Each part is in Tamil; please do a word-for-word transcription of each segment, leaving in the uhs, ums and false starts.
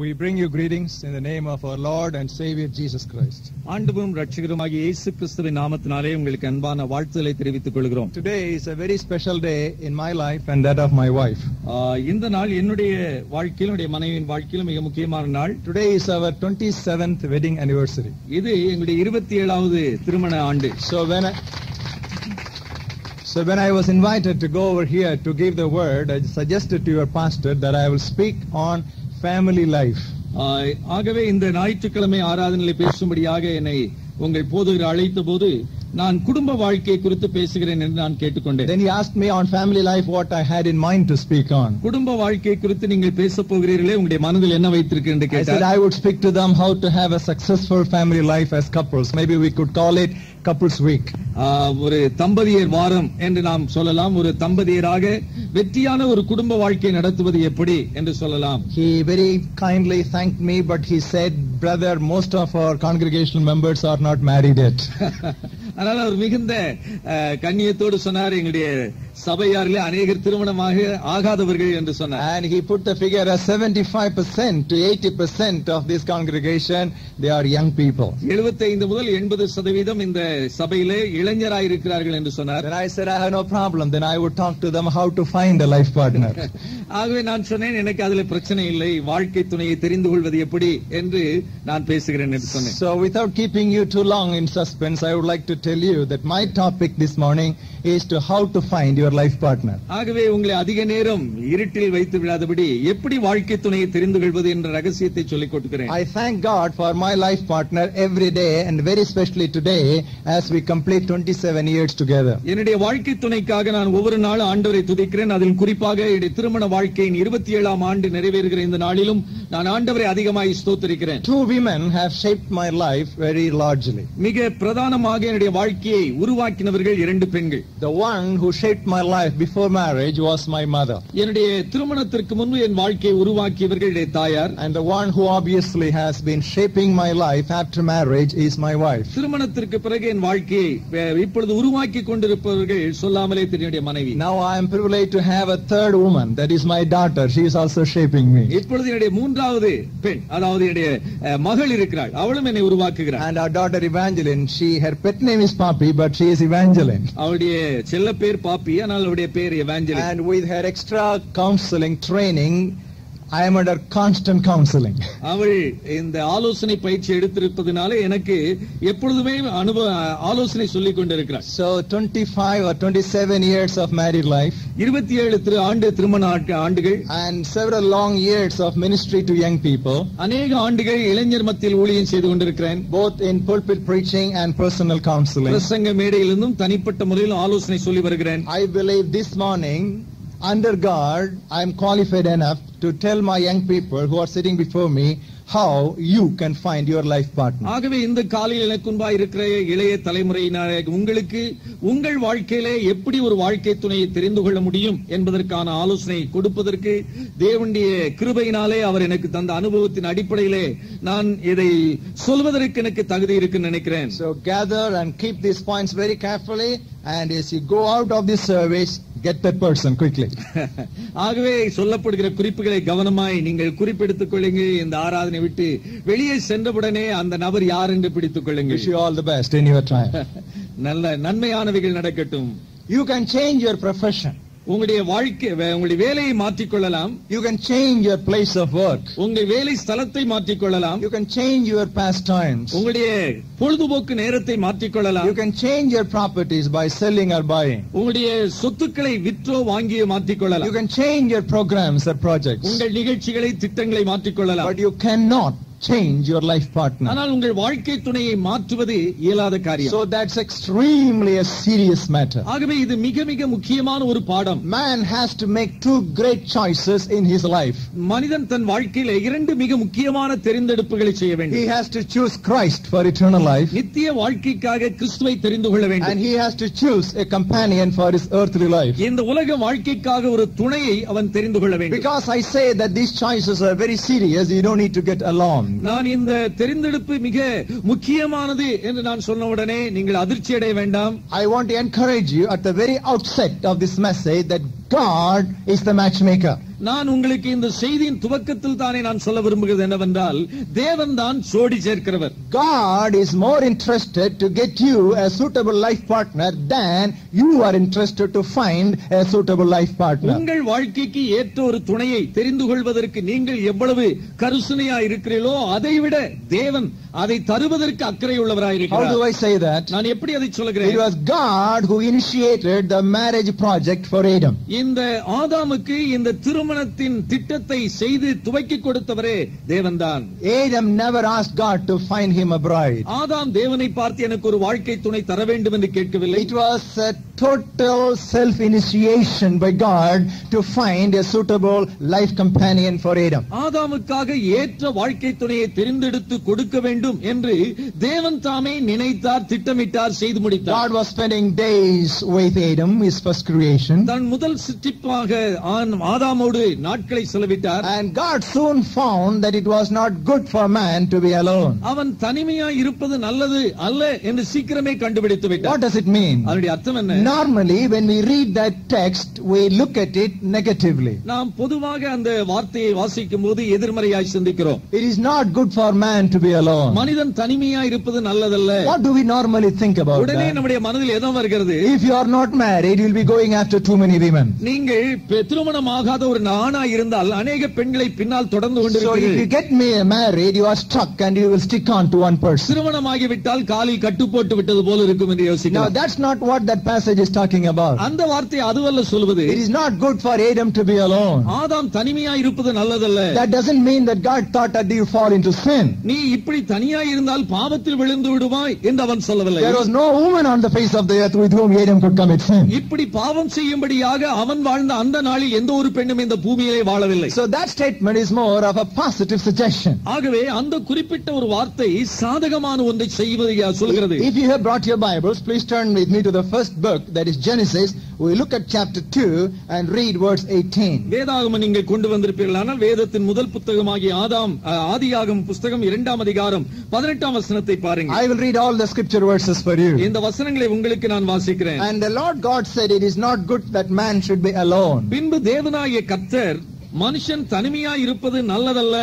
We bring you greetings in the name of our Lord and Savior Jesus Christ. Today is a very special day in my life and that of my wife. Today is our twenty-seventh wedding anniversary. So when I So when I was invited to go over here to give the word, I suggested to your pastor that I will speak on family life. ஆகவே இந்த ஞாயிற்றுக்கிழமை ஆராதனையிலே பேசும்படியாக என்னை உங்கள் போதகர் அழைத்த போது நான் குடும்ப வாழ்க்கை குறித்து பேசுகிறேன் என்று நான் கேட்டுக்கொண்டேன். Then he asked me on family life what I had in mind to speak on. குடும்ப வாழ்க்கை குறித்து நீங்கள் பேச போகிறீர்களே, உங்களுடைய மனதில் என்ன வைத்திருக்கிறீர்கள் என்று கேட்டார். I said I would speak to them how to have a successful family life as couples. Maybe we could call it couples week. ஒரு தம்பதியர் வாரம் என்று நாம் சொல்லலாம். ஒரு தம்பதியராக வெற்றியான ஒரு குடும்ப வாழ்க்கை நடத்துவது எப்படி என்று சொல்லலாம். He very kindly thanked me, but he said, brother, most of our congregational members are not married yet. ஆனால் அவர் மிகுந்த கண்ணியத்தோடு சொன்னார், எங்களுடைய சபையாரிலே அநேகர் திருமணமாக ஆகாதவர்கள் என்று சொன்னார். And he put the figure as seventy-five percent to eighty percent of this congregation, they are young people. seventy-five முதல் eighty சதவீதம் இந்த சபையிலே இளைஞராய் இருக்கிறார்கள் என்று சொன்னார். Then I said I have no problem, then I would talk to them how to find a life partner. ஆகவே நான் சொன்னேன், எனக்கு அதிலே பிரச்சனை இல்லை, வாழ்க்கை துணையை தெரிந்து கொள்வது எப்படி என்று நான் பேசுகிறேன் என்று சொன்னேன். So without keeping you too long in suspense, I would like to tell you that my topic this morning is to how to find your life partner. ஆகவே உங்களை அதிக நேரம் இருட்டில் வைத்து விடாதபடி எப்படி வாழ்க்கை துணையை தெரிந்து கொள்வது என்ற ரகசியத்தை சொல்லிக் கொடுக்கிறேன். I thank God for my life partner every day and very especially today as we complete twenty-seven years together. என்னுடைய வாழ்க்கை துணைக்காக நான் ஒவ்வொரு நாளும் ஆண்டவரை துதிக்கிறேன். அதில் குறிப்பாக என்னுடைய திருமண வாழ்க்கையின் இருபத்தி ஏழாம் ஆண்டு நிறைவேறுகிற இந்த நாளிலும் நான் ஆண்டவரை அதிகமாக ஸ்தோத்திரிக்கிறேன். Two women have shaped my life very largely. மிக பிரதானமாக என்னுடைய வாழ்க்கையை உருவாக்கினவர்கள் இரண்டு பெண்கள். The one who shaped my life before marriage was my mother. என்னுடைய திருமணத்திற்கு முன்பு என் வாழ்க்கையை உருவாக்கியவர்கள் என்னுடைய தாயார். And the one who obviously has been shaping my life after marriage is my wife. திருமணத்திற்கு பிறகு என் வாழ்க்கையை இப்பொழுது உருவாக்கி கொண்டிருப்பவர்கள் சொல்லாமலே என்னுடைய மனைவி. Now I am privileged to have a third woman, that is my daughter. She is also shaping me. இப்பொழுது என்னுடைய மூன்றாவது பெண், அதாவது என்னுடைய மகள் இருக்கிறாள், அவளும் என்னை உருவாக்குகிறாள். And our daughter Evangeline, she her pet name is Poppy, but she is Evangeline. அவளுடைய செல்ல பேர் பாப்பி, ஆனால் அவளுடைய பேர் Evangeline. And with her extra counseling training, I am under constant counseling. அவள் இந்த ஆலோசனை பயிற்சி எடுத்திருப்பதனால எனக்கு எப்பொழுதுமே அனுபவ ஆலோசனை சொல்லிக் கொண்டிருக்கிறார். So twenty-five or twenty-seven years of married life, இருபத்தி ஏழு ஆண்டு திருமண ஆண்டுகள், and several long years of ministry to young people, अनेक ஆண்டுகள் இளைஞர் மத்தியில் ஊழியம் செய்து கொண்டிருக்கிறேன். Both in pulpit preaching and personal counseling, பிரசங்க மேடையிலிருந்தும் தனிப்பட்ட முறையிலும் ஆலோசனை சொல்லி வருகிறேன். I believe this morning under God I am qualified enough to tell my young people who are sitting before me how you can find your life partner. ஆகவே இந்த காலையில் எனக்கு முன்பாய் இருக்கிற இளைய தலைமுறையினாரே, உங்களுக்கு உங்கள் வாழ்க்கையிலே எப்படி ஒரு வாழ்க்கை துணையை தெரிந்து கொள்ள முடியும் என்பதற்கான ஆலோசனை கொடுப்பதற்கு தேவனுடைய கிருபையினாலே அவர் எனக்கு தந்த அனுபவத்தின் அடிப்படையிலே நான் இதை சொல்வதற்கு எனக்கு தகுதி இருக்குன்னு நினைக்கிறேன். So gather and keep these points very carefully, and as you go out of this service, get that person quickly. ஆகவே சொல்லப்படுகிற குறிப்புகளை கவனமாய் நீங்கள் குறிப்பெடுத்துக் கொள்ளுங்கள். இந்த ஆராதனை விட்டு வெளியே சென்றவுடனே அந்த நபர் யார் என்று பிடித்துக் கொள்ளுங்கள். Wish you all the best in your time. நல்ல நன்மையானவைகள் நடக்கட்டும். You can change your profession. உங்களுடைய வாழ்க்கை உங்களுடைய வேலையை மாற்றிக் கொள்ளலாம். You can change your place of work. உங்களுடைய வேலை ஸ்தலத்தை மாற்றிக் கொள்ளலாம். You can change your pastimes. உங்களுடைய பொழுதுபோக்கு நேரத்தை மாற்றிக் கொள்ளலாம். You can change your properties by selling or buying. உங்களுடைய சொத்துக்களை விற்றோ வாங்கியோ மாற்றிக் கொள்ளலாம். You can change your programs or projects. உங்கள் நிகழ்ச்சிகளை திட்டங்களை மாற்றிக் கொள்ளலாம். But you cannot change your life partner. ஆனால் உங்கள் வாழ்க்கை துணையை மாற்றுவது இயலாத காரியம். So that's extremely a serious matter. ஆகவே இது மிக மிக முக்கியமான ஒரு பாடம். Man has to make two great choices in his life. மனிதன் தன் வாழ்க்கையிலே இரண்டு மிக முக்கியமான தேர்ந்தெடுப்புகளை செய்ய வேண்டும். He has to choose Christ for eternal life. நித்திய வாழ்க்கைக்காக கிறிஸ்துவை தெரிந்து கொள்ள வேண்டும். And he has to choose a companion for his earthly life. இந்த உலக வாழ்க்கைக்காக ஒரு துணையை அவன் தெரிந்து கொள்ள வேண்டும். Because I say that these choices are very serious, you don't need to get alarmed. நான் இந்த தெரிந்தெடுப்பு மிக முக்கியமானது என்று நான் சொன்னவுடனே நீங்கள் அதிர்ச்சி அடைய வேண்டாம். I want to encourage you at the very outset of this message that God is the matchmaker. நான் உங்களுக்கு இந்த செய்தியின் துவக்கத்தில் தானே நான் சொல்ல விரும்புகிறது என்னவென்றால், தேவன் தான் ஜோடி சேர்க்கிறவர். God is more interested to get you a suitable life partner than you are interested to find a suitable life partner. உங்கள் வாழ்க்கைக்கு ஏற்ற ஒரு துணையை தெரிந்து கொள்வதற்கு நீங்கள் எவ்வளவு கருசனையா இருக்கிறீர்களோ அதைவிட தேவன் அதை தருவதற்கு அக்கறை உள்ளவராய் இருக்கிறார். How do I say that? நான் எப்படி அதை சொல்கிறேன்? It was God who initiated the marriage project for Adam. இந்த ஆதாமுக்கு இந்த திருமணத்தின் திட்டத்தை செய்து துவக்கிக் கொடுத்தவரே தேவன்தான். Adam never asked God to find him a bride. ஆதாம் தேவனை பார்த்து எனக்கு ஒரு வாழ்க்கை துணை தர வேண்டும் என்று கேட்கவில்லை. It was a total self initiation by God to find a suitable life companion for Adam. ஆதாமுக்காக ஏற்ற வாழ்க்கை துணையை தெரிந்தெடுத்து கொடுக்க வேண்டும் என்று தேவன் தாமே நினைத்தார், திட்டமிட்டார், செய்து முடித்தார். God was spending days with Adam, his first creation. தன் முதல் சிற்பியாக ஆதாமோடு நாட்களை செலவிட்டார். And God soon found that it was not good for man to be alone. அவன் தனிமையாய் இருப்பது நல்லது அல்ல என்று சீக்கிரமே கண்டுபிடித்து விட்டார். What does it mean? அதனுடைய அர்த்தம் என்ன? Normally when we read that text we look at it negatively. நாம் பொதுவாக அந்த வார்த்தையை வாசிக்கும்போது எதிர்மறையாய் சிந்திக்கிறோம். It is not good for man to be alone. மனிதன் தனிமையாய் இருப்பது நல்லதல்ல. What do we normally think about? உடனே நம்முடைய மனதில் எது வருகிறது? If you are not married you will be going after too many women. நீங்கள் திருமணமாகாத ஒரு ஆணா இருந்தால் அநேக பெண்களை பின்னால் தொடர்ந்து கொண்டிருக்கிறீர்கள். So if you get married you are stuck and you will stick on to one person. திருமணமாகி விட்டால் காலில் கட்டு போட்டு விட்டது போல இருக்கும் என்று யோசிக்கிறீர்கள். Now that's not what that passage is talking about. அந்த வார்த்தை அதுவல்ல சொல்வது. It is not good for Adam to be alone. ஆதாம் தனிமையாய் இருப்பது நல்லதல்ல. That doesn't mean that God thought that you fall into sin. நீ இப்படி தனியாய் இருந்தால் பாவத்தில் விழுந்து விடுவாய் என்று அவன் சொல்லவில்லை. There was no woman on the face of the earth with whom Adam could commit sin. இப்படி பாவம் செய்யும்படியாக அவன் வாழ்ந்த அந்த நாளில் எந்த ஒரு பெண்ணும் இந்த பூமியிலே வாழவில்லை. So that statement is more of a positive suggestion. ஆகவே அந்த குறிப்பிட்ட ஒரு வார்த்தை சாதகமான ஒன்றை செய்வதாக சொல்கிறது. If you have brought your Bibles, please turn with me to the first book, that is Genesis. We look at chapter two and read verse eighteen. வேதாகமம் நீங்கள் கொண்டு வந்திருப்பீர்களானால் வேதத்தின் முதல் புத்தகமாகிய ஆதாம் ஆதியாகமம் புத்தகம் இரண்டாம் அதிகாரம் பதினெட்டாம் வசனத்தை பாருங்கள். I will read all the scripture verses for you. இந்த வசனங்களை உங்களுக்கு நான் வாசிக்கிறேன். And the Lord God said, it is not good that man should be alone. பின்பு தேவனாகிய கர்த்தர், மனுஷன் தனிமையாய் இருப்பது நல்லதல்ல.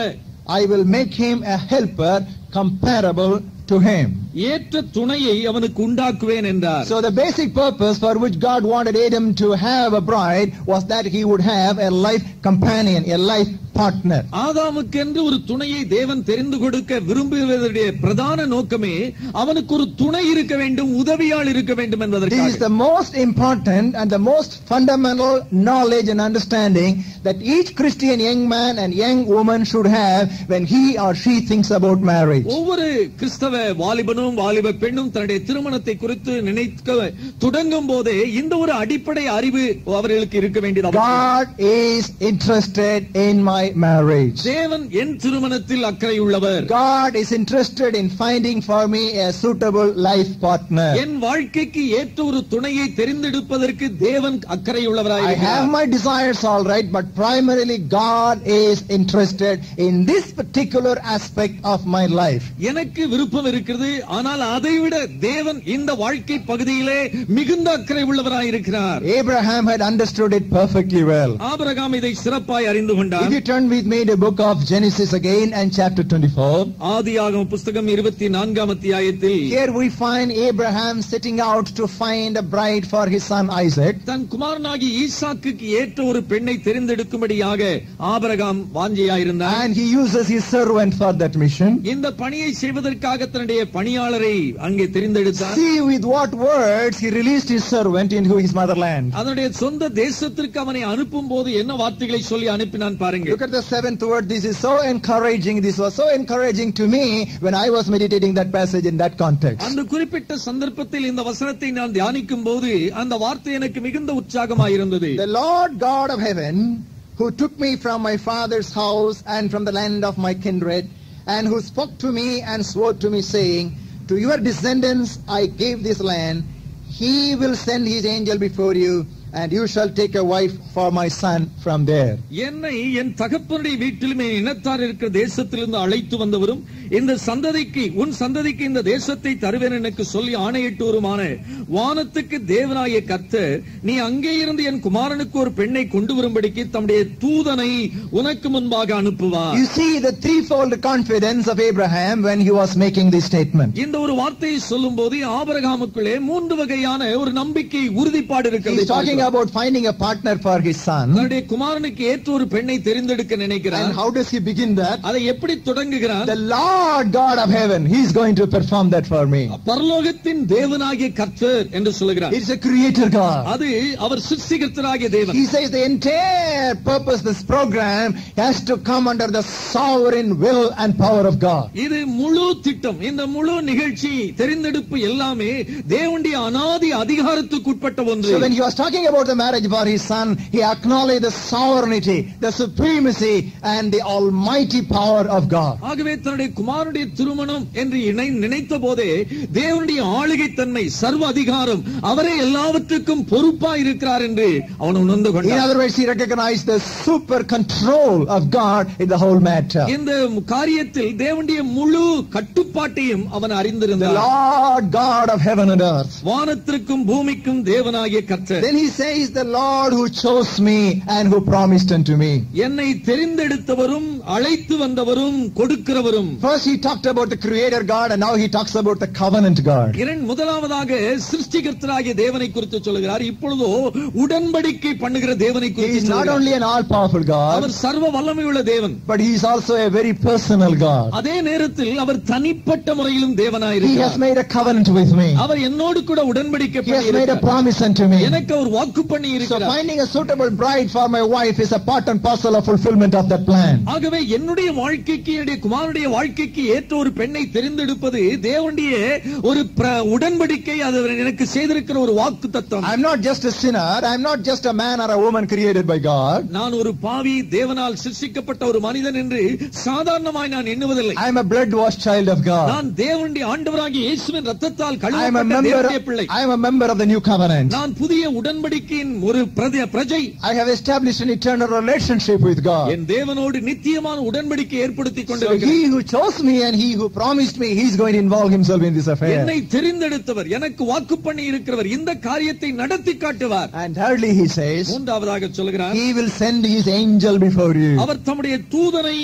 I will make him a helper comparable to him. ஏற்ற துணையை அவனுக்கு உண்டாக்குவேன் என்றார். So the basic purpose for which God wanted Adam to have a bride was that he would have a life companion, a life partner. ஆதாமுக்கு என்று ஒரு துணையை தேவன் தெரிந்து கொடுக்க விரும்புவதனுடைய பிரதான நோக்கமே அவனுக்கு ஒரு துணை இருக்க வேண்டும், உதவியால் இருக்க வேண்டும் என்பதற்காக. This is the most important and the most fundamental knowledge and understanding that each Christian young man and young woman should have when he or she thinks about marriage. ஒவ்வொரு கிறிஸ்தவ வாலிபனும் வாலிப பெண்ணும் தன்னுடைய திருமணத்தை குறித்து நினைக்க தொடங்கும் போதே இந்த ஒரு அடிப்படை அறிவு அவர்களுக்கு இருக்க வேண்டியது. God is interested in my marriage. தேவன் என் திருமணத்தில் அக்கறை உள்ளவர். God is interested in finding for me a suitable life partner. என் வாழ்க்கைக்கு ஏற்ற ஒரு துணையை தெரிந்தெடுப்பதற்கு தேவன் அக்கறை உள்ளவராய் இருக்கிறார். I have my desires all right, but primarily God is interested in this particular aspect of my life. எனக்கு விருப்பம் இருக்குது, ஆனால் அதைவிட தேவன் இந்த வாழ்க்கை பகுதியிலே மிகுந்த அக்கறை உள்ளவராய் இருக்கிறார். Abraham had understood it perfectly well. Abraham இதை சிறப்பாய் அறிந்து கொண்டார். If you turn with me the book of Genesis again and chapter twenty-four. ஆதியாகமம் புத்தகம் இருபத்தி நான்காம் அத்தியாயத்தில் here we find Abraham setting out to find a bride for his son Isaac. தன் குமாரனாகிய ஈசாக்குக்கு ஏற்ற ஒரு பெண்ணை தெரிந்தெடுக்கும்படியாக ஆபிரகாம் வாஞ்சையாய் இருந்தார். And he uses his servant for that mission. இந்த பணியை செய்வதற்காக தன்னுடைய பணியாளரை அங்கே தெரிந்தெடுத்தார். See with what words he released his servant into his motherland. அவனுடைய சொந்த தேசத்திற்கு அவனை அனுப்பும்போது என்ன வார்த்தைகளை சொல்லி அனுப்பினான் பாருங்க. Look at the seventh word. This is so encouraging. This was so encouraging to me when I was meditating that passage in that context. அந்த குறிப்பிட்ட சந்தர்ப்பத்தில் இந்த வசனத்தை நான் தியானிக்கும்போது அந்த வார்த்தை எனக்கு மிகுந்த உற்சாகமாய் இருந்தது. The Lord God of heaven who took me from my father's house and from the land of my kindred and who spoke to me and swore to me saying, to your descendants I gave this land. He will send his angel before you and you shall take a wife for my son from there. என்னை என் தகப்பனுடைய வீட்டிலும் என் இனத்தார் இருக்கிற தேசத்திலிருந்து அழைத்து வந்தவரும் இந்த சந்ததிக்கு உன் சந்ததிக்கு இந்த தேசத்தை தருவேன் எனக்கு சொல்லி ஆணையிட்டோருமான வானத்துக்கு தேவனாகிய கர்த்தர் நீ அங்கே இருந்து என் குமாரனுக்கு ஒரு பெண்ணை கொண்டு வரும்படிக்கு தம்முடைய தூதனை உனக்கு முன்பாக அனுப்புவார். You see the threefold confidence of Abraham when he was making this statement. இந்த ஒரு வார்த்தையை சொல்லும்போது ஆபிரகாமுக்குள்ளே மூன்று வகையான ஒரு நம்பிக்கை உறுதிப்பாடு இருக்கிறது. He is talking about finding a partner for his son. தன்னுடைய குமாரனுக்கு ஏற்ற ஒரு பெண்ணை தெரிந்தெடுக்க நினைக்கிறார். And how does he begin that? அதை எப்படி தொடங்குகிறார்? The Lord God of heaven, he is going to perform that for me. பரலோகத்தின் தேவனாகிய கர்த்தர் என்று சொல்கிறார். He is a creator God. அது அவர் சிருஷ்டிகர்த்தராகிய தேவன். He says the entire purpose this program has to come under the sovereign will and power of God. இது முழு திட்டம், இந்த முழு நிகழ்ச்சி தெரிந்தெடுப்பு எல்லாமே தேவனுடைய அநாதி அதிகாரத்துக்கு உட்பட்ட ஒன்று. So when he was talking about the marriage for his son, he acknowledged the sovereignty, the supremacy and the almighty power of God. ஆகவே தன்னுடைய குமாரனுடைய திருமணம் என்று நினைத்தபோதே தேவனுடைய ஆளுகை தன்மை, சர்வ அதிகாரம், அவரே எல்லாவற்றுக்கும் பொறுப்பாய் இருக்கிறார் என்று அவன் உணர்ந்து கொண்டான். In other words, he recognized the super control of God in the whole matter. இந்த காரியத்தில் தேவனுடைய முழு கட்டுப்பாட்டையும் அவன் அறிந்திருந்தான். The Lord God of heaven and earth. வானத்திற்கும் பூமிக்கும் தேவனாகிய கர்த்தர். Then he says the Lord who chose me and who promised unto me. என்னை தெரிந்தெடுத்தவரும் அழைத்து வந்தவரும் கொடுக்கிறவரும். First he talked about the creator God and now he talks about the covenant God. இரன் முதலாவதாக சிருஷ்டிகர்த்தராகிய தேவனை குறித்து சொல்கிறார், இப்பொழுதோ உடன்படிக்கை பண்ணுகிற தேவனை குறித்து. He is not only an all powerful God. அவர் சர்வ வல்லமையுள்ள தேவன். But he is also a very personal God. அதே நேரத்தில் அவர் தனிப்பட்ட முறையிலும் தேவனாய் இருக்கிறார். He has made a covenant with me. அவர் என்னோடு கூட உடன்படிக்கை பண்ணி இருக்கிறார். He has made a promise unto me. எனக்கு ஒரு வாக்கு பண்ணி இருக்கிறார். So finding a suitable bride for my wife is a part and parcel of fulfillment of that plan. ஆகவே என்னுடைய வாழ்க்கைக்கு என்னுடைய குமாரனுடைய வாழ்க்கைக்கு ஏற்ற ஒரு பெண்ணை தெரிந்தெடுப்பது தேவனுடைய ஒரு உடன்படிக்கை, அது எனக்கு செய்திருக்கிற ஒரு வாக்குத்தத்தம். I am not just a sinner, I am not just a man or a woman created by God. நான் ஒரு பாவி, தேவனால் சிருஷ்டிக்கப்பட்ட ஒரு மனிதன் என்று சாதாரணமாய் நான் எண்ணுவதில்லை. I am a blood washed child of God. நான் தேவனுடைய ஆண்டவராகிய இயேசுவின் இரத்தத்தால் கழுவப்பட்ட தேவனுடைய பிள்ளை. I am a member of the new covenant. நான் புதிய உடன்படிக்கையின் ஒரு பிரஜை. I have established an eternal relationship with God. என் தேவனோடு நித்தியமான உடன்படிக்கை ஏற்படுத்திக் கொண்டிருக்கிறேன். So he who chose me and he who promised me, he is going to involve himself in this affair. என்னை தெரிந்தெடுத்தவர், எனக்கு வாக்கு பண்ணி இருக்கிறவர் இந்த காரியத்தை நடத்தி காட்டுவார். And thirdly he says, மூன்றாவதாக சொல்கிறார், he will send his angel before you. அவர் தம்முடைய தூதனை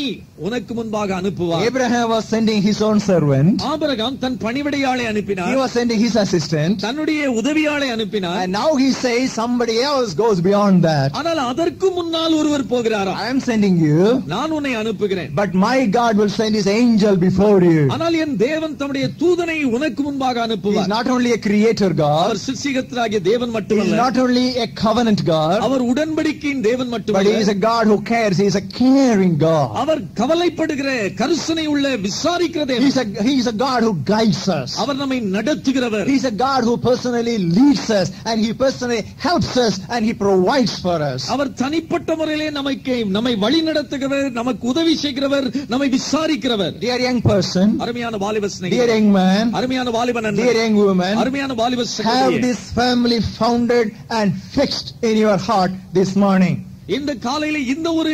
உனக்கு முன்பாக அனுப்புவார். Abraham was sending his own servant. Abraham தன் பணிவிடையாளை அனுப்பினார். He was sending his assistant. தன்னுடைய உதவியாளை அனுப்பினார். And now he says somebody else goes beyond that. ஆனால் அதற்கு முன்னால் ஒருவர் போகிறாராம். I am sending you. நான் உன்னை அனுப்புகிறேன். But my God will send his angel before you. ஆனால் என் தேவன் தம்முடைய தூதனை உனக்கு முன்பாக அனுப்புவார். He is not only a creator God. அவர் சிருஷ்டிகர்த்தராகிய தேவன் மட்டுமல்ல. He is not only a covenant God. அவர் உடன்படிக்கையின் தேவன் மட்டுமல்ல. But he is a God who cares. He is a caring God. அவர் கவலைப்படுகிற கருணை உள்ள விசாரிக்கிற தேவன். He is a he is a God who guides us. அவர் நம்மை நடத்துகிறவர். He is a God who personally leads us and he personally helps us and he provides for us. அவர் தனிப்பட்ட முறையிலே நமக்கு நம்மை வழிநடத்துகிறவர், நமக்கு உதவி செய்கிறவர், நம்மை விசாரிக்கிறவர். Dear young person, அருமையான வாலிப ஸ்நேகிதனே, dear young man, அருமையான வாலிப நண்பனே, dear young woman, அருமையான வாலிப சகோதரியே, have this family founded and fixed in your heart this morning. இந்த காலையில இந்த ஒரு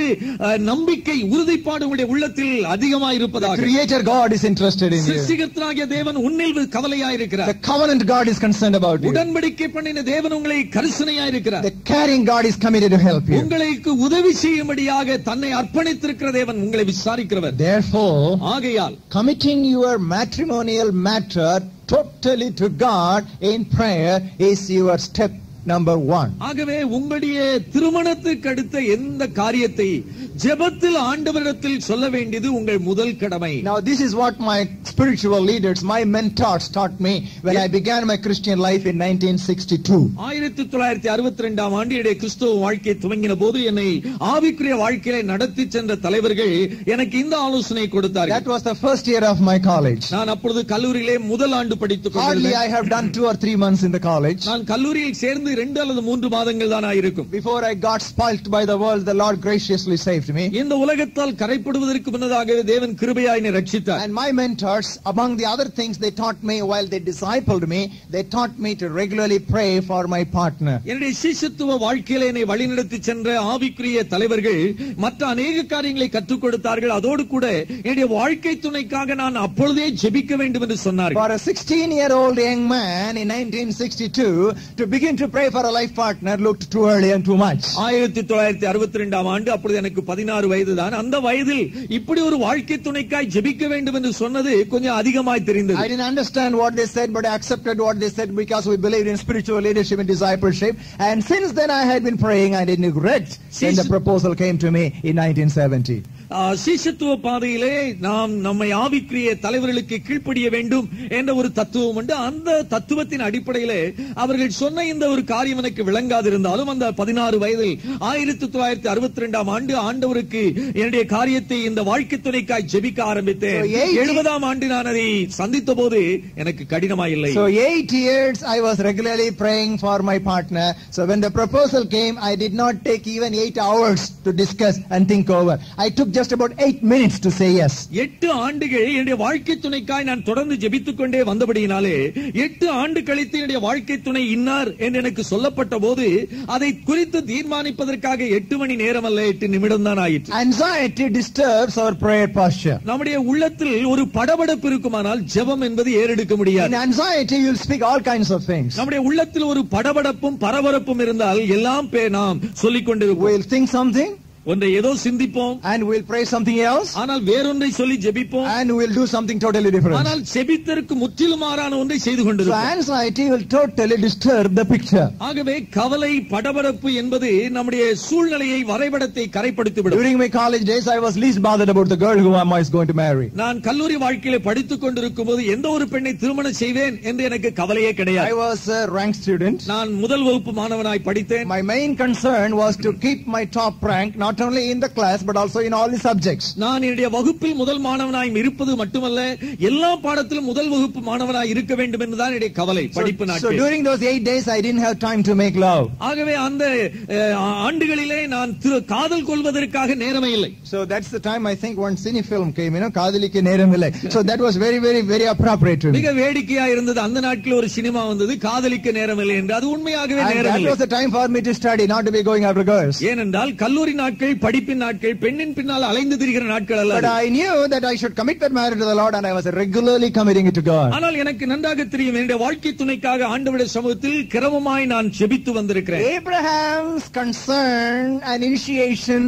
நம்பிக்கை உறுதிப்பாடு உங்களுடைய உள்ளத்தில் அதிகமாக இருப்பதாக. Creator God is interested in you. சிருஷ்டிகர்த்தராகிய தேவன் உன்னில் கவலையாய் இருக்கிறார். The covenant God is concerned about you. உடன்படிக்கை பண்ணின தேவன் உங்களை கருணையாய் இருக்கிறார். The caring God is committed to help you. உங்களுக்கு உதவி செய்யும்படியாக தன்னை அர்ப்பணித்திருக்கிற தேவன் உங்களை விசாரிக்கிறவர். Therefore, ஆகையால் committing your matrimonial matter totally to God in prayer is your step number one. ஆகவே உங்களுடைய திருமணத்துக்கு அடுத்த எந்த காரியத்தை ஜெபத்தில் ஆண்டவரிடத்தில் சொல்ல வேண்டியது உங்கள் முதல் கடமை. Now this is what my spiritual leaders, my mentors taught me when I began my Christian life in nineteen sixty-two. nineteen sixty-two ஆம் ஆண்டு என்னுடைய கிறிஸ்துவ வாழ்க்கை துவங்கின போது என்னை ஆவிக்குரிய வாழ்க்கையை நடத்தி சென்ற தலைவர்கள் எனக்கு இந்த ஆலோசனை கொடுத்தார்கள். That was the first year of my college. நான் அப்பொழுது கல்லூரியிலே முதல் ஆண்டு படித்துக் கொண்டிருந்தேன். Hardly I have done two or three months in the college. நான் கல்லூரியில் சேர்ந்து இரண்டு அல்லது மூன்று மாதங்கள் தான் ஆயிருக்கும். Before I got spoiled by the world, the Lord graciously saved saved me. இந்த உலகத்தால் கரைப்படுவதற்கு முன்னதாகவே தேவன் கிருபையாய் என்னை ரட்சித்தார். And my mentors, among the other things they taught me while they discipled me, they taught me to regularly pray for my partner. என்னுடைய சீஷத்துவ வாழ்க்கையிலே என்னை வழிநடத்தி சென்ற ஆவிக்குரிய தலைவர்கள் மற்ற अनेक காரியங்களை கற்றுக் கொடுத்தார்கள். அதோடு கூட என்னுடைய வாழ்க்கை துணைக்காக நான் அப்பொழுதே ஜெபிக்க வேண்டும் என்று சொன்னார்கள். For a sixteen year old young man in nineteen sixty-two to begin to pray for a life partner looked too early and too much. ஆயிரத்து தொள்ளாயிரத்து அறுபத்தி இரண்டாம் ஆண்டு, அப்பொழுது எனக்கு பதினாறு வயது தான். அந்த வயதில் இப்படி ஒரு வாழ்க்கை துணைக்காய் ஜெபிக்க வேண்டும் என்று சொன்னது கொஞ்சம் அதிகமாய் தெரிந்தது. I didn't understand what they said, but I accepted what they said because we believed in spiritual leadership and discipleship. And since then I had been praying. I didn't regret when the proposal came to me in nineteen seventy. சீஷத்துவ பாதையிலே நாம் நம்மை ஆவிக்குரிய தலைவர்களுக்கு கீழ்ப்படிய வேண்டும் என்ற ஒரு தத்துவம் உண்டு. அந்த தத்துவத்தின் அடிப்படையிலே அவர்கள் சொன்ன இந்த ஒரு காரியம் எனக்கு விளங்காதிருந்தாலும் அந்த பதினாறு வயதில் ஆயிரத்தி தொள்ளாயிரத்தி அறுபத்தி இரண்டாம் ஆண்டு ஆண்டவருக்கு என்னுடைய காரியத்தை இந்த வாழ்க்கை துணைக்காய் ஜெபிக்க ஆரம்பித்தேன். எழுபதாம் ஆண்டு நான் அதை சந்தித்த போது எனக்கு கடினமா இல்லை. So eight years I was regularly praying for my partner. So when the proposal came, I did not take even eight hours to discuss and think over. I took just about eight minutes to say yes. எட்டு ஆண்டுகள் என்னுடைய வாழ்க்கை துணைக்காய் நான் தொடர்ந்து ஜெபித்துக் கொண்டே வந்தபடியினாலே எட்டு ஆண்டு கழித்து என்னுடைய வாழ்க்கை துணை இன்னார் என்று எனக்கு சொல்லப்பட்ட போது அதை குறித்து தீர்மானிப்பதற்காக எட்டு மணி நேரம் அல்ல எட்டு நிமிடம் தான் ஆயிற்று. Anxiety disturbs our prayer posture. நம்முடைய உள்ளத்தில் ஒரு படபடப்பு இருக்குமானால் ஜெபம் என்பது ஏறெடுக்க முடியாது. In anxiety you will speak all kinds of things. நம்முடைய உள்ளத்தில் ஒரு படபடப்பும் பரபரப்பும் இருந்தால் எல்லாம் பே நாம் சொல்லிக் கொண்டிருப்போம். We will think something. ஒன்றை ஏதோ சிந்திப்போம். And we'll pray something else. ஆனால் வேறொன்றை சொல்லி ஜெபிப்போம். And we'll do something totally different. ஆனால் ஜெபித்தற்கு முற்றிலும் மாறான ஒன்றை செய்து கொண்டிருப்போம். So anxiety will totally disturb the picture. ஆகவே கவலை படபடப்பு என்பது நம்முடைய சூழ்நிலையை வரைபடத்தை கரைபடுத்தி விடும். During my college days I was least bothered about the girl who I was going to marry. நான் கல்லூரி வாழ்க்கையிலே படித்துக் கொண்டிருக்கும்போது எந்த ஒரு பெண்ணை திருமணம் செய்வேன் என்று எனக்கு கவலையே கிடையாது. I was a rank student. நான் முதல் வகுப்பு மாணவனாய் படித்தேன். My main concern was to keep my top rank, not not only in the class but also in all the subjects. நான் என்னுடைய வகுப்பில் முதல் மாணவனாய் இருப்பது மட்டுமல்ல எல்லா பாடத்திலும் முதல் வகுப்பு மாணவனாய் இருக்க வேண்டும் என்பதுதான் என்னுடைய கவலை படிப்பு நாட்கள். So during those eight days I didn't have time to make love. ஆகவே அந்த ஆண்டுகளிலே நான் காதல் கொள்வதற்காக நேரமே இல்லை. So that's the time I think one cine film came, you know, Kadaliki Neramele. So that was very very very appropriate to me. மிக வேடிக்கையாக இருந்தது. அந்த நாட்களில் ஒரு சினிமா வந்தது Kadaliki Neramele என்று. அது உண்மையாகவே நேரமில்லை. That was the time for me to study, not to be going after girls. ஏனென்றால் கல்லூரி நாட்கள் படிப்பின் நாட்கள் பெண்ணின் பின்னால் அலைந்து திரிகிற நாட்கள் அல்ல. But I knew that I should commit that marriage to the Lord and I was regularly committing it to God. ஆனால் எனக்கு நன்றாக தெரியும் என்னுடைய வாழ்க்கை துணைக்காக ஆண்டவருடைய சமூகத்தில் கிரமமாய் நான் ஜெபித்து வந்திருக்கிறேன். Abraham's concern and initiation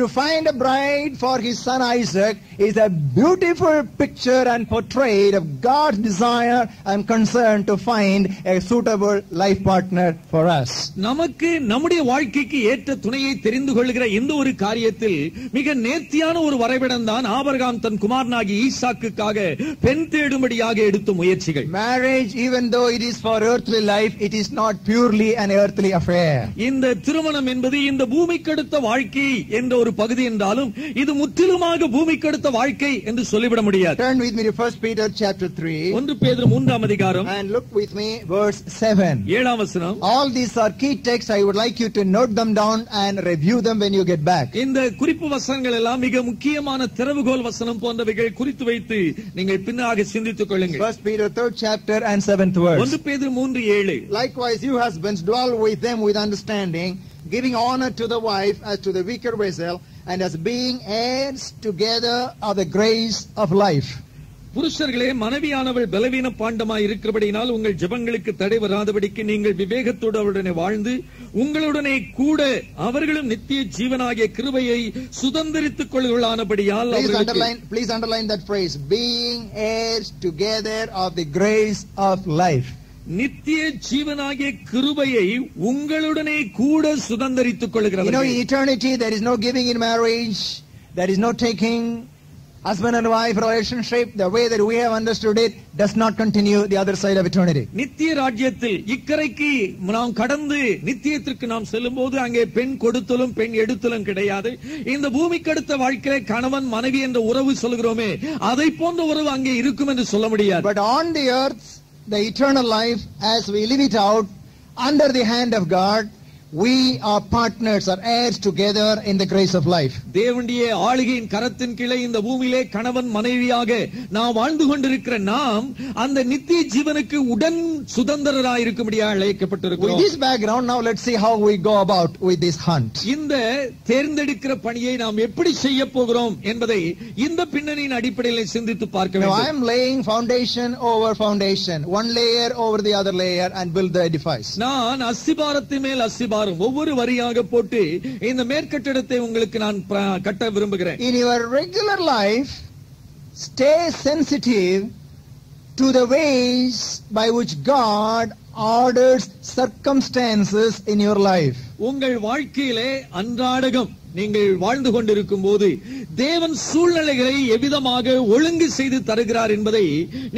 to find a bride for his son Isaac is a beautiful picture and portrait of God's desire and concern to find a suitable life partner for us. நமக்கு நம்முடைய வாழ்க்கைக்கு ஏற்ற துணையை தெரிந்து கொள்கிற இந்த ஒரு காரியத்தில் மிக நேர்த்தியான ஒரு வரைபடம் தான் ஆபிரகாம் தன் குமாரனாகி ஈசாக்குக்காக பெண் தேடும்படியாக எடுத்த முயற்சிகள். Marriage, even though it is for earthly life, it is not purely an earthly affair. இந்த திருமணம் என்பது இந்த பூமிக்கடுத்த வாழ்க்கை என்ற ஒரு பகுதி என்றாலும் இது முற்றிலுமாக பூமிக்கடுத்த வாழ்க்கை என்று சொல்லிவிட முடியாது. Turn with me to First Peter chapter three. ஒன்று பேதுரு மூன்றாம் அதிகாரம் and look with me verse seven. ஏழாம் வசனம். All these are key texts. I would like you to note them down and review them when you get back. இந்த குறிப்பு வசனங்கள் எல்லாம் மிக முக்கியமான திறவுகோல் வசனம் போன்றவைகள். குறித்து வைத்து நீங்கள் பின்னாக சிந்தித்துக் கொள்ளுங்கள். First Peter third chapter and seventh verse. ஒன்று பேதுரு மூன்று ஏழு. Likewise you husbands dwell with them with understanding, giving honor to the wife as to the weaker vessel, and as being heirs together of the grace of life. புருஷர்களே, மனைவியானவள் பலவீன பாண்டமாய் இருக்கிறபடியினால் உங்கள் ஜெபங்களுக்கு தடை வராதபடிக்கு நீங்கள் விவேகத்தோடு அவளுடனே வாழ்ந்து உங்களுடனே கூட அவர்களும் நித்திய ஜீவனாகிய கிருபையை சுதந்தரித்துக் கொள்ளுவானபடியால். Please underline that phrase, being heirs together of the grace of life. நித்திய ஜீவனாகிய கிருபையை உங்களுடனே கூட சுதந்தரித்துக் கொள்கிறவர்கள். You know, in eternity there is no giving in marriage, there is no taking. Husband and wife relationship, the way that we have understood it, does not continue the other side of eternity. நித்திய ராஜ்யத்தில் இக்கரைக்கு நாம் கடந்து நித்தியத்திற்கு நாம் செல்லும்போது அங்கே பெண் கொடுத்தலும் பெண் எடுத்தலும் கிடையாது. இந்த பூமிக்கடுத்த வாழ்க்கையிலே கணவன் மனைவி என்ற உறவு சொல்கிறோமே அதை போன்ற உறவு அங்கே இருக்கும் என்று சொல்ல முடியாது. But on the earth, the eternal life as we live it out under the hand of God, We are partners or heirs together in the grace of life. தேவனுடைய ஆளுகையின் கரத்தின் கீழே இந்த பூமியிலே கணவன் மனைவியாக நாம் வாழ்ந்து கொண்டிருக்கிற நாம் அந்த நித்திய ஜீவனுக்கு உடன் சுதந்திரராய் இருக்கும்படியாக அழைக்கப்பட்டிருக்கிறோம். With this background, now let's see how we go about with this hunt. இந்த தேர்ந்தெடுக்கிற பணியை நாம் எப்படி செய்ய போகிறோம் என்பதை இந்த பின்னணியின் அடிப்படையில் சிந்தித்து பார்க்க வேண்டும். Now I am laying foundation over foundation, one layer over the other layer, and build the edifice. நான் அஸ்திபாரத்தின் மேல் அஸ்திபாரம் ஒவ்வொரு வரியாக போட்டு இந்த மேற்கட்டடத்தை உங்களுக்கு நான் கட்ட விரும்புகிறேன். In your regular life, stay sensitive to the ways by which God orders circumstances in your life. உங்கள் வாழ்க்கையிலே அன்றாடம் நீங்கள் வாழ்ந்து கொண்டிருக்கும் போது தேவன் சூழ்நிலைகளை எவ்விதமாக ஒழுங்கு செய்து தருகிறார் என்பதை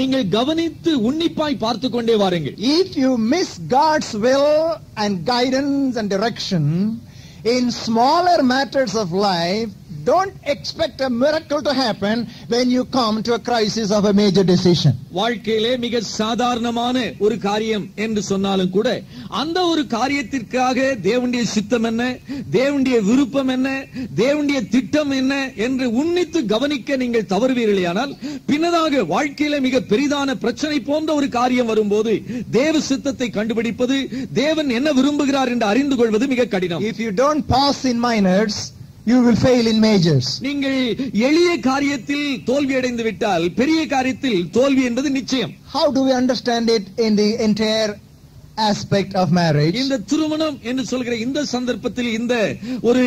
நீங்கள் கவனித்து உன்னிப்பாய் பார்த்து கொண்டே வாருங்கள். If you miss God's will and guidance and direction in smaller matters of life, don't expect a miracle to happen when you come to a crisis of a major decision. வாழ்க்கையிலே மிக சாதாரணமான ஒரு காரியம் என்று சொன்னாலும் கூட அந்த ஒரு காரியத்திற்காக தேவனுடைய சித்தம் என்ன, தேவனுடைய விருப்பம் என்ன, தேவனுடைய திட்டம் என்ன என்று உன்னித்து கவனிக்க நீங்கள் தவறுவீர்களானால் பின்னதாக வாழ்க்கையிலே மிக பெரிதான பிரச்சனை போன்ற ஒரு காரியம் வரும்போது தேவ சித்தத்தை கண்டுபிடிப்பது, தேவன் என்ன விரும்புகிறார் என்று அறிந்து கொள்வது மிக கடினம். If you don't pass in minors, you will fail in majors. நீங்கள் எளிய காரியத்தில் தோல்வி அடைந்து விட்டால் பெரிய காரியத்தில் தோல்வி என்பது நிச்சயம். How do we understand it in the entire aspect of marriage? இந்த திருமணம் என்று சொல்கிற இந்த சந்தர்ப்பத்தில் இந்த ஒரு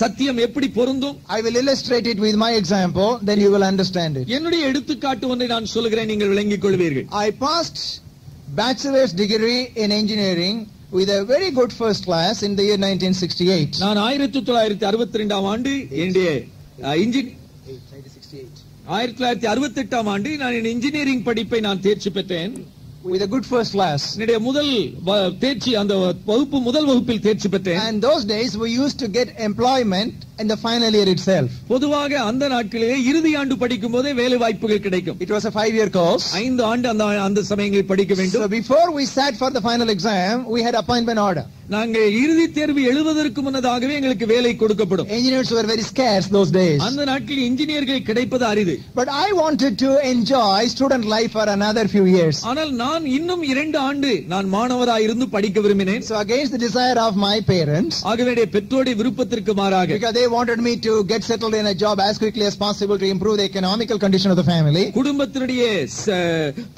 சத்தியம் எப்படி பொருந்தும்? I will illustrate it with my example, then you will understand it. என்னுடைய எடுத்துக்காட்டு ஒன்றை நான் சொல்கிறேன், நீங்கள் விளங்கிக் கொள்வீர்கள். I passed bachelor's degree in engineering with a very good first class in the year nineteen sixty-eight. நான் nineteen sixty-two ஆம் ஆண்டு என்னுடைய இன்ஜினியரிங் nineteen sixty-eight ஆம் ஆண்டு நான் என் இன்ஜினியரிங் படிப்பை நான் தேர்ச்சி பெற்றேன். With a good first class. என்னுடைய முதல் தேர்ச்சி அந்த வகுப்பு முதல் வகுப்பில் தேர்ச்சி பெற்றேன். And those days we used to get employment in the final year itself. பொதுவாக அந்த நாட்களிலே இறுதி ஆண்டு படிக்கும் போதே வேலை வாய்ப்புகள் கிடைக்கும். It was a five year course. ஐந்து ஆண்டு அந்த அந்த சமயங்களில் படிக்க வேண்டும். So before we sat for the final exam, we had appointment order. நாங்கள் இறுதி தேர்வு எழுதுவதற்கு முன்னதாகவே எங்களுக்கு வேலை கொடுக்கப்படும். Engineers were very scarce those days. அந்த நாட்களில் இன்ஜினியர்கள் கிடைப்பது அரிது. But I wanted to enjoy student life for another few years. ஆனால் நான் இன்னும் இரண்டு ஆண்டு நான் மாணவராய் இருந்து படிக்க விரும்பினேன். So against the desire of my parents. ஆகவே பெற்றோருடைய விருப்பத்திற்கு மாறாக. Because they wanted me to get settled in a job as quickly as possible to improve the economical condition of the family. குடும்பத்தினுடைய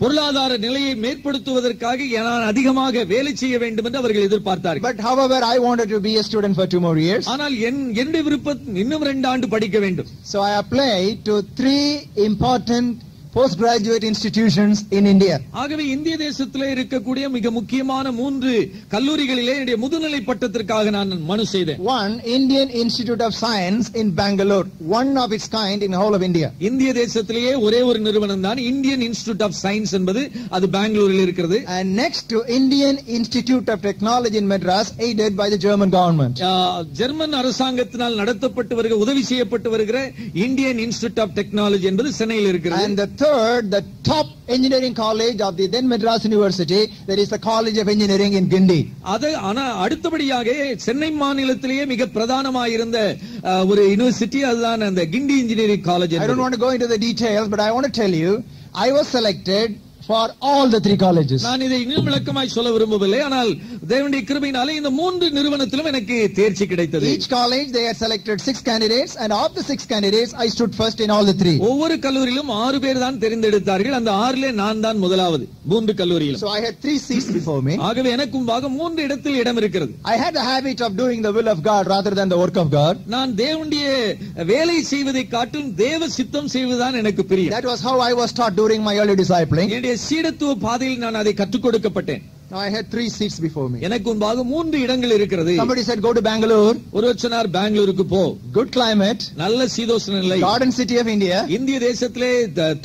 பொருளாதார நிலையை மேம்படுத்துவதற்காக நான் அதிகமாக வேலை செய்ய வேண்டும் என்று அவர்கள் எதிர்பார்த்தார்கள். But however, I wanted to be a student for two more years. ஆனால் என்னுடைய விருப்பம் இன்னும் இரண்டு ஆண்டு படிக்க வேண்டும். So I applied to three important postgraduate institutions in India. ஆகவே இந்திய தேசத்திலே இருக்கக்கூடிய மிக முக்கியமான மூன்று கல்லூரிகளிலே என்னுடைய முதுநிலை பட்டத்திற்காக நான் மனு செய்தேன். One, Indian Institute of Science in Bangalore, one of its kind in whole of India. இந்திய தேசத்திலேயே ஒரே ஒரு நிறுவனம் தான் Indian Institute of Science என்பது, அது பெங்களூரில் இருக்கிறது. And next to Indian Institute of Technology in Madras, aided by the German government. German அரசாங்கத்தினால் நடத்தப்பட்டு வருகிற உதவி செய்யப்பட்டு வருகிற Indian Institute of Technology என்பது சென்னையில் இருக்கிறது. And the third, the top engineering college of the then Madras University, there is the College of Engineering in Gindi. அது ஆனா அடுத்தபடியாக சென்னை மாநிலத்திலேயே மிக பிரதானமாக இருந்த ஒரு யுனிவர்சிட்டி அதுதான் அந்த Guindy engineering college. I don't want to go into the details, but I want to tell you I was selected for all the three colleges. நான் இதை இன்னும் விளக்கமாய் சொல்ல விரும்பவில்லை, ஆனால் தேவனுடைய கிருபையினாலே இந்த மூன்று நிறுவனத்திலும் எனக்கு தேர்ச்சி கிடைத்தது. Each college they had selected six candidates, and of the six candidates I stood first in all the three. ஒவ்வொரு கல்லூரியிலும் ஆறு பேர் தான் தேர்ந்தெடுத்தார்கள், அந்த ஆறிலே நான் தான் முதலாவது மூன்று கல்லூரியிலும். So I had three seats before me. ஆகவே எனக்கு முன்பாக மூன்று இடத்தில் இடம் இருக்கிறது. I had the habit of doing the will of God rather than the work of God. நான் தேவனுடைய வேலை செய்வதை காட்டும் தேவ சித்தம் செய்வதுதான் எனக்கு பிரியம். That was how I was taught during my early discipling. சீடத்துவ பாதையில் நான் அதை கற்றுக் கொடுக்கப்பட்டேன். Now I had three seats before me. எனக்கு முன்பாக மூன்று இடங்கள் இருக்கிறது. Somebody said go to Bangalore. ஒருவர் சொன்னார் பெங்களூருக்கு போ. Good climate. நல்ல சீதோஷ்ண நிலை. Garden city of India. இந்திய தேசத்திலே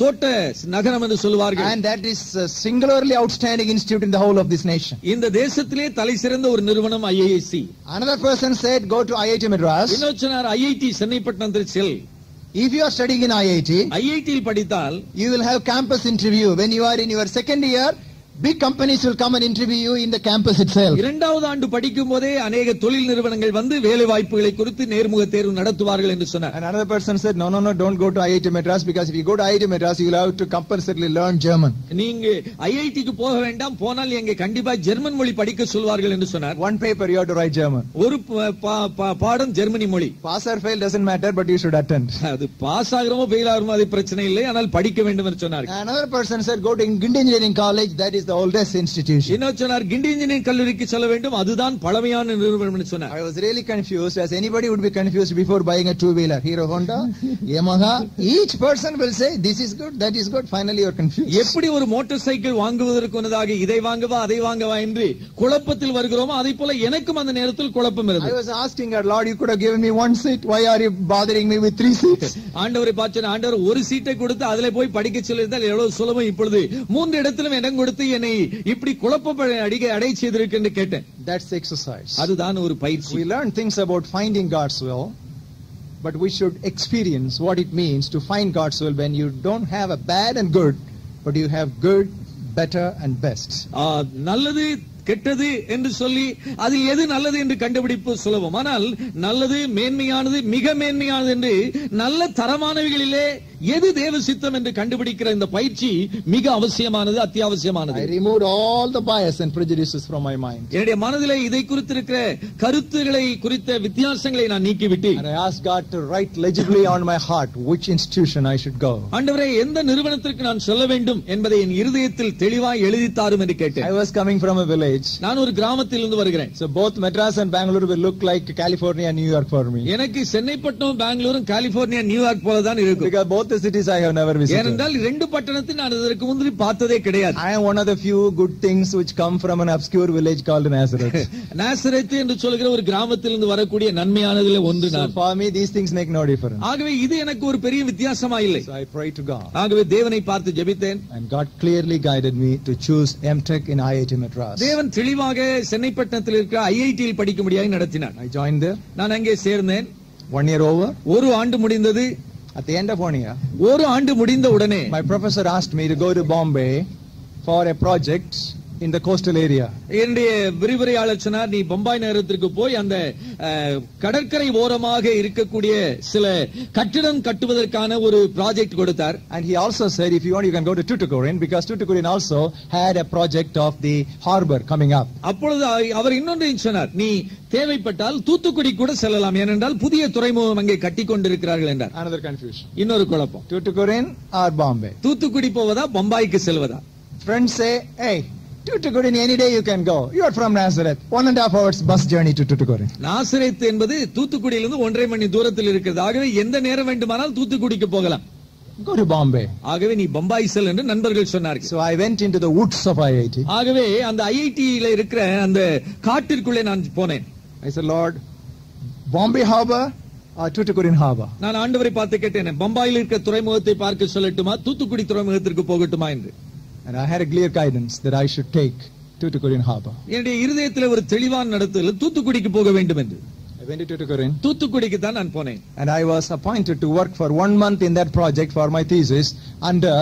தோட்ட நகரம் என்று சொல்வார்கள். And that is a singularly outstanding institute in the whole of this nation. இந்த தேசத்திலே தலைசிறந்த ஒரு நிறுவனம் I I T. Another person said go to I I T Madras. இன்னொரு சொன்னார் I I T சென்னை பட்டணத்தில் செல். If you are studying in I I T, I I T il padithal, you will have campus interview when you are in your second year. Big companies will come and interview you in the campus itself. இரண்டாவது ஆண்டு படிக்கும் போதே அநேக தொழில் நிறுவனங்கள் வந்து வேலை வாய்ப்புகளை குறித்து நேர்முக தேர்வு நடத்துவார்கள் என்று சொன்னார். And another person said, no, no, no, don't go to I I T Madras, because if you go to I I T Madras, you will have to compulsorily learn German. நீங்க ஐஐடிக்கு போக வேண்டாம், போனால் எங்க கண்டிப்பா ஜெர்மன் மொழி படிக்க சொல்வார்கள் என்று சொன்னார். One paper you have to write German. ஒரு பாடம் ஜெர்மனி மொழி. Pass or fail doesn't matter, but you should attend. அது பாஸ் ஆகறமோ ஃபெயில் ஆகறமோ அது பிரச்சனை இல்லை, ஆனால் படிக்க வேண்டும் என்று சொன்னார். Another person said, go to Guind Engineering College, that is the oldest institution. இன்னொரு சொன்னார் கிண்டி இன்ஜினியரிங் கல்லூரிக்கு செல்ல வேண்டும், அதுதான் பழமையான நிறுவனம் என்று சொன்னார். I was really confused, as anybody would be confused before buying a two wheeler, Hero Honda, Yamaha. Each person will say this is good, that is good, finally you are confused. எப்படி ஒரு மோட்டார் சைக்கிள் வாங்குவதற்கு முன்னதாக இதை வாங்குவா அதை வாங்குவா என்று குழப்பத்தில் வருகிறோமோ அதேபோல எனக்கும் அந்த நேரத்தில் குழப்பம் இருந்தது. I was asking God, Lord, you could have given me one seat, why are you bothering me with three seats? ஆண்டவரே பார்த்தேன், ஆண்டவர் ஒரு சீட்டை கொடுத்து அதிலே போய் படிக்க சொல்லியிருந்தால் எவ்வளவு சுலபம், இப்பொழுது மூன்று இடத்திலும் இடம் கொடுத்து என்னை இப்படி குழப்பப்பட அடிக்க அடை செய்திருக்கு என்று கேட்டேன். That's exercise. அதுதான் ஒரு பயிற்சி. We learn things about finding God's will, but we should experience what it means to find God's will when you don't have a bad and good, but you have good, better and best. நல்லது கெட்டது என்று சொல்லி அதில் எது நல்லது என்று கண்டுபிடிப்பு சுலபம், ஆனால் நல்லது மேன்மையானது மிக மேன்மையானது என்று நல்ல தரமானவைகளிலே எது தேவ சித்தம் என்று கண்டுபிடிக்கிற இந்த பயிற்சி மிக அவசியமானது, அத்தியாவசியமானது. I removed all the bias and prejudices from my mind. என்னுடைய மனதிலே இதை குறித்து இருக்கிற கருத்துக்களை குறித்த வித்தியாசங்களை நான் நீக்கிவிட்டு I asked God to write legibly on my heart which institution I should go. ஆண்டவரே எந்த நிறுவனத்திற்கு நான் செல்ல வேண்டும் என்பதை என் இதயத்தில் தெளிவாக எழுதி தாரும் என்று கேட்டேன். I was coming from a village. நான் ஒரு கிராமத்தில் இருந்து வருகிறேன். So both Madras and Bangalore will look like California and New York for me. எனக்கு சென்னை பட்டணம் பெங்களூரும் கலிபோர்னியா நியூயார்க் போல தான் இருக்கும். Because both the cities I have never visited. ஏனென்றால் இரண்டு பட்டணத்தை நான் இதற்கு முன்பு பார்த்ததே கிடையாது. I am one of the few good things which come from an obscure village called Nazareth. Nazareth என்று சொல்கிற ஒரு கிராமத்தில் இருந்து வரக்கூடிய நன்மையானதிலே ஒன்று நான். So for me these things make no difference. ஆகவே இது எனக்கு ஒரு பெரிய வித்தியாசமா இல்லை. So I pray to God. ஆகவே தேவனை பார்த்து ஜெபித்தேன். And God clearly guided me to choose M Tech in I I T Madras. தேவன் தெளிவாக சென்னை பட்டணத்தில் இருக்கிற ஐஐடியில் படிக்கும்படியாக நடத்தினார். I joined there. நான் அங்கே சேர்ந்தேன். One year over. ஒரு ஆண்டு முடிந்தது. At the end of one year. ஒரு ஆண்டு முடிந்த உடனே my professor asked me to go to Bombay for a project in the coastal area. என்னுடைய விரிவுரையாளர் சொன்னார், நீ பம்பாய் நகரத்திற்கு போய் அந்த கடற்கரை ஓரமாக இருக்கக்கூடிய சில கட்டிடம் கட்டுவதற்கான ஒரு ப்ராஜெக்ட் கொடுத்தார். And he also said, if you want you can go to Tuticorin, because Tuticorin also had a project of the harbor coming up. அப்பொழுது அவர் இன்னொன்றையும் சொன்னார், நீ தேவைப்பட்டால் தூத்துக்குடி கூட செல்லலாம், ஏனென்றால் புதிய துறைமுகம் அங்கே கட்டி கொண்டிருக்கிறார்கள் என்றார். Another confusion. இன்னொரு குழப்பம். Tuticorin or Bombay? Thoothukudi போவதா பம்பாய்க்கு செல்வதா? Friends say, hey, Tuticorin any day you can go, you are from Nazareth, one and a half hours bus journey to Tuticorin. Nazareth என்பது தூத்துக்குடியிலிருந்து ஒன்றரை மணி தூரத்தில் இருக்கிறது, ஆகவே எந்த நேரம் வேண்டுமானால் தூத்துக்குடிக்கு போகலாம். Go to Bombay. ஆகவே நீ பம்பாய் செல் என்று நண்பர்கள் சொன்னார்கள். So I went into the woods of I I T. ஆகவே அந்த ஐஐடியில இருக்கிற அந்த காட்டிற்குள்ளே நான் போனேன். I said, Lord, Bombay harbor or Tuticorin harbor? நான் ஆண்டவரை பார்த்து கேட்டேன், பம்பாயில் இருக்கிற துறைமுகத்தை பார்க்க சொல்லட்டுமா தூத்துக்குடி துறைமுகத்திற்கு போகட்டுமா என்று. And I had a clear guidance that I should take Tuticorin harbor. என்னுடைய இதயத்திலே ஒரு தெளிவான நடத்துதல் தூத்துக்குடிக்கு போக வேண்டும் என்று. I went to Tuticorin. தூத்துக்குடிக்கு தான் நான் போனேன். And I was appointed to work for one month in that project for my thesis under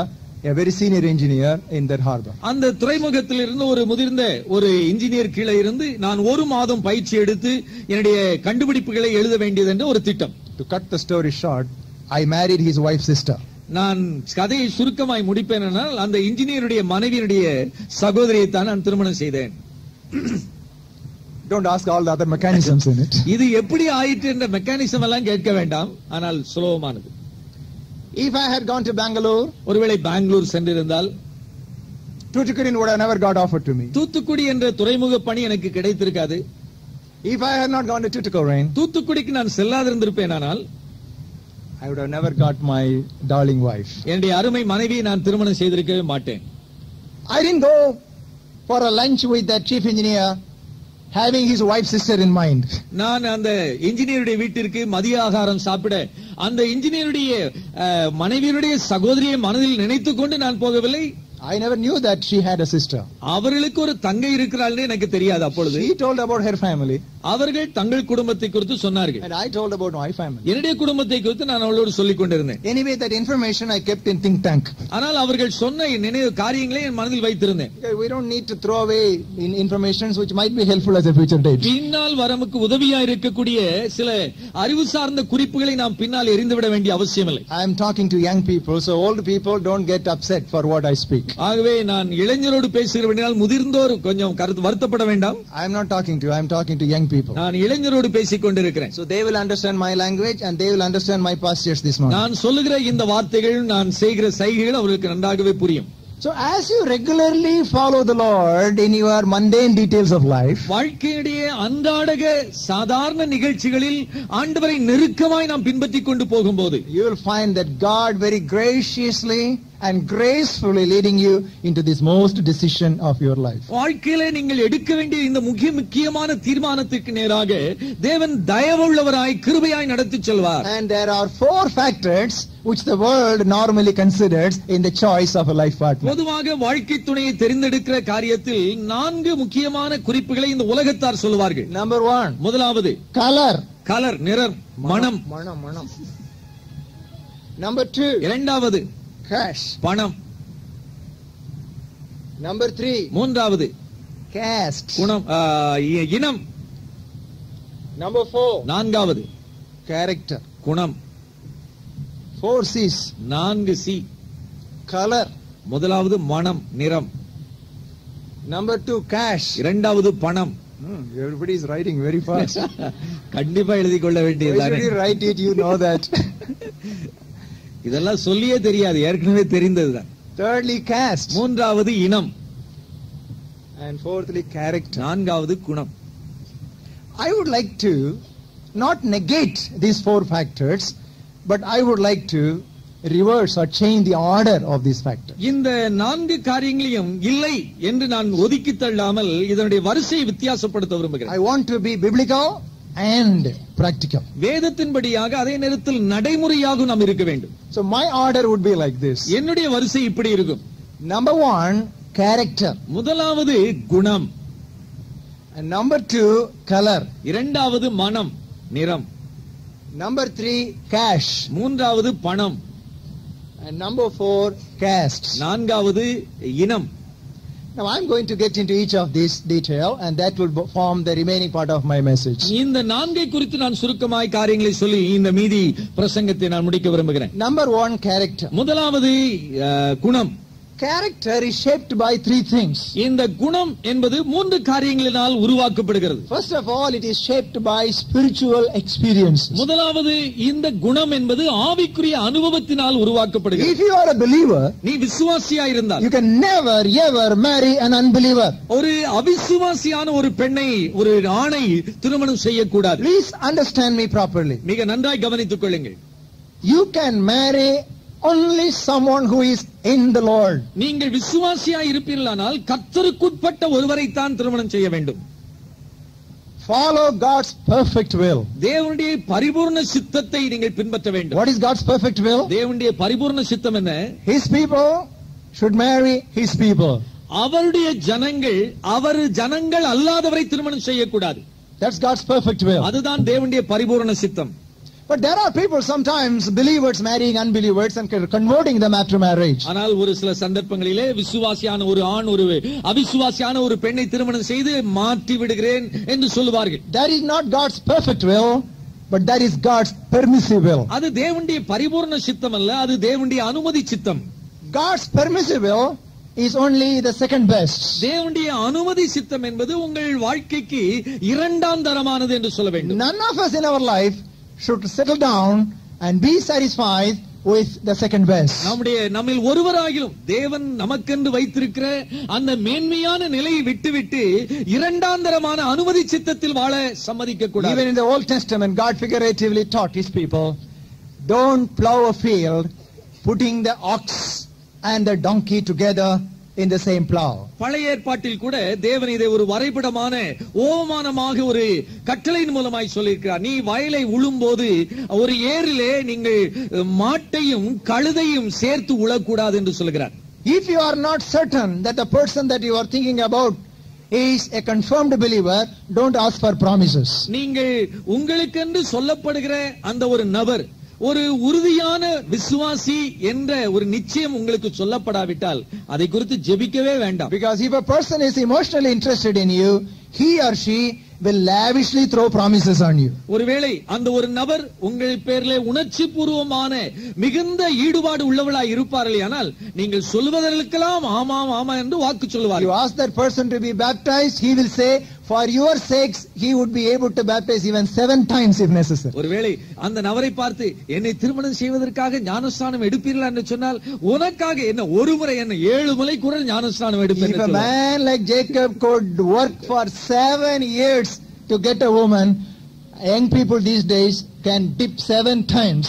a very senior engineer in that harbor. அந்த துறைமுகத்தில் இருந்து ஒரு முதிர்ந்த ஒரு இன்ஜினியர் கீழே இருந்து நான் ஒரு மாதம் பயிற்சி எடுத்து என்னுடைய கண்டுபிடிப்புகளை எழுத வேண்டியது என்ற ஒரு திட்டம். To cut the story short, I married his wife's sister. நான் கதையை சுருக்கமாய் முடிப்பேனால் அந்த இன்ஜினியருடைய மனைவியினுடைய சகோதரியை தான் நான் திருமணம் செய்தேன். Don't ask all the other mechanisms in it. இது எப்படி ஆயிற்று என்ற மெக்கானிசம் எல்லாம் கேட்க வேண்டாம், ஆனால் சுலபமானது. If I had gone to Bangalore, ஒருவேளை Bangalore சென்றிருந்தால் Tuticorin would have never got offered to me. Thoothukudi என்ற துறைமுக பணி எனக்கு கிடைத்திருக்காது. If I had not gone to Tuticorin, தூத்துக்குடிக்கு நான் செல்லாதிருந்திருப்பேனானால் I would have never got my darling wife. என்னுடைய அருமை மனைவியை நான் திருமணம் செய்திருக்கவே மாட்டேன். I didn't go for a lunch with that chief engineer having his wife's sister in mind. நான் அந்த இன்ஜினியருடைய வீட்டிற்கு மதிய ஆகாரம் சாப்பிட அந்த இன்ஜினியருடைய மனைவியுடைய சகோதரியை மனதில் நினைத்துக்கொண்டு நான் போகவில்லை. I never knew that she had a sister. அவர்களுக்கு ஒரு தங்கை இருக்கிறாள் எனக்கு தெரியாது. அப்பொழுது she told about her family. அவர்கள் தங்கள் குடும்பத்தை குறித்து சொன்னார்கள். And I told about my family. என்னுடைய குடும்பத்தை குறித்து நான் அவளோடு சொல்லிக் கொண்டிருந்தேன். Anyway, that information I kept in think tank. ஆனால் அவர்கள் சொன்ன நினைவு காரியங்களை என் மனதில் வைத்திருந்தேன். We don't need to throw away in informations which might be helpful as a future date. பின்னால் வரமுக்கு உதவியாக இருக்கக்கூடிய சில அறிவு சார்ந்த குறிப்புகளை நாம் பின்னால் எறிந்துவிட வேண்டிய அவசியம் இல்லை. I am talking to young people, so old people don't get upset for what I speak. ஆகவே நான் இளைஞரோடு பேசுகிறவனால் முதிர்ந்தோர் கொஞ்சம் கருத்து வருத்தப்பட வேண்டாம். I am not talking to you, I am talking to young people. நான் இளைஞரோடு பேசிக் கொண்டிருக்கிறேன். So they will understand my language and they will understand my postures this morning. நான் சொல்லுகிற இந்த வார்த்தைகள் நான் செய்கிற சைகைகள் அவர்களுக்கு நன்றாகவே புரியும். So as you regularly follow the Lord in your mundane details of life, வாழ்க்கையிலே அன்றாட சாதாரண நிகழ்ச்சிகளில் ஆண்டவரை நெருக்கமாய் நாம் பின்பற்றிக் கொண்டு போகும்போது, you will find that God very graciously and gracefully leading you into this most decision of your life. வாழ்க்கையிலே நீங்கள் எடுக்க வேண்டிய இந்த முக்கிய முக்கியமான தீர்மானத்துக்கு நேராக தேவன் தயவுள்ளவராய் கிருபையாய் நடத்திச் செல்வார். And there are four factors which the world normally considers in the choice of a life partner. பொதுவாக வாழ்க்கை துணையை தேர்ந்தெடுக்கிற காரியத்தில் நான்கு முக்கியமான குறிப்புகளை இந்த உலகத்தார் சொல்வார்கள். Number one, முதலாவது கலர். கலர் நிறம், மனம். மனம் மனம். Number two, இரண்டாவது cash, பணம். நம்பர் three, மூன்றாவது caste, குணம் இனம். நம்பர் four, நான்காவது character, குணம். four C's, நான்கு C. color, முதலாவது மனம் நிறம். நம்பர் two cash, இரண்டாவது பணம். Everybody is writing very fast. கண்டிப்பா எழுதி கொள்ள வேண்டியதுதானே. You write it, you know that. இதெல்லாம் சொல்லியே தெரியாது, ஏற்கனவே தெரிந்ததுதான். Thirdly caste, மூன்றாவது இனம். And fourthly character, நான்காவது குணம். I would like to not negate these four factors, but I would like to reverse or change the order of these factors. இந்த நான்கு காரியங்களையும் இல்லை என்று நான் ஒதுக்கி தள்ளாமல் இதனுடைய வரிசையை வித்தியாசப்படுத்த விரும்புகிறேன். I want to be biblical and practical. வேதத்தின்படியாக அதே நேரத்தில் நடைமுறையாக நாம் இருக்க வேண்டும். So my order would be like this. என்னுடைய வரிசை இப்படி இருக்கும். Number one, character. முதலாவது குணம். And number two, color. இரண்டாவது மனம் நிறம். Number three, cash. மூன்றாவது பணம். And number four, caste. நான்காவது இனம். Now I am going to get into each of these detail and that will form the remaining part of my message. இந்த நான்கை குறித்து நான் சுருக்கமாய் காரியங்களை சொல்லி இந்த மீதி பிரசங்கத்தை நான் முடிக்க விரும்புகிறேன். Number one, character. முதலாவது குணம். Character is shaped by three things. இந்த குணம் என்பது மூன்று காரியங்களினால் உருவாக்கப்படுகிறது. First of all, it is shaped by spiritual experiences. முதலாவது இந்த குணம் என்பது ஆவிக்குரிய அனுபவத்தினால் உருவாக்கப்படுகிறது. If you are a believer, நீ விசுவாசியாய் இருந்தால், you can never ever marry an unbeliever. ஒரு அவிசுவாசியான ஒரு பெண்ணை ஒரு ஆணை திருமணம் செய்ய கூடாது. Please understand me properly. மிக நன்றாய் கவனித்துக் கொள்ளுங்கள். You can marry only someone who is in the Lord. நீங்கள் விசுவாசியாய் இருப்பீர்களானால் கர்த்தருக்குட்பட்ட ஒருவரை தான் திருமணம் செய்ய வேண்டும். Follow God's perfect will. தேவனுடைய பரிபூர்ண சித்தத்தை நீங்கள் பின்பற்ற வேண்டும். What is God's perfect will? தேவனுடைய பரிபூர்ண சித்தம் என்ன? His people should marry his people. அவருடைய ஜனங்கள் அவர் ஜனங்கள் அல்லாதவரை திருமணம் செய்ய கூடாது. That's God's perfect will. அதுதான் தேவனுடைய பரிபூர்ண சித்தம். But there are people sometimes, believers marrying unbelievers and converting them after marriage. ஆனால் ஒரு சில சந்தர்ப்பங்களிலே விசுவாசியான ஒரு ஆண் ஒரு அவிசுவாசியான ஒரு பெண்ணை திருமணம் செய்து மாற்றி விடுகிறேன் என்று சொல்வார்கள். That is not God's perfect will, but that is God's permissive will. அது தேவனுடைய பரிபூரண சித்தம் அல்ல, அது தேவனுடைய அனுமதி சித்தம். God's permissive will is only the second best. தேவனுடைய அனுமதி சித்தம் என்பது உங்கள் வாழ்க்கைக்கு இரண்டாம் தரமானது என்று சொல்ல வேண்டும். None of us in our life should settle down and be satisfied with the second best. நம்முடைய நம்மில் ஒருவராகிலும் தேவன் நமக்கென்று வைத்திருக்கிற அந்த மேன்மையான நிலையை விட்டுவிட்டு இரண்டாந்தரமான அனுமதி சித்தத்தில் வாழ சம்மதிக்க கூடாது. Even in the Old Testament, God figuratively taught his people, don't plow a field putting the ox and the donkey together in the same plow. பழைய ஏற்பாட்டில் கூட தேவன் இதை ஒரு வரைபடமான ஓமானமாக ஒரு கட்டளையின் மூலமாய் சொல்லியிருக்கிறார். நீ வயலை உழும்போது ஒரு ஏரிலே நீங்கள் மாட்டையும் கழுதையும் சேர்த்து உழக்கூடாது என்று சொல்கிறார். If you are not certain that the person that you are thinking about is a confirmed believer, don't ask for promises. நீங்கள் உங்களுக்கென்று சொல்லப்படுகிற அந்த ஒரு நபர் ஒரு உறுதியான விசுவாசி என்ற ஒரு நிச்சயம் உங்களுக்கு சொல்லப்படாவிட்டால் அதை குறித்து ஜெபிக்கவே வேண்டாம். Because if a person is emotionally interested in you, he or she will lavishly throw promises on you. ஒருவேளை அந்த ஒரு நபர் உங்கள் பேரிலே உணர்ச்சிபூர்வமான மிகுந்த ஈடுபாடு உள்ளவளாய் இருப்பார்களானால் நீங்கள் சொல்வதற்கெல்லாம் ஆமா ஆமா என்று வாக்கு சொல்வார்கள். You ask that person to be baptized, he will say, for your sakes he would be able to baptize even seven times if necessary. ஒருவேளை அந்த நபரை பார்த்து என்னை திருமணம் செய்வதற்காக ஞானஸ்நானம் எடுப்பீர்களா என்று சொன்னால் உனக்காக என்ன ஒரு முறை என்ன ஏழு முறை கூட ஞானஸ்நானம் எடுப்பேன் என்று சொல்வார். If a man like Jacob could work for seven years to get a woman, young people these days can dip seven times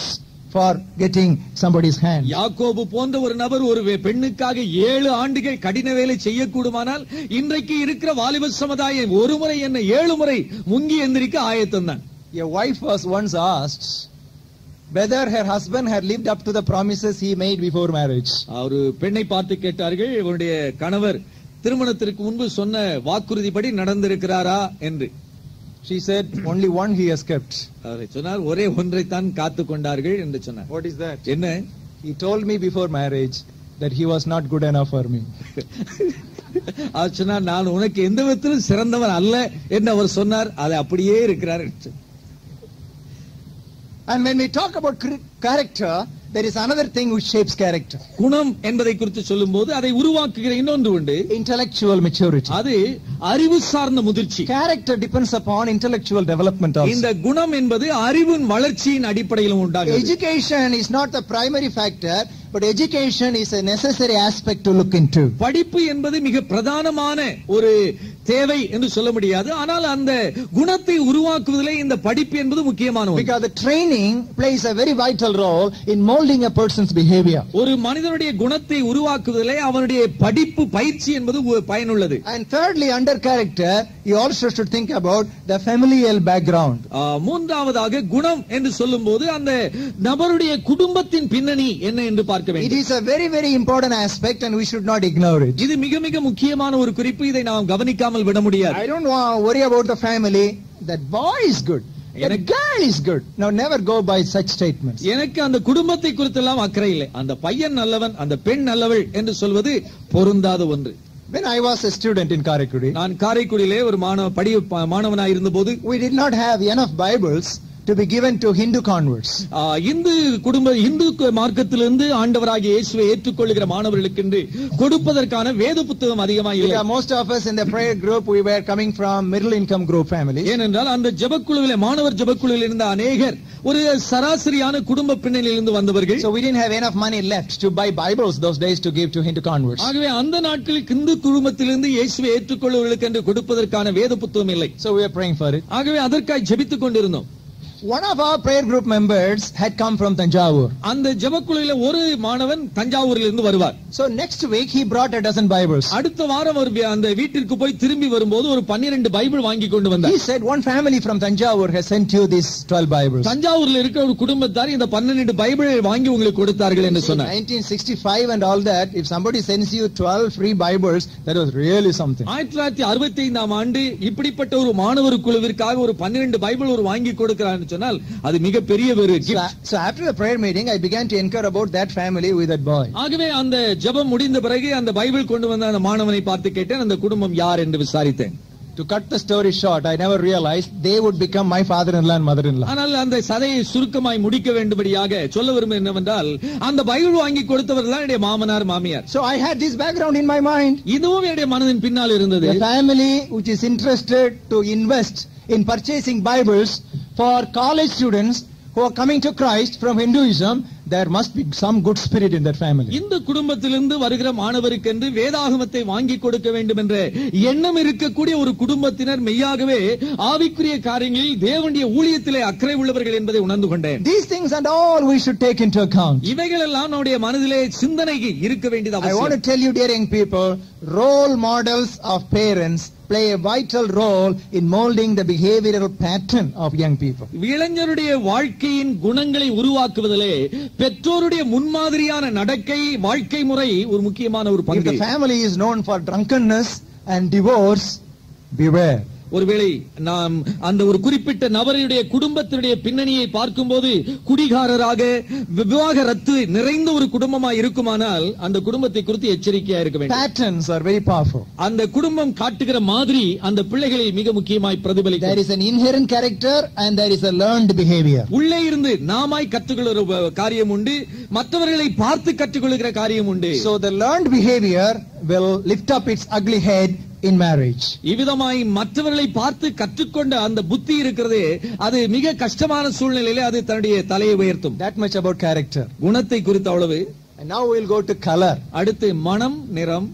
for getting somebody's hand. யாக்கோபு போன்ற ஒரு நபர் ஒரு பெண்ணுக்காக ஏழு ஆண்டுகள் கடின வேலை செய்யக்கூடுமானால் இன்றைக்கு இருக்கிற வாலிப சமுதாயம் ஒரு முறை என்ன ஏழு முறை முங்கி எந்திரிக்க ஆயத்தம்தான். A wife was once asked whether her husband had lived up to the promises he made before marriage. ஒரு பெண்ணை பார்த்து கேட்டார்கள் இவருடைய கணவர் திருமணத்திற்கு முன்பு சொன்ன வாக்குறுதிப்படி நடந்திருக்கிறாரா என்று. She said only one he has kept. அவர் சொன்னார் ஒரே ஒன்றை தான் காத்து கொண்டார்கள் என்று சொன்னார். What is that? என்ன? He told me before marriage that he was not good enough for me. அவர் சொன்னார் நான் உனக்கு எந்த விதத்திலும் சிறந்தவன் அல்ல என்று அவர் சொன்னார். அது அப்படியே இருக்கிறார். And when we talk about character, there is another thing which shapes character. குணம் என்பதை குறித்து சொல்லும்போது அதை உருவாக்குகிற இன்னொன்று உண்டு. Intellectual maturity. அது அறிவு சார்ந்த முதிர்ச்சி. Character depends upon intellectual development also. இந்த குணம் என்பது அறிவின் வளர்ச்சியின் அடிப்படையில் உண்டாகிறது. Education is not the primary factor, but education is a necessary aspect to look into. படிப்பு என்பது மிக பிரதானமான ஒரு தேவை என்று சொல்ல முடியாது, ஆனால் அந்த குணத்தை உருவாக்குவதிலே இந்த படிப்பு என்பது முக்கியமான ஒன்று. Because the training plays a very vital role in molding a person's behavior. ஒரு மனிதனுடைய குணத்தை உருவாக்குவதிலே அவனுடைய படிப்பு பயிற்சி என்பது பயனுள்ளது. And thirdly, under character, you also should think about the familial background. மூன்றாவதாக குணம் என்று சொல்லும்போது அந்த நபருடைய குடும்பத்தின் பின்னணி என்ன என்று பார்க்க வேண்டும். It is a very very important aspect and we should not ignore it. இது மிக மிக முக்கியமான ஒரு குறிப்பு, இதை நாம் கவனிக்காமல் விட முடியாது. I don't worry about the family, that boy is good, that girl is good. Now never go by such statements. எனக்கு அந்த குடும்பத்தை குறித்தெல்லாம் அக்கறை இல்லை, அந்த பையன் நல்லவன் அந்த பெண் நல்லவள் என்று சொல்வது பொருந்தாத ஒன்று. When I was a student in Karaikudi, நான் காரைக்குடியிலே ஒரு மாணவ படி மாணவனாய் இருந்தபோது we did not have enough Bibles to be given to Hindu converts. Hindu குடும்ப இந்து மார்க்கத்திலிருந்து ஆண்டவராகிய இயேசுவை ஏற்றுக்கொள்ளுகிற மாணவர்களுக்கு கொடுப்பதற்கான வேத புத்தகம் அதிகமாக இல்லை. Most of us in the prayer group we were coming from middle income group family. ஏனென்றால் அந்த ஜெபக்குழுவிலே மாணவர் ஜெபக்குழுவில் இருந்த அநேகர் ஒரு சராசரியான குடும்ப பின்னணியிலிருந்து வந்தவர்கள். So we didn't have enough money left to buy Bibles those days to give to Hindu converts. ஆகவே அந்த நாட்களில் இந்து குடும்பத்திலிருந்து இயேசுவை ஏற்றுக்கொள்ளுவர்களுக்கு என்று கொடுப்பதற்கான வேத புத்தகம் இல்லை. So we were praying for it. ஆகவே அதற்காக ஜெபித்துக் கொண்டிருந்தோம். One of our prayer group members had come from Tanjavur. அந்த ஜெபக்குழுவிலே ஒரு மாணவன் தஞ்சாவூரிலிருந்து வருவார். So next week he brought a dozen Bibles. அடுத்த வாரம் அவர் அந்த வீட்டிற்கு போய் திரும்பி வரும்போது ஒரு பன்னிரண்டு பைபிள் வாங்கி கொண்டு வந்தார். He said one family from Tanjavur has sent you these twelve Bibles. தஞ்சாவூரில் இருக்கிற ஒரு குடும்பத்தார் இந்த பன்னிரண்டு பைபிளை வாங்கி உங்களுக்கு கொடுத்தார்கள் என்று சொன்னார். nineteen sixty-five and all that, if somebody sends you twelve free Bibles, that was really something. ஆயிரத்து தொள்ளாயிரத்து அறுபத்தைந்து ஆம் ஆண்டு இப்படிப்பட்ட ஒரு மாணவர் குழுவிற்காக ஒரு பன்னிரண்டு பைபிள் ஒரு வாங்கி கொடுக்கிறார். சொன்னால் அது மிக பெரிய ஒரு gift. So after the prayer meeting I began to encourage about that family with that boy. ஆகவே அந்த ஜெபம் முடிந்த பிறகு அந்த பைபிள் கொண்டு வந்த அந்த மாணவனை பார்த்து கேட்டேன் அந்த குடும்பம் யார் என்று விசாரித்தேன். To cut the story short, I never realized they would become my father-in-law and mother-in-law. ஆனால் அந்த சதையை சுருக்கமாய் முடிக்க வேண்டும்படியாக சொல்ல விரும்பும் என்னவென்றால் அந்த பைபிள் வாங்கி கொடுத்தவர்கள் என்னுடைய மாமனார் மாமியார். So I had this background in my mind. இதுவும் என்னுடைய மனதின் பின்னால் இருந்தது. A family which is interested to invest in purchasing Bibles for college students who are coming to Christ from Hinduism, there must be some good spirit in that family. இந்த குடும்பத்திலிருந்து வருகிற மாணவருக்கென்று வேதாகமத்தை வாங்கி கொடுக்க வேண்டும் என்ற எண்ணம் இருக்கக்கூடிய ஒரு குடும்பத்தினர் மெய்யாகவே ஆவிக்குரிய காரியங்களில் தேவனுடைய ஊழியத்திலே அக்கறை உள்ளவர்கள் என்பதை உணர்ந்து கொண்டேன். These things and all we should take into account. இவைகளெல்லாம் நம்முடைய மனதிலே சிந்தனைக்கு இருக்க வேண்டியது அவசியம். I want to tell you dear young people, role models of parents play a vital role in molding the behavioral pattern of young people. இளைஞருடைய வாழ்க்கையின் குணங்களை உருவாக்குவதிலே பெற்றோருடைய முன்மாதிரியான நடக்கை வாழ்க்கை முறை ஒரு முக்கியமான ஒரு பங்கு. The family is known for drunkenness and divorce, Beware. ஒருவேளை நாம் அந்த ஒரு குறிப்பிட்ட நபருடைய குடும்பத்தினுடைய பின்னணியை பார்க்கும் போது குடிகாரராக விவாகரத்து நிறைந்த ஒரு குடும்பமாக இருக்குமானால் அந்த குடும்பத்தை குறித்து எச்சரிக்கையா இருக்க வேண்டும். Patterns are very powerful. அந்த குடும்பம் காட்டுகிற மாதிரி அந்த பிள்ளைகளை மிக முக்கியமாய் பிரதிபலிக்கும். There is an inherent character and there is a learned behavior. உள்ளே இருந்து நாமாய் கற்றுக்கொள்கிற காரியம் உண்டு, மற்றவர்களை பார்த்து கற்றுக்கொள்கிற காரியம் உண்டு. So the learned behavior will lift up its ugly head in marriage. இவ்விதமாய் மற்றவர்களை பார்த்து கற்றுக்கொண்ட அந்த புத்தி இருக்கிறதே அது மிக கஷ்டமான சூழ்நிலையிலே அது தன்னுடைய தலையை உயர்த்தும். That much about character. குணத்தை குறித்து அவ்வளவு. And now we'll go to color. அடுத்து மனம், நிறம்.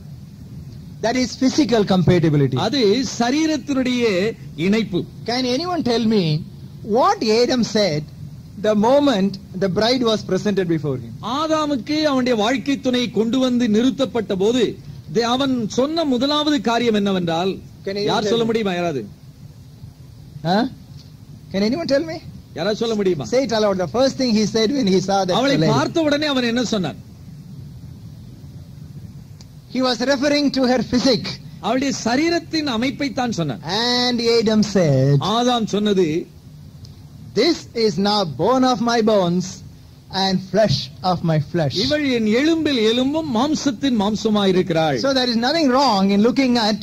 That is physical compatibility. அது சரீரத்தினுடைய இணைப்பு. Can anyone tell me what Adam said the moment the bride was presented before him? ஆதாமுக்கு அவனுடைய வாழ்க்கை துணை கொண்டு வந்து நிறுத்தப்பட்ட போது அவன் சொன்ன முதலாவது காரியம் என்னவென்றால், யார் சொல்ல முடியுமா? யாராவது யாராவது சொல்ல முடியுமா? அவளை பார்த்த உடனே அவன் என்ன சொன்னார்? He was referring to her physique. அவளுடைய சரீரத்தின் அமைப்பை தான் சொன்னார். And Adam said, ஆதாம் சொன்னது, This is now bone of my bones and flesh of my flesh. இவள் என் எலும்பில் எலும்பும் மாம்சத்தின் மாம்சமாய் இருக்கிறாள். So there is nothing wrong in looking at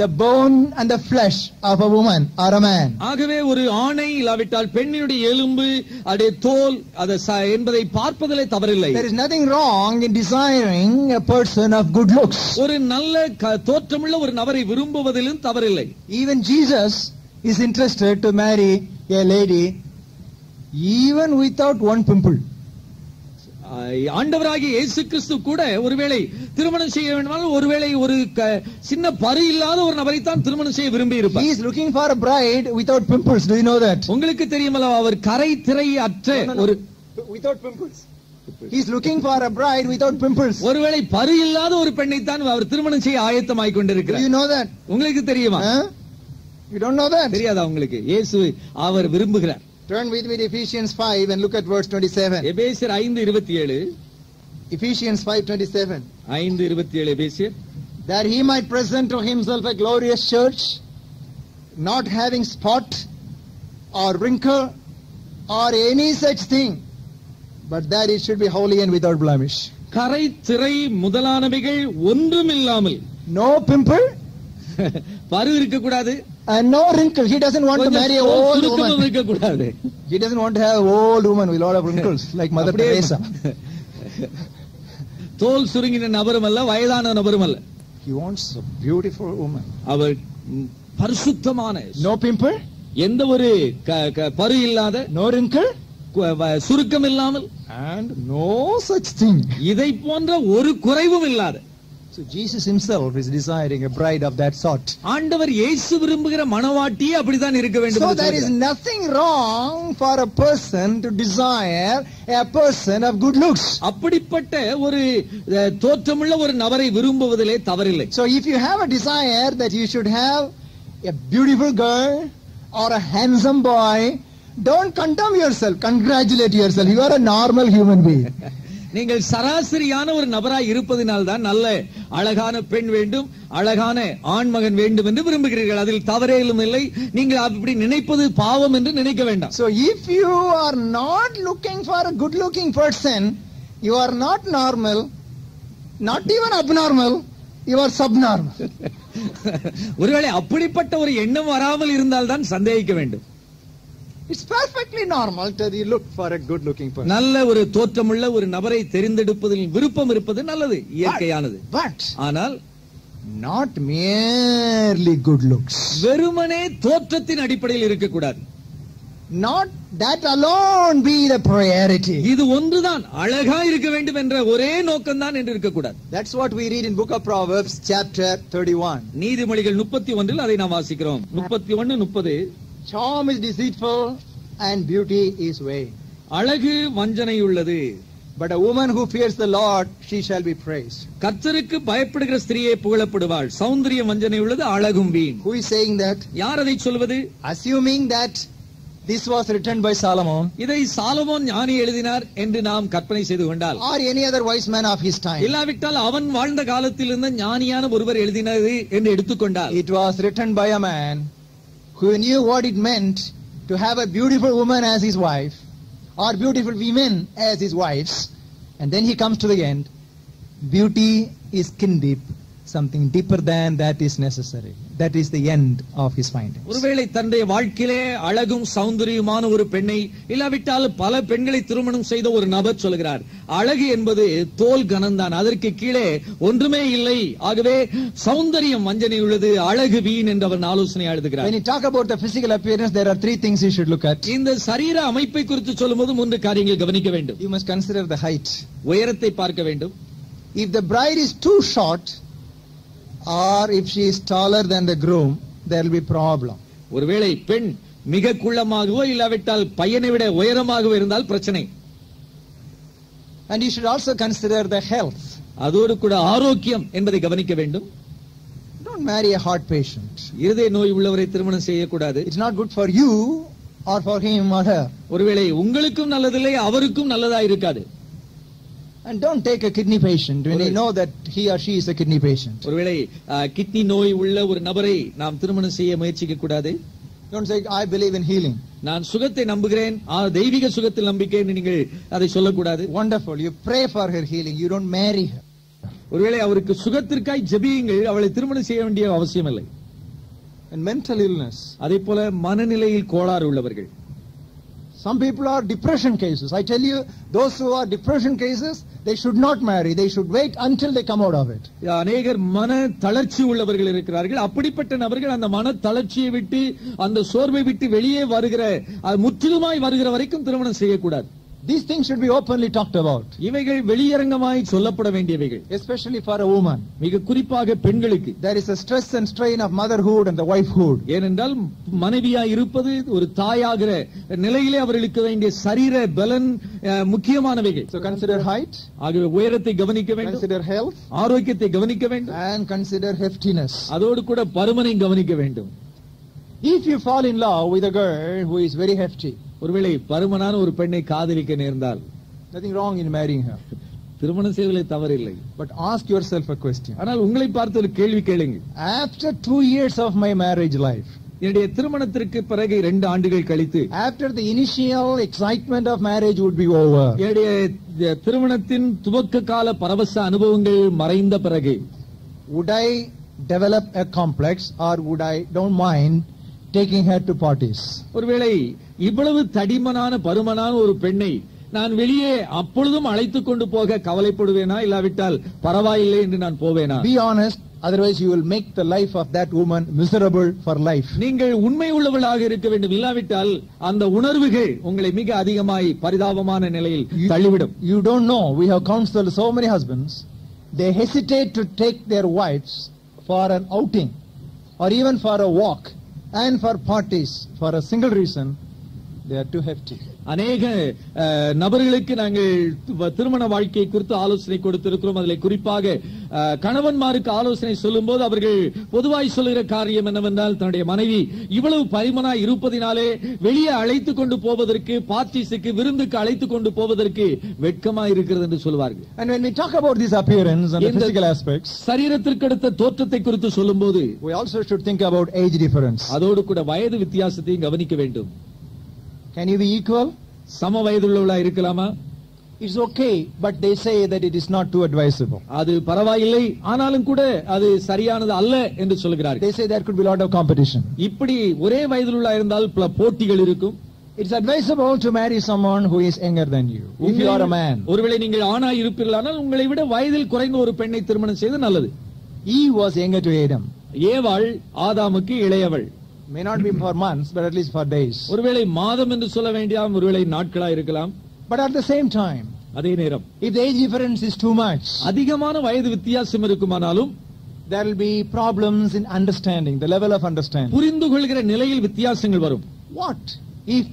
the bone and the flesh of a woman or a man. ஆகவே ஒரு ஆணை இல்லாவிட்டால் பெண்ணினுடைய எலும்பு அதே தோல் அத என்பதை பார்ப்பதிலே தவறில்லை. There is nothing wrong in desiring a person of good looks. ஒரு நல்ல தோற்றமுள்ள ஒரு நபரை விரும்புவதிலும் தவறில்லை. Even Jesus is interested to marry a lady even without one pimple. ஆண்டவராகிய இயேசு கிறிஸ்து கூட ஒருவேளை திருமணம் செய்ய வேண்டுமானால் ஒருவேளை ஒரு சின்ன பரு இல்லாத ஒரு நபரை தான் திருமணம் செய்ய விரும்பி இருப்பார். He is looking for a bride without pimples. Do you know that? உங்களுக்கு தெரியுமா? அவர் கரை திரை அற்ற ஒரு without pimples. He is looking for a bride without pimples. ஒருவேளை பரு இல்லாத ஒரு பெண்ணை தான் அவர் திருமணம் செய்ய ஆயத்தமாய் கொண்டிருக்கிறார். Do you know that? உங்களுக்கு தெரியுமா? You don't know that? தெரியாதா உங்களுக்கு? இயேசு அவர் விரும்புகிறார். Turn with me to Ephesians five and look at verse twenty-seven. Ephesians five twenty-seven. Ephesians five twenty-seven. five twenty-seven Ephesians. That he might present to himself a glorious church, not having spot or wrinkle or any such thing, but that it should be holy and without blemish. Karai thirai mudalanavigal ondrum illamal. No pimple. Paru irukka koodadhu. And no wrinkles. He doesn't want to marry an old woman. He doesn't want to have an old woman with a lot of wrinkles like Mother Teresa. Tol surungina nabarum alla, vayadana nabarum alla. He wants a beautiful woman. Avar parisuthamana. No pimple. Endha oru paru illada. No wrinkle. Surukam illamal. And no such thing. Idai pondra oru kuraivum illada. So Jesus himself is desiring a bride of that sort. ஆண்டவர் இயேசு விரும்புகிற மணவாட்டி அப்படி தான் இருக்க வேண்டும். So there is nothing wrong for a person to desire a person of good looks. அப்படிப்பட்ட ஒரு தோற்றமுள்ள ஒரு நபரை விரும்புவதிலே தவறில்லை. So if you have a desire that you should have a beautiful girl or a handsome boy, don't condemn yourself. Congratulate yourself. You are a normal human being. நீங்கள் சராசரியான ஒரு நபராய் இருப்பதினால்தான் நல்ல அழகான பெண் வேண்டும், அழகான ஆண்மகன் வேண்டும் என்று விரும்புகிறீர்கள். அதில் தவறேலும் இல்லை. நீங்கள் அப்படி நினைப்பது பாவம் என்று நினைக்க வேண்டாம். So if you are not looking for a good looking person, you are not normal, not even abnormal, you are subnormal. ஒருவேளை அப்படிப்பட்ட ஒரு எண்ணம் வராமல் இருந்தால்தான் சந்தேகிக்க வேண்டும். It's perfectly normal to look for a good looking person. நல்ல ஒரு தோற்றமுள்ள ஒரு நபரை தெரிந்தெடுப்பதில் விருப்பம் இருப்பது நல்லது, இயற்கையானது. But ஆனால் not merely good looks. வெறுமனே தோற்றத்தின் அடிப்படையில் இருக்க கூடாது. Not that alone be the priority. இது ஒன்றுதான் அழகா இருக்க வேண்டும் என்ற ஒரே நோக்கம் தான் என்று இருக்க கூடாது. That's what we read in book of Proverbs chapter thirty-one. நீதிமொழிகள் முப்பத்தி ஒன்று இல் அதை நாம் வாசிக்கிறோம். முப்பத்தி ஒன்று முப்பது. Charm is deceitful and beauty is vain. அழகு வஞ்சனை உள்ளது. But a woman who fears the Lord, she shall be praised. கர்த்தருக்கு பயப்படுகிற ஸ்திரீயே புகழப்படுவாள். சௌந்தரியம் வஞ்சனை உள்ளது, அழகும் வீண். Who is saying that? யார் அதை சொல்வது? Assuming that This was written by Solomon. இதை சாலமோன் ஞானி எழுதினார் என்று நாம் கற்பனை செய்து கொண்டால், or any other wise man of his time. இல்லாவிட்டால் அவன் வாழ்ந்த காலத்தில் இருந்த ஞானியான ஒருவர் எழுதினது என்று எடுத்துக்கொண்டால், it was written by a man who knew what it meant to have a beautiful woman as his wife or beautiful women as his wives, and then he comes to the end. Beauty is skin deep. Something deeper than that is necessary. That is the end of his findings. ஒருவேளை தன்னுடைய வாழ்க்கையிலே அழகும் சௌந்தரியமான ஒரு பெண்ணை இல்லாவிட்டால் பல பெண்களை திருமணம் செய்த ஒரு நபர் சொல்கிறார், அழகு என்பது தோல் கனந்தான், அதற்கு கீழே ஒன்றுமே இல்லை, ஆகவே சௌந்தரியம் வஞ்சனை உள்ளது, அழகு வீண் என்று அவர் ஆலோசனை எழுதுகிறார். When you talk about the physical appearance, there are three things you should look at. இந்த சரீர அமைப்பை குறித்து சொல்லும்போது மூன்று காரியங்கள் கவனிக்க வேண்டும். You must consider the height. உயரத்தை பார்க்க வேண்டும். If the bride is too short, or if she is taller than the groom, there will be problem. ஒருவேளை பெண் மிக குள்ளமாகவோ இல்லாவிட்டால் பையனை விட உயரமாகவோ இருந்தால் பிரச்சனை. And you should also consider the health. அதோடு கூட ஆரோக்கியம் என்பதை கவனிக்க வேண்டும். Don't marry a heart patient. இதய நோய் உள்ளவரை திருமணம் செய்ய கூடாது. It's not good for you or for him or her. ஒருவேளை உங்களுக்கும் நல்லதில்லை, அவருக்கும் நல்லதாய் இருக்காது. And don't take a kidney patient when you know that he or she is a kidney patient. ஒருவேளை கிட்னி நோய் உள்ள ஒரு நபரை நாம் திருமணம் செய்ய முயற்சிக்க கூடாது. Don't say I believe in healing. நான் சுகத்தை நம்புகிறேன், தெய்வீக சுகத்தில் நம்பிக்கை என்று நீங்கள் அதை சொல்ல கூடாது. Wonderful. You pray for her healing. You don't marry her. ஒருவேளை அவருக்கு சுகத்திற்காய் ஜெபியுங்கள், அவளை திருமணம் செய்ய வேண்டிய அவசியம் இல்லை. And mental illness. அதேபோல மனநிலையில் கோளாறு உள்ளவர்கள். Some people are depression cases. I tell you, those who are depression cases, they should not marry. They should wait until they come out of it. அநேகர் மன தளர்ச்சி உள்ளவர்கள் இருக்கிறார்கள். அப்படிப்பட்ட நபர்கள் அந்த மன தளர்ச்சியை விட்டு, அந்த சோர்வை விட்டு வெளியே வருகிற, முற்றிலுமாய் வருகிற வரைக்கும் திருமணம் செய்யக்கூடாது. These things should be openly talked about. இவைகள் வெளியரங்கமாய் சொல்லப்பட வேண்டியவைகள். Especially for a woman. மிக குறிப்பாக பெண்களுக்கு. There is a stress and strain of motherhood and the wifehood. ஏனென்றால் மனைவியாய் இருப்பது ஒரு தாயாகிற நிலையிலே அவர்களுக்கு வேண்டிய சரீர பலன் முக்கியமானவைகள். So consider height. ஆகவே உயரத்தை கவனிக்க வேண்டும். Consider health. ஆரோக்கியத்தை கவனிக்க வேண்டும். And consider heftiness. அதோடு கூட பருமனை கவனிக்க வேண்டும். If you fall in love with a girl who is very hefty. ஒருவேளை பருமனான ஒரு பெண்ணை காதலிக்க நேர்ந்தால், nothing wrong in marrying her. திருமணம் செய்வதிலே தவறில்லை. But ask yourself a question. ஆனால் உங்களை பார்த்து ஒரு கேள்வி கேளுங்க. After two years of my marriage life. என்னுடைய திருமணத்திற்கு பிறகு இரண்டு ஆண்டுகள் கழித்து, after the initial excitement of marriage would be over. என்னுடைய திருமணத்தின் துவக்க கால பரவச அனுபவங்கள் மறைந்த பிறகு, would I develop a complex or would I don't mind taking her to parties? ஒருவேளை இவ்வளவு தடிமனான பருமனான ஒரு பெண்ணை நான் வெளியே அப்பொழுதும் அழைத்து கொண்டு போக கவலைப்படுவேனா, இல்லாவிட்டால் பரவாயில்லை என்று நான் போவேனா? Be honest, otherwise you will make the life of that woman miserable for life. நீங்கள் உண்மை உள்ளவளாக இருக்க வேண்டும், இல்லாவிட்டால் அந்த உணர்வுகள் உங்களை மிக அதிகமாய் பரிதாபமான நிலையில் தள்ளிவிடும். You don't know, we have counseled so many husbands, they hesitate to take their wives for an outing or even for a walk and for parties for a single reason. They are too hefty. அநேக நபர்களுக்கு நாங்கள் திருமண வாழ்க்கையை குறித்து ஆலோசனை கொடுத்திருக்கிறோம். அதிலே குறிப்பாக கணவன்மாருக்கு ஆலோசனை சொல்லும் போது அவர்கள் பொதுவாய் சொல்லுகிற காரியம் என்னவென்றால், தன்னுடைய மனைவி இவ்வளவு பரிமனாய் இருப்பதினாலே வெளியே அழைத்து கொண்டு போவதற்கு, பார்ட்டிஸுக்கு, விருந்துக்கு அழைத்து கொண்டு போவதற்கு வெட்கமாய் இருக்கிறது என்று சொல்வார்கள். And when we talk about this appearance and the physical aspects, சரீரத்திற்கு அடுத்த தோற்றத்தை குறித்து சொல்லும்போது, we also should think about age difference. அதோடு கூட வயது வித்தியாசத்தையும் கவனிக்க வேண்டும். Can you be equal? சம வயதுள்ளவளா இருக்கலாமா? It's okay, but they say that it is not too advisable. அது பரவாயில்லை, ஆனாலும் கூட அது சரியானது அல்ல என்று சொல்கிறார்கள். They say there could be lot of competition. இப்படி ஒரே வயதுள்ளவளா இருந்தால் பல போட்டிகள் இருக்கும். It's advisable to marry someone who is younger than you. If you are a man. ஒருவேளை நீங்கள் ஆணாய் இருப்பீர்களானால் உங்களை விட வயதில் குறைந்த ஒரு பெண்ணை திருமணம் செய்வது நல்லது. Eve was younger to Adam. ஏவாள் ஆதாமுக்கு இளையவள். May not be for months, but at least for days. ஒருவேளை மாதம் என்று சொல்ல வேண்டியாம், ஒருவேளை நாட்களாக இருக்கலாம். But at the same time, அதே நேரம், if the age difference is too much, அதிகமான வயது வித்தியாசம் இருக்குமானாலும், there will be problems in understanding, the level of understanding. புரிந்துகொள்கிற நிலையில் வித்தியாசங்கள் வரும். What if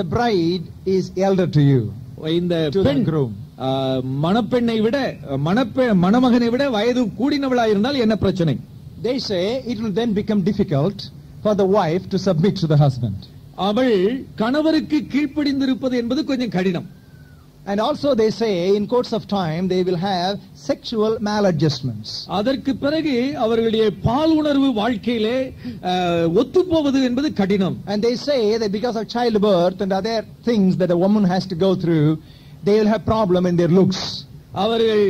the bride is elder to you? இந்த பெண் மணப்பெண்ணை விட மணப்பெ மணமகனை விட வயது கூடினவளாக இருந்தால் என்ன பிரச்சனை? They say it will then become difficult for the wife to submit to the husband. அவள் கணவருக்கு கீழ்ப்படிந்திருப்பது என்பது கொஞ்சம் கடினம். And also they say in course of time they will have sexual maladjustments. அதற்கு பிறகு அவர்களுடைய பால் உணர்வு வாழ்க்கையிலே ஒத்து போவது என்பது கடினம். And they say that because of childbirth and other things that a woman has to go through, they will have problem in their looks. அவர்கள்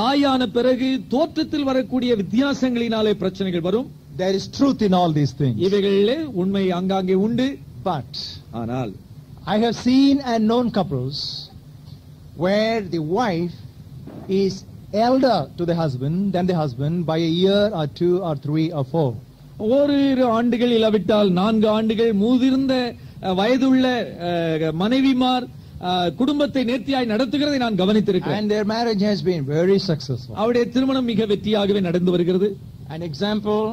தாயான பிறகு தோற்றத்தில் வரக்கூடிய வித்தியாசங்களினாலே பிரச்சனைகள் வரும். There is truth in all these things. இவைகளிலே உண்மை அங்கங்கே உண்டு. But ஆனால் I have seen and known couples where the wife is elder to the husband than the husband by a year or two or three or four. ஓரிரு ஆண்டுகள் இல்லாவிட்டால் நான்கு ஆண்டுகள் முதிர்ந்த வயதுள்ள மனைவிமார் குடும்பத்தை நேர்த்தியாய் நடத்துகிறதை நான் கவனித்திருக்கிறேன். And their marriage has been very successful. அவருடைய திருமணம் மிக வெற்றியாகவே நடந்து வருகிறது. An example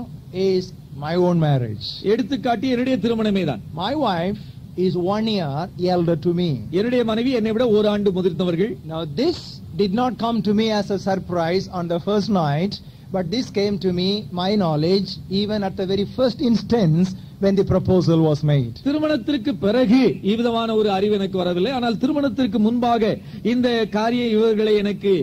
is my own marriage. எடுத்துக்காட்டி என்னுடைய திருமணமே தான். My wife is one year elder to me. என்னுடைய மனைவி என்னை விட ஒரு ஆண்டு முதிர்ந்தவர்கள். Now this did not come to me as a surprise on the first night, but this came to me, my knowledge, even at the very first instance when the proposal was made. திருமணத்திற்கு பிறகு இவ்விதமான ஒரு அறிவு எனக்கு வரவில்லை, ஆனால் திருமணத்திற்கு முன்பாக இந்த காரியம் இவர்களை எனக்கு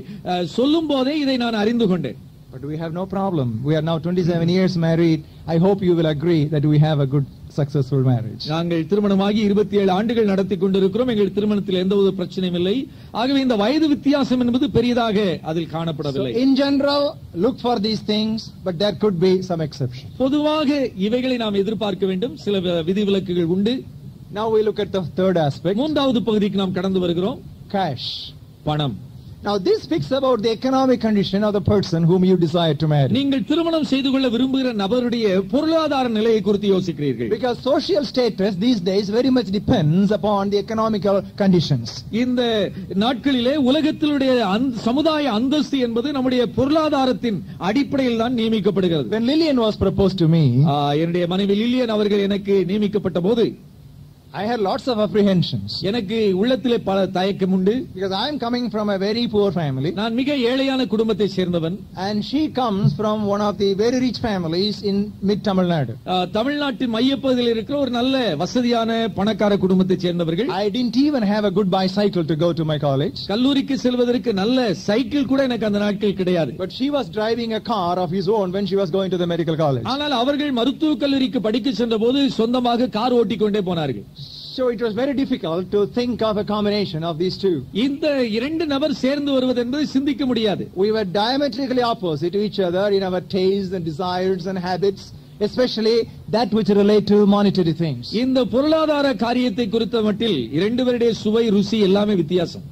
சொல்லும்போதே இதை நான் அறிந்து கொண்டேன். But we have no problem. We are now twenty-seven years married. I hope you will agree that we have a good successful marriage. நாங்கள் திருமணமாகி இருபத்தி ஏழு ஆண்டுகள் நடத்தி கொண்டிருக்கிறோம். எங்கள் திருமணத்தில் எந்தவித பிரச்சனையும் இல்லை. ஆகவே இந்த வயது வித்தியாசம் என்பது பெரியதாக அதில் காணப்படவில்லை. In general, look for these things, but there could be some exceptions. பொதுவாக இவைகளை நாம் எதிர்பார்க்க வேண்டும். சில விதிவிலக்குகள் உண்டு. Now we look at the third aspect. மூன்றாவது பகுதிக்கு நாம் கடந்து வருகிறோம். Cash, பணம். Now this speaks about the economic condition of the person whom you desire to marry. நீங்கள் திருமணம் செய்து கொள்ள விரும்புகிற நபருடைய பொருளாதார நிலையை குறித்து யோசிக்கிறீர்கள். Because social status these days very much depends upon the economical conditions. இந்த நாட்களிலே உலகத்திலுடைய சமுதாய அந்தஸ்து என்பது நம்முடைய பொருளாதாரத்தின் அடிப்படையில் தான் நியமிக்கப்படுகிறது. When Lillian was proposed to me, என்னுடைய மனைவி லில்லியன் அவர்கள் எனக்கு நியமிக்கப்பட்ட போது I had lots of apprehensions. எனக்கு உள்ளத்திலே பல தயக்கம் உண்டு. Because I am coming from a very poor family. நான் மிக ஏழையான குடும்பத்தை சேர்ந்தவன். And she comes from one of the very rich families in mid Tamil Nadu. தமிழ்நாட்டின் மையப்பகுதியில் இருக்கிற ஒரு நல்ல வசதியான பணக்கார குடும்பத்தை சேர்ந்தவர்கள். I didn't even have a good bicycle to go to my college. கல்லூரிக்கு செல்வதற்கு நல்ல சைக்கிள் கூட எனக்கு அந்த நாட்களில் கிடையாது. But she was driving a car of his own when she was going to the medical college. ஆனால் அவர்கள் மருத்துவக் கல்லூரிக்கு படிக்க சென்றபோது சொந்தமாக கார் ஓட்டிக்கொண்டே போனார்கள். So it was very difficult to think of a combination of these two. இந்த இரண்டு நபர் சேர்ந்து வருவது என்பது சிந்திக்க முடியாது. We were diametrically opposite to each other in our tastes and desires and habits, especially that which relate to monetary things. இந்த பொருளாதார காரியத்தை குறித்த மட்டில் இரண்டு பேருடைய சுவை ருசி எல்லாமே வித்தியாசம்.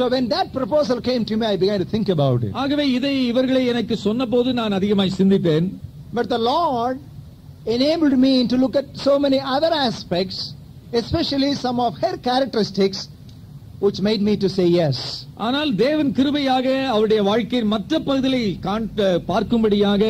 So when that proposal came to me, I began to think about it. ஆகவே இதை இவர்களை எனக்கு சொன்னபோது நான் அதிகமாக சிந்தித்தேன். But the Lord enabled me to look at so many other aspects, especially some of her characteristics, which made me to say yes. ஆனால் தேவன் கிருபையாக அவளுடைய வாழ்க்கையின் மற்ற பகுதிகளை பார்க்கும்படியாக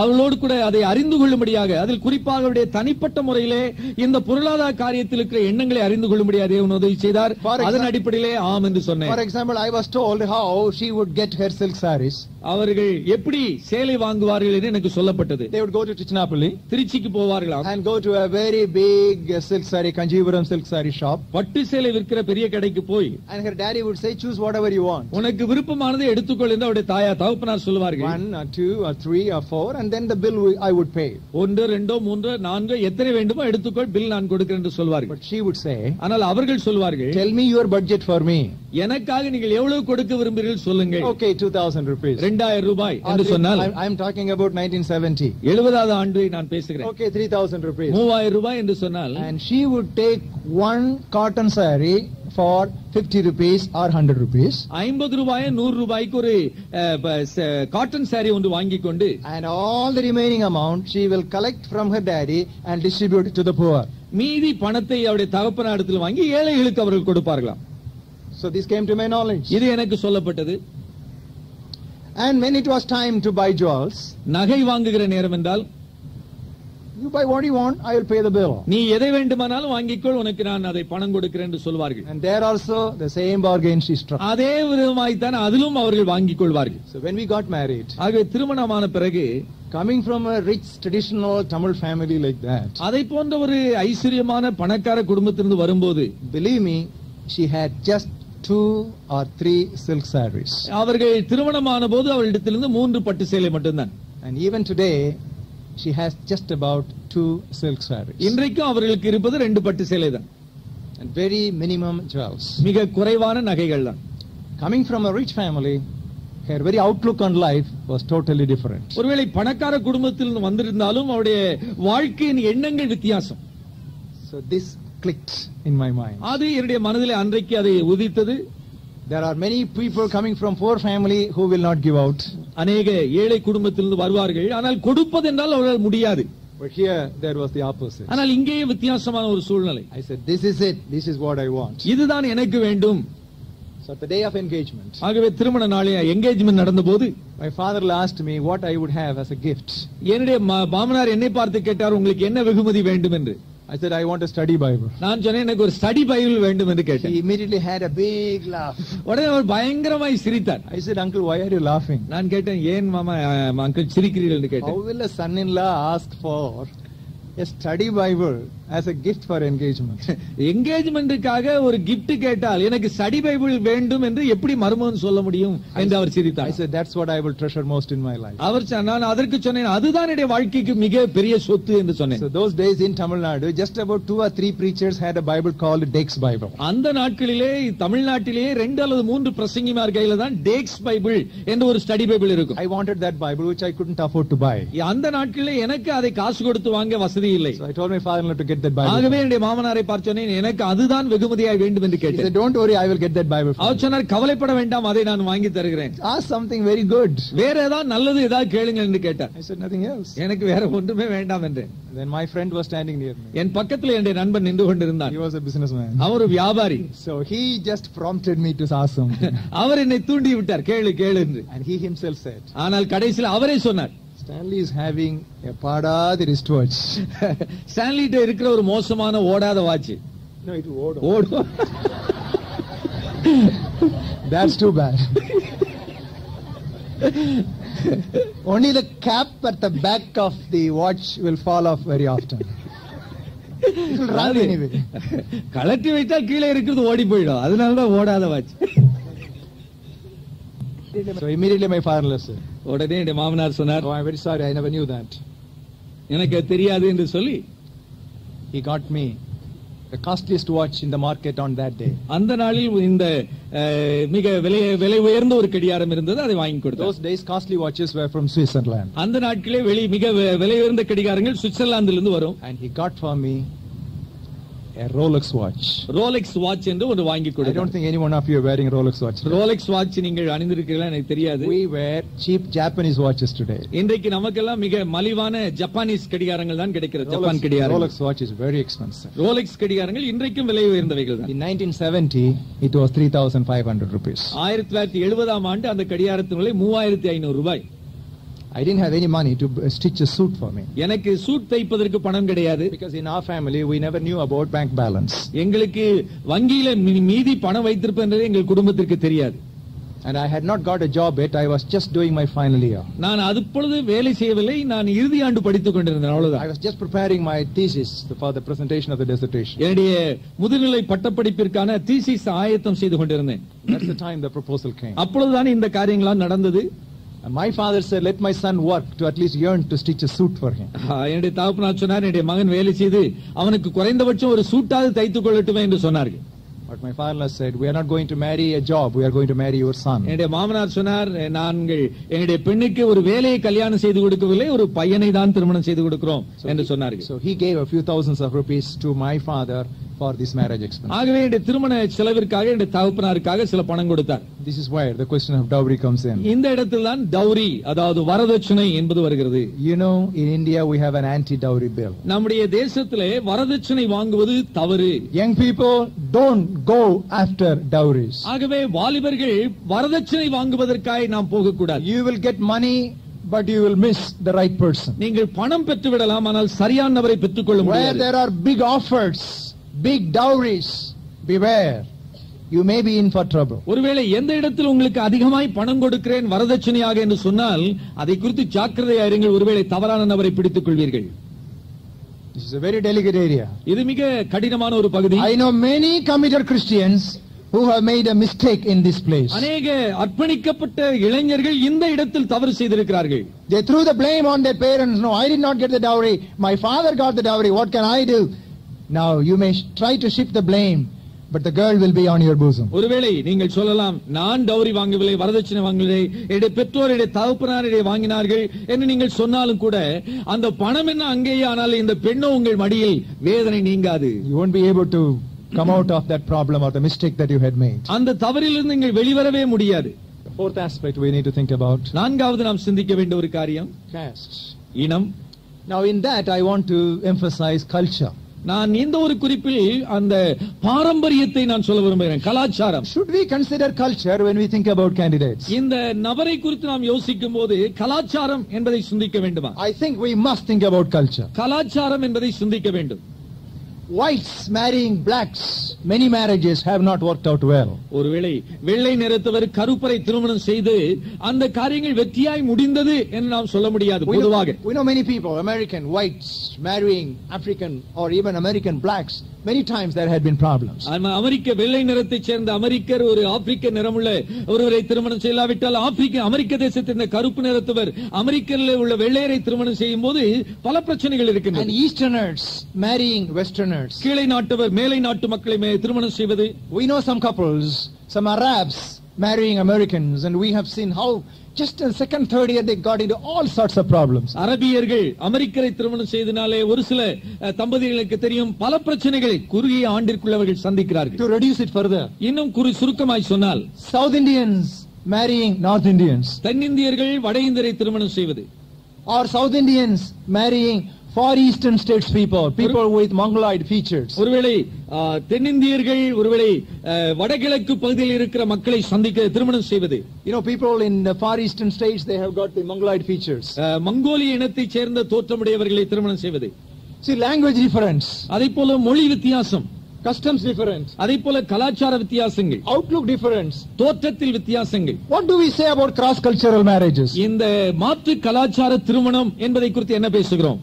அவளோடு கூட அதை அறிந்து கொள்ளும்படியாக, அதில் குறிப்பாக அவளுடைய தனிப்பட்ட முறையிலே இந்த பொருளாதார காரியத்தில் இருக்கிற எண்ணங்களை அறிந்து கொள்ளும்படியாக தேவன் உதவி செய்தார். அதன் அடிப்படையிலே ஆம் என்று சொன்னேன். For example, I was told how she would get her silk sarees. அவர்கள் எப்படி சேலை வாங்குவார்கள் என்று எனக்கு சொல்லப்பட்டது. They would go to Tiruchirappalli, திருச்சிக்கு போவார்களாம், and go to a very big silk saree, Kanjivaram silk saree shop, பட்டு சேலை விற்கிற பெரிய கடைக்கு போய், and her daddy would say, choose whatever you want. உனக்கு விருப்பமானதை எடுத்துக்கொள் என்று அவருடைய தாயா தகப்பனார் சொல்வார்கள். one or two or three or four, and then the bill I would pay. ஒன்று இரண்டு மூன்று நான்கு எத்தனை வேண்டுமோ எடுத்துக்கொள், பில் நான் கொடுக்கிறேன் என்று சொல்வார்கள். But she would say, ஆனால் அவர்கள் சொல்வார்கள், tell me your budget for me. எனக்காக நீங்கள் எவ்வளவு கொடுக்க விரும்புகிறீர்கள் சொல்லுங்கள். Okay, two thousand rupees. இரண்டாயிரம் ரூபாய் என்று சொன்னால், I am talking about nineteen seventy. எழுபதாவது ஆண்டு நான் பேசுகிறேன். Okay, three thousand rupees. மூவாயிரம் ரூபாய் என்று சொன்னால், and she would take one cotton saree for fifty rupees or one hundred rupees. ஐம்பது ரூபாய் நூறு ரூபாய்க்கு ஒரு காட்டன் saree ஒன்று வாங்கி கொண்டு, and all the remaining amount she will collect from her daddy and distribute it to the poor. மீதி பணத்தை அவருடைய தகப்பனாரிடத்தில் வாங்கி ஏழைகளுக்கு அவர்கள் கொடுப்பார்களாம். So this came to my knowledge. இது எனக்கு சொல்லப்பட்டது. And when it was time to buy jewels, நகை வாங்குகிற நேரம் என்றால், you buy what you want, I will pay the bill. நீ எதை வேண்டுமானாலும் வாங்கிக்கொள், உனக்கு நான் அதை பணம் கொடுக்கிறேன் என்று சொல்வார்கள். And there also the same bargain she struck. அதே விதமாய் தான் அதிலும் அவர்கள் வாங்கிக் கொள்வார்கள். So when we got married, ஆகவே திருமணமான பிறகு, coming from a rich traditional Tamil family like that, அதை போன்ற ஒரு ஐஸ்வரியமான பணக்கார குடும்பத்திலிருந்து வரும்போது, believe me, she had just two or three silk sarees. அவர்கள் திருமணமான போது அவளிடத்திலிருந்து மூன்று பட்டு சேலை மட்டும்தான். And even today she has just about two silk sarees. இன்றைக்கு அவர்களுக்கு இருப்பது ரெண்டு பட்டு சேலை தான். And very minimum jewels. மிக குறைவான நகைகள் தான். Coming from a rich family, her very outlook on life was totally different. ஒருவேளை பணக்கார குடும்பத்திலிருந்து வந்திருந்தாலும் அவருடைய வாழ்க்கையின் எண்ணங்கள் வித்தியாசம். So this clicked in my mind. அது என்னுடைய மனதிலே அன்றைக்கு அதை உதித்தது. There are many people coming from poor family who will not give out. अनेक ஏழை குடும்பத்திலிருந்து வருவார்கள், ஆனால் கொடுப்பது என்றால் அவரால் முடியாது. But here there was the opposite. ஆனால் இங்கே வித்தியாசமான ஒரு சூழ்நிலை. I said this is it, this is what I want. இதுதான் எனக்கு வேண்டும். So at the day of engagement, ஆகவே திருமண நாளிலே எங்கேஜ்மென்ட் நடந்தபோது, my father asked me what I would have as a gift. என்னுடைய மாமனார் என்னை பார்த்து கேட்டார், உங்களுக்கு என்ன வெகுமதி வேண்டும் என்று. I said I want a study Bible. நான் சொன்னேன் எனக்கு ஒரு study Bible வேண்டும் என்று கேட்டேன். He immediately had a big laugh. உடனே அவர் பயங்கரமாய் சிரித்தார். I said uncle why are you laughing? நான் கேட்டேன் ஏன் மாமா uncle சிரிக்கிறீர்கள் என்று கேட்டேன். How will a son in law ask for a study Bible as a gift for engagement? எங்கேஜ்மென்ட்டுக்காக ஒரு gift கேட்டால் எனக்கு study Bible வேண்டும் என்று எப்படி மர்மம்னு சொல்ல முடியும் என்று அவர் சிரித்தார். I said that's what I will treasure most in my life. அவர் சொன்னான் அதற்கு சொன்னேன் அதுதான் என்னுடைய வாழ்க்கைக்கு மிக பெரிய சொத்து என்று சொன்னேன். So those days in Tamil Nadu just about two or three preachers had a Bible called Dex Bible. அந்த நாட்களிலே தமிழ்நாட்டிலே ரெண்டு அல்லது மூன்று பிரசங்கிமார் கையில தான் Dex Bible என்ற ஒரு study Bible இருக்கும். I wanted that Bible which I couldn't afford to buy. அந்த நாட்களிலே எனக்கு அதை காசு கொடுத்து வாங்க வசதி இல்லை. So I told my father to get that Bible. ஆகவே என்னுடைய மாமனாரை பார்த்து சொன்னேன் எனக்கு அதுதான் வெகுமதியாய் வேண்டும் என்று கேட்டேன். He said don't worry I will get that Bible. அவர் சொன்னார் கவலைப்பட வேண்டாம் அதை நான் வாங்கி தருகிறேன். Ask something very good. வேற ஏதாவது நல்லது ஏதாவது கேளுங்கள் என்று கேட்டார். I said nothing else. எனக்கு வேற ஒன்றுமே வேண்டாம் என்றேன். Then my friend was standing near me. என் பக்கத்தில் என்னுடைய நண்பன் நின்று கொண்டிருந்தான். He was a businessman. அவர் ஒரு வியாபாரி. So he just prompted me to ask something. அவர் என்னை தூண்டி விட்டார் கேளு கேளு என்று. And he himself said. ஆனால் கடைசியில் அவரே சொன்னார் Stanley is having a பாடாத wrist watch. Stanley கிட்ட இருக்கிற ஒரு மோசமான ஓடாத வாட்ச். No, it ஓடும். ஓடும். That's too bad. Only the cap at the back of the watch will fall off very often. It will run anyway. கலட்டி வைத்தா கீழே இருக்குது ஓடி போய்டும். அதனால தான் ஓடாத watch. So immediately my father listened. உடனே என் மாமனார் சொன்னார், "Oh, I'm very sorry, I never knew that." எனக்கு தெரியாது என்று சொல்லி, he got me the costliest watch in the market on that day. அந்த நாளில் இந்த மிக விலை விலை உயர்ந்த ஒரு கடியாரம் இருந்தது, அதை வாங்கி கொடுத்தார். Those days costly watches were from Switzerland. அந்த நாட்களிலே வெளி மிக விலை உயர்ந்த கடிகாரங்கள் சுவிட்சர்லாந்திலிருந்து வரும். And he got for me a Rolex watch. Rolex watch என்று ஒன்று வாங்கி கொடுத்தார். I don't think anyone of you are wearing Rolex watch. Rolex watch நீங்கள் அணிந்திருக்கிறீர்களா எனக்கு தெரியாது. We wear cheap Japanese watches today. இன்றைக்கு நமக்கெல்லாம் மிக மலிவான ஜப்பானீஸ் கடிகாரங்கள் தான் கிடைக்கிறது. ஜப்பான் கடிகாரங்கள். Rolex watch is very expensive. Rolex கடிகாரங்கள் இன்றைக்கும் விலை உயர்ந்தவைகள் தான். In nineteen seventy it was three thousand five hundred rupees. ஆயிரத்து தொள்ளாயிரத்து எழுபது ஆம் ஆண்டு அந்த கடிகாரத்தின் விலை மூவாயிரத்து ஐநூறு ரூபாய். I didn't have any money to stitch a suit for me. எனக்கு சூட் தைப்பதற்கு பணம் கிடையாது. Because in our family we never knew about bank balance. எங்களுக்கு வங்கியில மீதி பணம் வைத்திருப்பது எங்கள் குடும்பத்திற்கு தெரியாது. And I had not got a job yet. I was just doing my final year. நான் அதுபொழுது வேலை செய்யவில்லை, நான் இறுதி ஆண்டு படித்துக் கொண்டிருந்தேன், அவ்வளவுதான். I was just preparing my thesis for the presentation of the dissertation. என்னுடைய முதுநிலை பட்டப்படிப்பிற்கான thesis ஆயத்தம் செய்து கொண்டிருந்தேன். That's the time the proposal came. அப்பொழுதுதான் இந்த காரியங்கள் நடந்தது. My father said let my son work to at least earn to stitch a suit for him. என்னுடைய தகப்பனார் சொன்னார் என்னுடைய மகன் வேலை செய்து அவனுக்கு குறைந்தபட்சம் ஒரு சூட்டாவது தைத்து கொள்ளட்டுமே என்று சொன்னார்கள். But my father said we are not going to marry a job, we are going to marry your son. என்னுடைய மாமனார் சொன்னார் நாங்கள் என்னுடைய பெண்ணுக்கு ஒரு வேலையை கல்யாணம் செய்து கொடுக்கவில்லை, ஒரு பையனை தான் திருமணம் செய்து கொடுக்கிறோம் என்று சொன்னார்கள். So he gave a few thousands of rupees to my father for this marriage expense. ஆகவே இந்த திருமண செலவிற்காக இந்த தகப்பனாருக்காக சில பணம் கொடுத்தார். This is where the question of dowry comes in. இந்த இடத்தில் தான் dowry அதாவது வரதட்சணை என்பது வருகிறது. You know in India we have an anti dowry bill. நம்முடைய தேசத்திலே வரதட்சணை வாங்குவது தவறு. Young people don't go after dowries. ஆகவே வாலிபர்கள் வரதட்சணை வாங்குவதற்காக நாம் போக கூடாது. You will get money but you will miss the right person. நீங்கள் பணம் பெற்று விடலாம், ஆனால் சரியானவரை பெற்றுக்கொள்ள முடியாது. Where there are big offers, big dowries, beware. You may be in for trouble. ஒருவேளை எந்த இடத்தில் உங்களுக்கு அதிகமாய் பணம் கொடுக்கிறேன் வரதட்சணையாக என்று சொன்னால் அதை குறித்து ஜாக்கிரதையாக இருங்கள். ஒருவேளை தவறான நபரை பிடித்துக் கொள்வீர்கள். This is a very delicate area. இது மிக கடினமான ஒரு பகுதி. I know many committed Christians who have made a mistake in this place. अनेक அர்ப்பணிக்கப்பட்ட இளைஞர்கள் இந்த இடத்தில் தவறு செய்திருக்கிறார்கள். They threw the blame on their parents. No, I did not get the dowry. My father got the dowry. What can I do? Now you may try to shift the blame. But the girl will be on your bosom. ஒருவேளை நீங்கள் சொல்லலாம், நான் டௌரி வாங்கவில்லை, வரதட்சணை வாங்கவில்லை, என்னுடைய பெற்றோர் என்னுடைய தகப்பனார் என்னை வாங்கினார்கள் என்று நீங்கள் சொன்னாலும் கூட அந்த பணம் என்ன அங்கேயே, ஆனால் இந்த பெண்ணோ உங்கள் மடியில் வேதனை நீங்காது. You won't be able to come out of that problem or the mistake that you had made. அந்த தவறிலிருந்து நீங்கள் வெளிவரவே முடியாது. The fourth aspect we need to think about. நான்காவது நாம் சிந்திக்க வேண்டிய ஒரு காரியம் caste, இனம். Now in that I want to emphasize culture. நான் இந்த ஒரு குறிப்பில் அந்த பாரம்பரியத்தை நான் சொல்ல விரும்புகிறேன், கலாச்சாரம். Should we consider culture when we think about candidates? இந்த நபரை குறித்து நாம் யோசிக்கும் போது கலாச்சாரம் என்பதை சிந்திக்க வேண்டுமா? I think we must think about culture. கலாச்சாரம் என்பதை சிந்திக்க வேண்டும். Whites marrying blacks, many marriages have not worked out well. ஒருவேளை வெள்ளை நிறத்தவர் கருப்பரை திருமணம் செய்து அந்த காரியங்கள் வெற்றியாய் முடிந்தது என்று நாம் சொல்ல முடியாது. பொதுவாக we know many people, American whites marrying African or even American blacks, many times there had been problems. அமெரிக்க வெள்ளை நிறத்தை சேர்ந்த அமெரிக்கர் ஒரு ஆப்பிரிக்க நிறமுள்ள ஒருவரை திருமணம் செய்யலாவிட்டால் ஆப்பிரிக்க அமெரிக்க தேசத்தை சேர்ந்த கருப்பு நிறத்தவர் அமெரிக்கரில் உள்ள வெள்ளையரை திருமணம் செய்யும்போது பல பிரச்சனைகள் இருக்கின்றன. And Easterners marrying Westerners, கீழை நாட்டவர் மேலை நாட்டு மக்களை திருமணம் செய்வது. We know some couples, some Arabs marrying Americans, and we have seen how just in second third year they got into all sorts of problems. அரபியர்கள் அமெரிக்கரை திருமணம் செய்தனாலே ஒரு சில தம்பதிகளுக்கு தெரியும் பல பிரச்சனைகளை குறுகிய ஆண்டிற்குள்ளவர்கள் சந்திக்கிறார்கள். To reduce it further, இன்னும் குறி சுருக்கமாய் சொன்னால் South Indians marrying North Indians, தென்னிந்தியர்கள் வட இந்தியரை திருமணம் செய்வது. Or South Indians marrying Far Eastern states people, people with Mongoloid features. ஒருவேளை தென்னிந்தியர்கள் ஒருவேளை வடகிழக்கு பகுதியில் இருக்கிற மக்களை சந்திக்க திருமணம் செய்வது. You know, people in the Far Eastern states, they have got the Mongoloid features. மங்கோலிய இனத்தைச் சேர்ந்த தோற்றமுடையவர்களை திருமணம் செய்வது. See, language difference. அதேபோல மொழி வித்தியாசம். Customs difference. அதேபோல கலாச்சார வித்தியாசங்கள். Outlook difference. தோற்றத்தில் வித்தியாசங்கள். What do we say about cross cultural marriages? இந்த மாற்று கலாச்சார திருமணம் என்பதை குறித்து என்ன பேசுகிறோம்?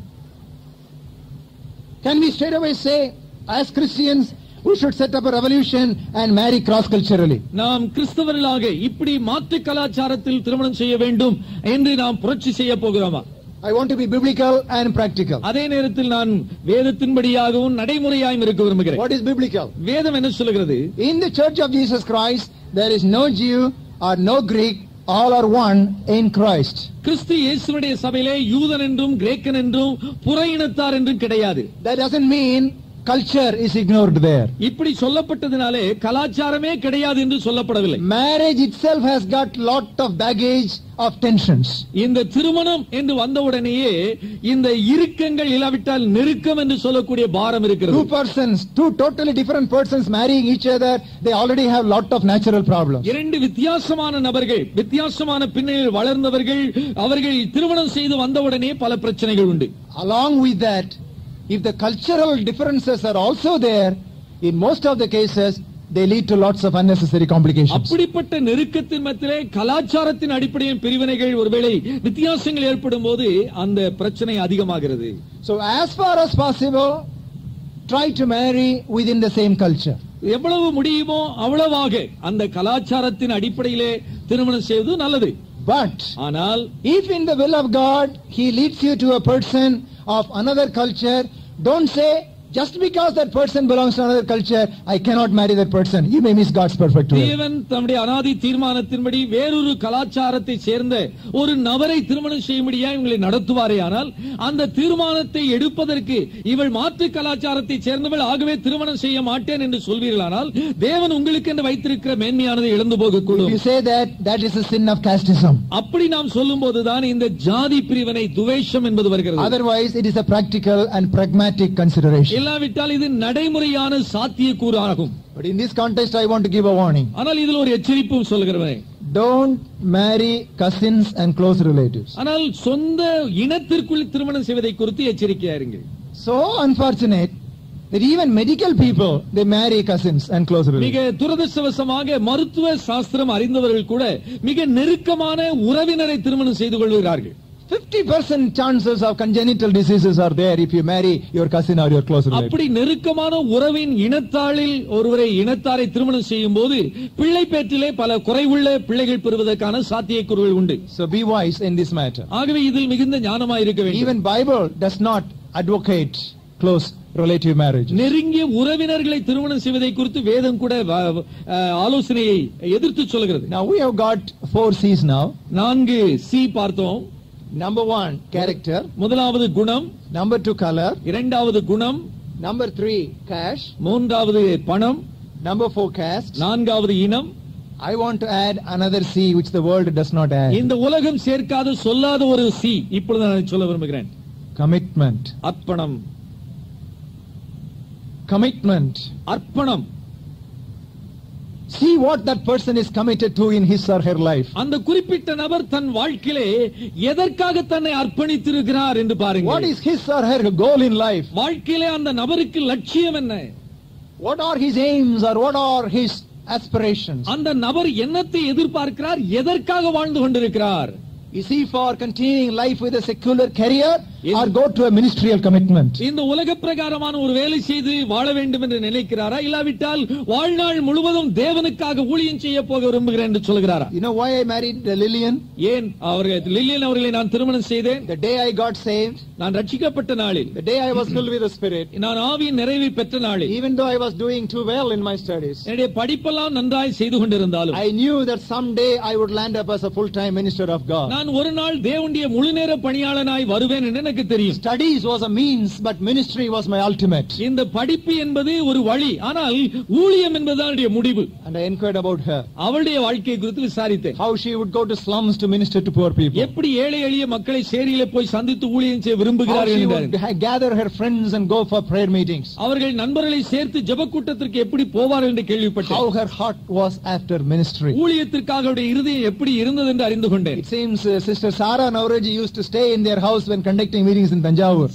Can we straight away say, as Christians, we should set up a revolution and marry cross-culturally? நாம் கிறிஸ்தவர்களாக இப்படி மாற்று கலாச்சாரத்தில் திருமணம் செய்ய வேண்டும் என்று நாம் புரட்சி செய்ய போகிறோமா? I want to be biblical and practical. அதே நேரத்தில் நான் வேதத்தின்படியாகவும் நடைமுறையாகவும் இருக்க விரும்புகிறேன். What is biblical? வேதம் என்ன சொல்கிறது? In the Church of Jesus Christ, there is no Jew or no Greek. All are one in Christ. கிறிஸ்து இயேசுவின் சபையிலே யூதன் என்றும் கிரேக்கன் என்றும் புற இனத்தார் என்றும் கிடையாது. That doesn't mean culture is ignored there. இப்படி சொல்லப்பட்டதனாலே கலாச்சாரமே கிடையாது என்று சொல்லப்படவில்லை. Marriage itself has got lot of baggage of tensions. இந்த திருமணம் என்று வந்தவுடனேயே இந்த இறுக்கங்கள் இல்லாவிட்டால் நெருக்கம் என்று சொல்லக்கூடிய பாரம் இருக்கிறது. Two persons, two totally different persons marrying each other, they already have lot of natural problems. இரண்டு வித்தியாசமான நபர்கள், வித்தியாசமான பின்னணியில் வளர்ந்தவர்கள், அவர்கள் திருமணம் செய்து வந்தவுடனே பல பிரச்சனைகள் உண்டு. Along with that, if the cultural differences are also there, in most of the cases they lead to lots of unnecessary complications. அப்படிப்பட்ட நெருக்கத்தின் மத்தியிலே கலாச்சாரத்தின் அடிப்படையில் பிரிவினைகள் ஒருவேளை வித்தியாசங்கள் ஏற்படும் போது அந்த பிரச்சனை அதிகமாகிறது. So as far as possible, try to marry within the same culture. எவ்வளவு முடியுமோ அவ்வளவாக அந்த கலாச்சாரத்தின் அடிப்படையிலே திருமணம் செய்வது நல்லது. But ஆனால் if in the will of God he leads you to a person of another culture, don't say just because that person belongs to another culture I cannot marry that person. You may miss God's perfect will. தேவன் தம்முடைய அநாதி தீர்மானத்தின்படி வேறொரு கலாச்சாரத்தை சேர்ந்த ஒரு நபரை திருமணம் செய்யும்படியாய் இவங்களை நடத்துவாரேயானால் அந்த தீர்மானத்தை எடுப்பதற்கு இவள் மாற்று கலாச்சாரத்தை சேர்ந்தவள் ஆகவே திருமணம் செய்ய மாட்டேன் என்று சொல்வீர்களானால் தேவன் உங்களுக்கு என்று வைத்திருக்கிற மேன்மையானது இழந்து போகக்கூடும். You say that that is a sin of casteism. அப்படி நாம் சொல்லும்போதுதான் இந்த ஜாதி பிரிவினை துவேஷம் என்பது வருகிறது. Otherwise it is a practical and pragmatic consideration. இல்லாவிட்டால் இது நடைமுறையான சாத்தியக்கூறு ஆகும். But in this context I want to give a warning. ஆனால் இதில் ஒரு எச்சரிப்பும் சொல்கிறேன். Don't marry cousins and close relatives. ஆனால் சொந்த இனத்திற்குள் திருமணம் செய்வதை குறித்து எச்சரிக்கையா இருங்க. So unfortunate that even medical people, they marry cousins and close relatives. மிக துரதிர்ஷ்டவசமாக மருத்துவ சாஸ்திரம் அறிந்தவர்கள் கூட மிக நெருக்கமான உறவினரை திருமணம் செய்து கொள்கிறார்கள். fifty percent chances of congenital diseases are there if you marry your cousin or your close relative. அப்படி நெருக்கமான உறவின் இனத்தாளில் ஒருவரை இனத்தாரை திருமணம் செய்யும்போது பிள்ளை பேற்றிலே பல குறைவுள்ள பிள்ளைகள் பெறுவதற்கான சாத்தியக்கூறுகள் உண்டு. So be wise in this matter. ஆகவே இதில் மிகுந்த ஞானமாய் இருக்க வேண்டும். Even Bible does not advocate close relative marriage. நெருங்கிய உறவினர்களை திருமணம் செய்வதை குறித்து வேதம் கூட ஆலோசனையை எதிர்த்து சொல்கிறது. Now we have got four C's now. நான்கு C பார்த்தோம். Number one, character. முதலாவது குணம். Number two, color. இரண்டாவது குணம். Number three, cash. மூன்றாவது பணம். Number four, caste. நான்காவது இனம். I want to add another C which the world does not add. இந்த உலகம் சேர்க்காத சொல்லாத ஒரு C இப்பொழுது நான் சொல்ல விரும்புகிறேன். Commitment. அர்ப்பணம். Commitment. அர்ப்பணம். See what that person is committed to in his or her life. அந்த குறிப்பிட்ட நபர் தன் வாழ்க்கையிலே எதற்காக தன்னை அர்ப்பணித்திருக்கிறார் என்று பாருங்கள். What is his or her goal in life? வாழ்க்கையிலே அந்த நபருக்கு லட்சியம் என்ன? What are his aims or what are his aspirations? அந்த நபர் என்னத்தை எதிர்பார்க்கிறார்? எதற்காக வாழ்ந்து கொண்டிருக்கிறார்? Is he for continuing life with a secular career or go to a ministerial commitment? இந்த உலக பிரகாரமான ஒரு வேலை செய்து வாழ வேண்டும் என்று நினைக்கிறாரா, இல்லாவிட்டால் வாழ்நாள் முழுவதும் தேவனுக்காக ஊழியம் செய்ய போக விரும்புகிறேன் என்று சொல்கிறாரா? You know why I married Lillian? ஏன் அவர்கள் லில்லியன் அவர்களை நான் திருமணம் செய்தேன்? The day I got saved, நான் ரட்சிக்கப்பட்ட நாளில், the day I was filled with the Spirit, நான் ஆவியின் நிறைவை பெற்ற நாளில், even though I was doing too well in my studies, என்னுடைய படிப்பெல்லாம் நன்றாய் செய்து கொண்டிருந்தாலும், I knew that someday I would land up as a full-time minister of God. நான் ஒரு நாள் தேவனுடைய முழுநேர பணியாளனாய் வருவேன் என்று எனக்கு தெரியும். Studies was a means but ministry was my ultimate. இந்த படிப்பு என்பது ஒரு வழி, ஆனால் ஊழியம் என்பதுதான் என்னுடைய முடிவு. And I inquired about her. அவளுடைய வாழ்க்கை குறித்து விசாரித்தேன். How she would go to slums to minister to poor people. எப்படி ஏழை எளிய மக்களை சேரியிலே போய் சந்தித்து ஊழியம் செய்ய விரும்புகிறார் என்றார். How she would gather her friends and go for prayer meetings. அவர்கள் நண்பர்களை சேர்த்து ஜெப கூட்டத்திற்கு எப்படி போவார் என்று கேள்விப்பட்டேன். How her heart was after ministry. ஊழியத்திற்காக அவருடைய இதயம் எப்படி இருந்தது என்று அறிந்து கொண்டேன். It seems Sister Sarah Navroji used to stay in their house when conducting meetings in Tanjavur.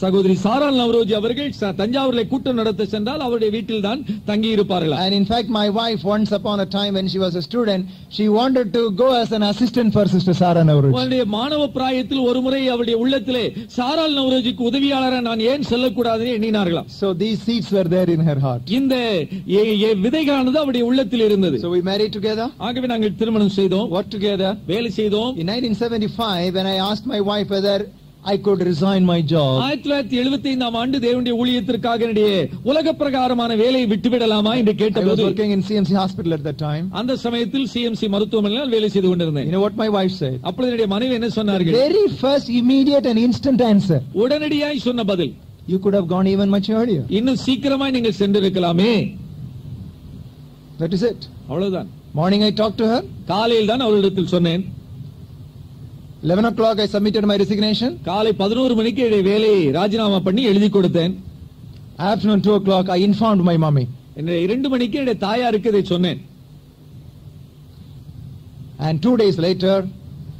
Sagodri Sarah Navroji avargal Tanjavurle kootam nadatha sendral avarude veetil dhaan thangi irupaargal. And in fact my wife once upon a time when she was a student she wanted to go as an assistant for Sister Sarah Navroji. Avulude maanava prayathil oru murai avalude ullathile Sarah Navrojikku udaviyaalara naan yen sella koodadhu eninaargal. So these seeds were there in her heart. Indha ye vidaigaanadhu avalude ullathil irundhathu. So we married together. Aagave naangal thirmanam seidhom. Worked together. Vela seidhom. In nineteen seventy-five, when I asked my wife whether I could resign my job. nineteen seventy-five ஆண்டு தேவனுடைய ஊழியத்திற்காக என்னுடைய உலக பிரகாரமான வேலையை விட்டுவிடலாமா என்று கேட்டபோது I was working in C M C hospital at that time. அந்த சமயத்தில் C M C மருத்துவமனையில் வேலை செய்து கொண்டிருந்தேன். You know what my wife said? அப்பொழுது என்னுடைய மனைவி என்ன சொன்னார்கள்? The very first immediate and instant answer. உடனடியாய் சொன்ன பதில். You could have gone even much earlier. இன்னும் சீக்கிரமாய் நீங்கள் சென்றிருக்கலாமே. That is it. அவ்வளவுதான். Morning I talked to her. காலையில் தான் அவளிடத்தில் சொன்னேன். eleven o'clock I submitted my resignation. காலை பதினொரு மணிக்கு வேலையை ராஜினாமா பண்ணி எழுதி கொடுத்தேன். Afternoon two o'clock I informed my mommy. என்னுடைய இரண்டு மணிக்கு என்னுடைய தாயாருக்கு இதை சொன்னேன். And two days later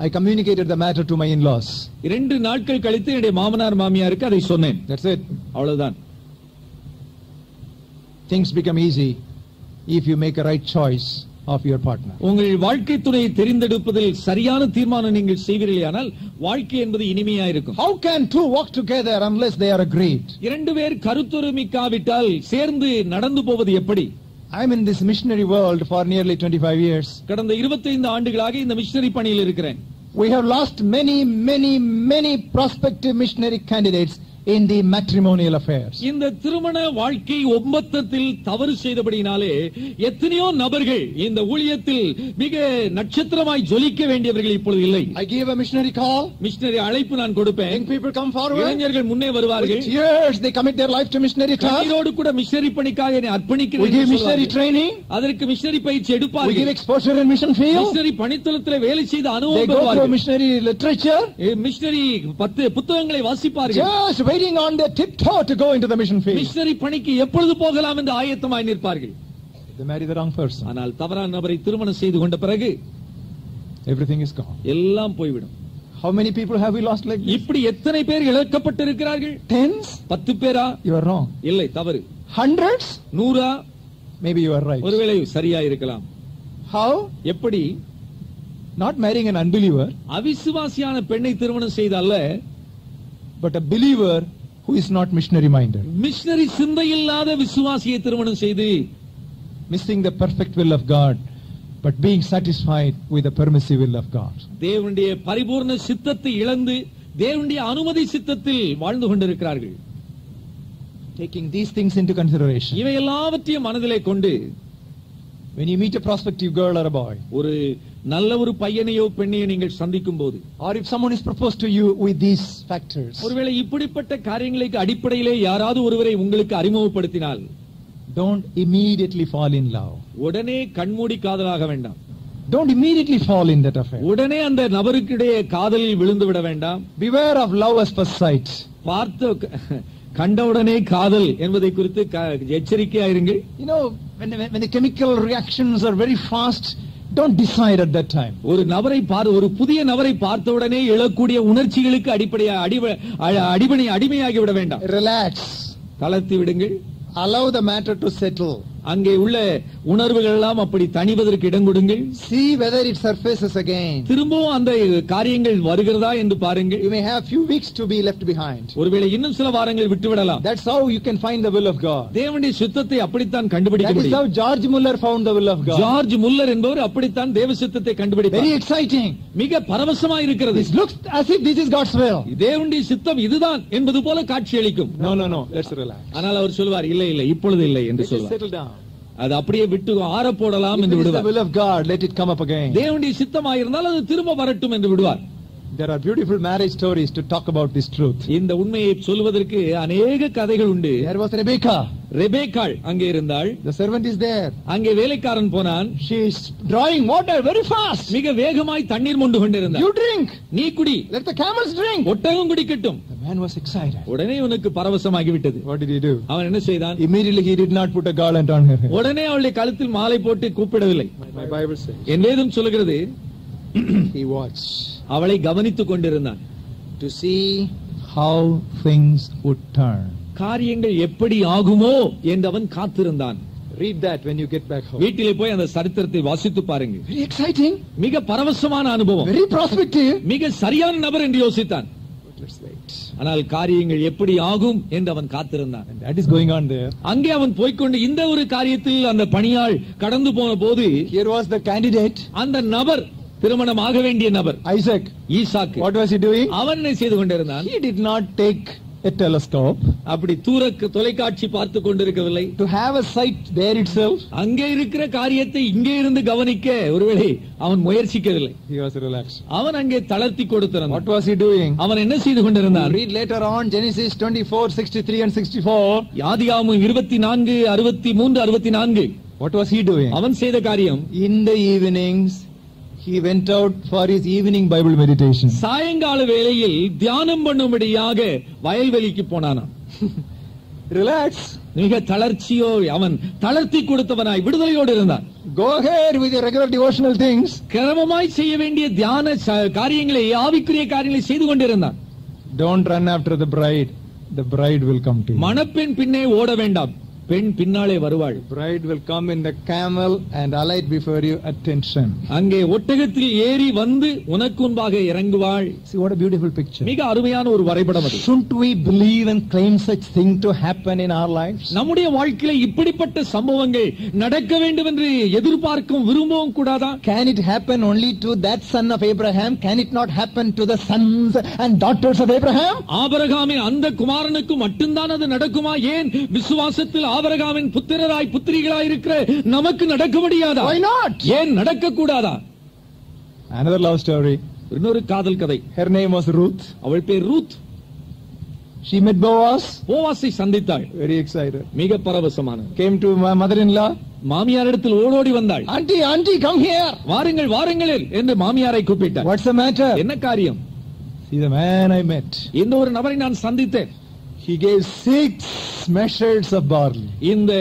I communicated the matter to my in-laws. இரண்டு நாட்கள் கழித்து என்னுடைய மாமனார் மாமியாருக்கு அதை சொன்னேன். That's it. அவ்வளவுதான். Things become easy if you make a right choice of your partner. உங்கள் வாழ்க்கை துணையை தெரிந்தெடுப்பதில் சரியான தீர்மானம் நீங்கள் செய்வீர்களானால் வாழ்க்கை என்பது இனிமையாக இருக்கும். How can two walk together unless they are agreed? இரண்டு பேர் கருத்துரிமிக்காவிட்டால் சேர்ந்து நடந்து போவது எப்படி? I am in this missionary world for nearly twenty-five years. கடந்த இருபத்தைந்து ஆண்டுகளாக இந்த மிஷனரி பணியில் இருக்கிறேன். We have lost many many many prospective missionary candidates in the matrimonial affairs. இந்த திருமண வாழ்க்கை ஒப்பந்தத்தில் தவறு செய்தபடியாலே எத்தனையோ நபர்கள் இந்த ஊழியத்தில் மிக நட்சத்திரமாய் ஜொலிக்க வேண்டியவர்கள் இப்பொழுது இல்லை. I gave a missionary call. Missionary அழைப்பு நான் கொடுப்பேன். Young people come forward. இளைஞர்கள் முன்னே வருவார்கள். Years they commit their life to missionary task. இவரோடு கூட மிஷனரி பணிக்காக என்னை அர்ப்பணிக்கிறேன். We give missionary training. அதற்கு மிஷனரி பயிற்சி எடுப்பார்கள். We give exposure in mission field. Missionary பணித்தளத்திலே வேலை செய்து அனுபவம் பெறுவார்கள். They go to missionary literature. Missionary பத்து புத்தகங்களை வாசிப்பார்கள். Yes. Waiting on their tiptoe to go into the mission field. Missionary பணிக்கு எப்பொழுது போகலாம் என்று ஆயத்தமாய் நிற்பார்கள். They marry the wrong person. ஆனால் தவறான நபரை திருமணம் செய்து கொண்ட பிறகு everything is gone. எல்லாம் போய்விடும். How many people have we lost like this? இப்படி எத்தனை பேர் இழக்கப்பட்டிருக்கிறார்கள்? Tens? பத்து பேரா? You are wrong. இல்லை, தவறு. Hundreds? Noora? Maybe you are right. ஒருவேளை சரியா இருக்கலாம். How? எப்படி? Not marrying an unbeliever. அவிசுவாசியான பெண்ணை திருமணம் செய்தல்ல. But a believer who is not missionary minded. Missionary சிந்தை இல்லாத விசுவாசியை திருமணம் செய்து missing the perfect will of God. But being satisfied with the permissive will of God. தேவனுடைய பரிபூர்ண சித்தத்தை இழந்து தேவனுடைய அனுமதி சித்தத்தில் வாழ்ந்து கொண்டிருக்கிறார்கள். Taking these things into consideration. இவை எல்லாவற்றையும் மனதிலே கொண்டு when you meet a prospective girl or a boy, ஒரு நல்ல ஒரு பையனையோ பெண்ணையோ நீங்கள் சந்திக்கும் போது, or if someone is proposed to you with these factors, ஒருவேளை இப்படிப்பட்ட காரியங்களுக்கு அடிப்படையிலே யாராவது ஒருவரை உங்களுக்கு அறிமுகப்படுத்தினால், don't immediately fall in love. உடனே கண்மூடி காதலாக வேண்டாம். Don't immediately fall in that affair. உடனே அந்த நபருக்கிடையே காதலில் விழுந்து விட வேண்டாம். Beware of love as first sight. பார்த்த கண்டவுடனே காதல் என்பதை குறித்து எச்சரிக்கையாக இருங்கள். You know, when, when the chemical reactions are very fast, don't decide at that time. ஒரு நபரை பார் ஒரு புதிய நபரை பார்த்தவுடனே எழக்கூடிய உணர்ச்சிகளுக்கு அடிப்படையாக அடிபணி அடிமையாகி விட வேண்டாம். Relax. தளர்த்தி விடுங்கள். Allow the matter to settle. அங்கே உள்ள உணர்வுகள் எல்லாம் அப்படி தணிவதற்கு இடம் கொடுங்கள். See whether it surfaces again. திரும்பவும் அந்த காரியங்கள் வருகிறதா என்று பாருங்கள். You may have few weeks to be left behind. ஒருவேளை இன்னும் சில வாரங்கள் விட்டுவிடலாம். That's how you can find the will of God. தேவனுடைய சித்தத்தை அப்படித்தான் கண்டுபிடிக்க முடியும். That is how George Muller found the will of God. George Muller என்பவர் அப்படித்தான் தேவ சித்தத்தை கண்டுபிடித்தார். Very exciting. மிக பரவசமாக இருக்கிறது. It looks as if this is God's will. தேவனுடைய சித்தம் இதுதான் என்பது போல காட்சியளிக்கும். No no no, let's relax. ஆனால் அவர் சொல்வார் இல்லை இல்லை இப்பொழுது இல்லை என்று சொல்வார். அது அப்படியே விட்டு ஆற போடலாம் என்று விடுவார். The will of God, let it come up again. தேவனுடைய சித்தமாக இருந்தால் அது திரும்ப வரட்டும் என்று விடுவார். There are beautiful marriage stories to talk about this truth. இந்த உண்மையை சொல்வதற்கு अनेक கதைகள் உண்டு. There was Rebekah. ரெபேக்காள் அங்கே இருந்தாள். The servant is there. அங்கே வேலைக்காரன் போனான். She is drawing water very fast. மிக வேகமாய் தண்ணீர் மொண்டு கொண்டிருந்தாள். You drink. நீ குடி. Let the camels drink. ஒட்டகம் குடிக்கட்டும். The man was excited. உடனே அவனுக்கு பரவசமாகி விட்டது. What did he do? அவன் என்ன செய்தான்? Immediately he did not put a garland on her head. உடனே அவளுடைய கழுத்தில் மாலை போட்டு கூப்பிடவில்லை. My Bible says. என்னேதும் சொல்கிறது? He watched. அவளை கவனித்துக் கொண்டிருந்தான். To see how things would turn. காரியங்கள் எப்படி ஆகுமோ என்று அவன் காத்திருந்தான். Read that when you get back home. வீட்டிலே போய் அந்த சரித்திரத்தை வாசித்து பாருங்க. Very exciting. மிக பரவசமான அனுபவம். Very prospective. மிக சரியான நபர் என்று யோசித்தான். ஆனால் காரியங்கள் எப்படி ஆகும் என்று அவன் காத்திருந்தான். That is going on there. அங்கே அவன் போய் கொண்டு இந்த ஒரு காரியத்தில் அந்த பணியாள் கடந்து போன போது, here was the candidate. அந்த நபர் திருமணம் ஆக வேண்டிய நபர். Isaac. Isaac. What was he doing? அவன் என்ன செய்து கொண்டிருந்தான்? He did not take a telescope. அப்படி தூர தொலைக்காட்சி பார்த்து கொண்டிருக்கவில்லை. To have a sight there itself. அங்கே இருக்கிற காரியத்தை இங்கே இருந்து கவனிக்க ஒருவேளை அவன் முயற்சிக்கவில்லை. He was relaxed. அவன் அங்கே தளர்த்தி கொடுத்தான். What was he doing? அவன் என்ன செய்து கொண்டிருந்தான்? Read later on Genesis twenty-four sixty-three and sixty-four. ஆதியாகமம் twenty-four sixty-three sixty-four. What was he doing? அவன் செய்த காரியம், in the evenings he went out for his evening Bible meditation. சாயங்கால வேளையில் தியானம் பண்ணும்படியாக வயல்வெளிக்கு போனானாம். Relax. மிக தளர்ச்சியோ அவன் தளர்த்தி கொடுத்தவனாய் விடுதலையோடு இருந்தான். Go ahead with your regular devotional things. கிரமமாய் செய்ய வேண்டிய தியான காரியங்களை ஆவிக்குரிய காரியங்களை செய்து கொண்டிருந்தான். Don't run after the bride. The bride will come to you. மணப்பெண் பின்னே ஓட வேண்டாம். பெண் பின்னாலே வருவாள். Bride will come in the camel and alight before you. Attention. அங்கே ஒட்டகத்தில் ஏறி வந்து உனக்கு முன்பாக இறங்குவாள். See what a beautiful picture. மிக அருமையான ஒரு வரைபடம் அது. Shouldn't we believe and claim such thing to happen in our lives? நம்முடைய வாழ்க்கையிலே இப்படிப்பட்ட சம்பவங்கள் நடக்க வேண்டும் என்று எதிர்பார்க்கும் விரும்பவும் கூடாதா? Can it happen only to that son of Abraham? Can it not happen to the sons and daughters of Abraham? ஆபிரகாமின் அந்த குமாரனுக்கு மட்டும்தான் அது நடக்குமா? ஏன் விசுவாசத்தில் ஆபிரகாமின் புத்திரராய் புத்திரிகளாய் இருக்கிற நமக்கு நடக்க முடியாதா? Why not? ஏன் நடக்க கூடாதா? Another love story. இன்னொரு காதல் கதை. Her name was Ruth. அவள் பேர் ரூத். She met Boaz. போவாசை சந்தித்தாள். Very excited. மிக பரவசமான. Came to my mother-in-law. மாமியாரிடத்தில் ஓடோடி வந்தாள். Auntie, auntie, come here. வாருங்கள் வாருங்கள் என்று மாமியாரை கூப்பிட்டாள். What's the matter? என்ன காரியம்? See the man I met. இந்த ஒரு நபரை நான் சந்தித்தேன். He gave six measures of barley. இந்த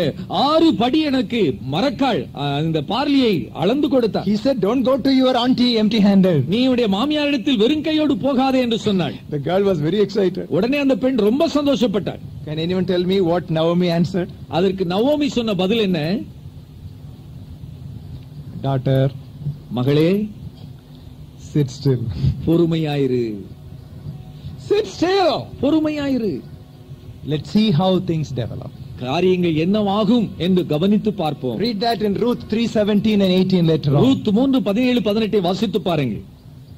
ஆறு படி எனக்கு மரக்கால் இந்த பார்லியை அளந்து கொடுத்தார். He said, don't go to your auntie empty-handed. நீ உடைய மாமியாரிடத்தில் வெறும் கையோடு போகாதே என்று சொன்னார். The girl was very excited. உடனே அந்த பெண் ரொம்ப சந்தோஷப்பட்டார். Can anyone tell me what Naomi answered? அதற்கு நவோமி சொன்ன பதில் என்ன? Daughter, மகளே, sit still. பொறுமையாயிரு. Sit still. பொறுமையாயிரு. Let's see how things develop. காரியங்கள் என்னவாகும் என்று கவனித்து பார்ப்போம். Read that in Ruth three seventeen and eighteen later on. Ruth three seventeen, eighteen வாசித்து பாருங்கள்.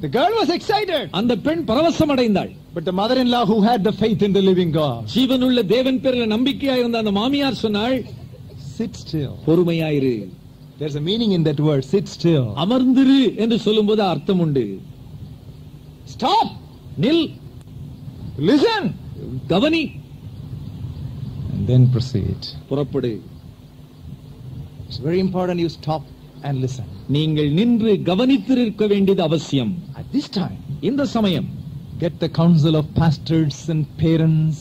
The girl was excited. அந்த பெண் பரவசம் அடைந்தாள். But the mother-in-law who had the faith in the living God. ஜீவனுள்ள தேவன் பேரில் நம்பிக்கையாய் இருந்த அந்த மாமியார் சொன்னாள், sit still. பொறுமையாயிரு. There's a meaning in that word, sit still. அமர்ந்திரு என்று சொல்லும்போது அர்த்தம் உண்டு. Stop. நில். Listen. கவனி. And then proceed. புறப்படு. It's very important you stop and listen. நீங்கள் நின்று கவனித்திருக்க வேண்டியது அவசியம். At this time, இந்த சமயம், get the counsel of pastors and parents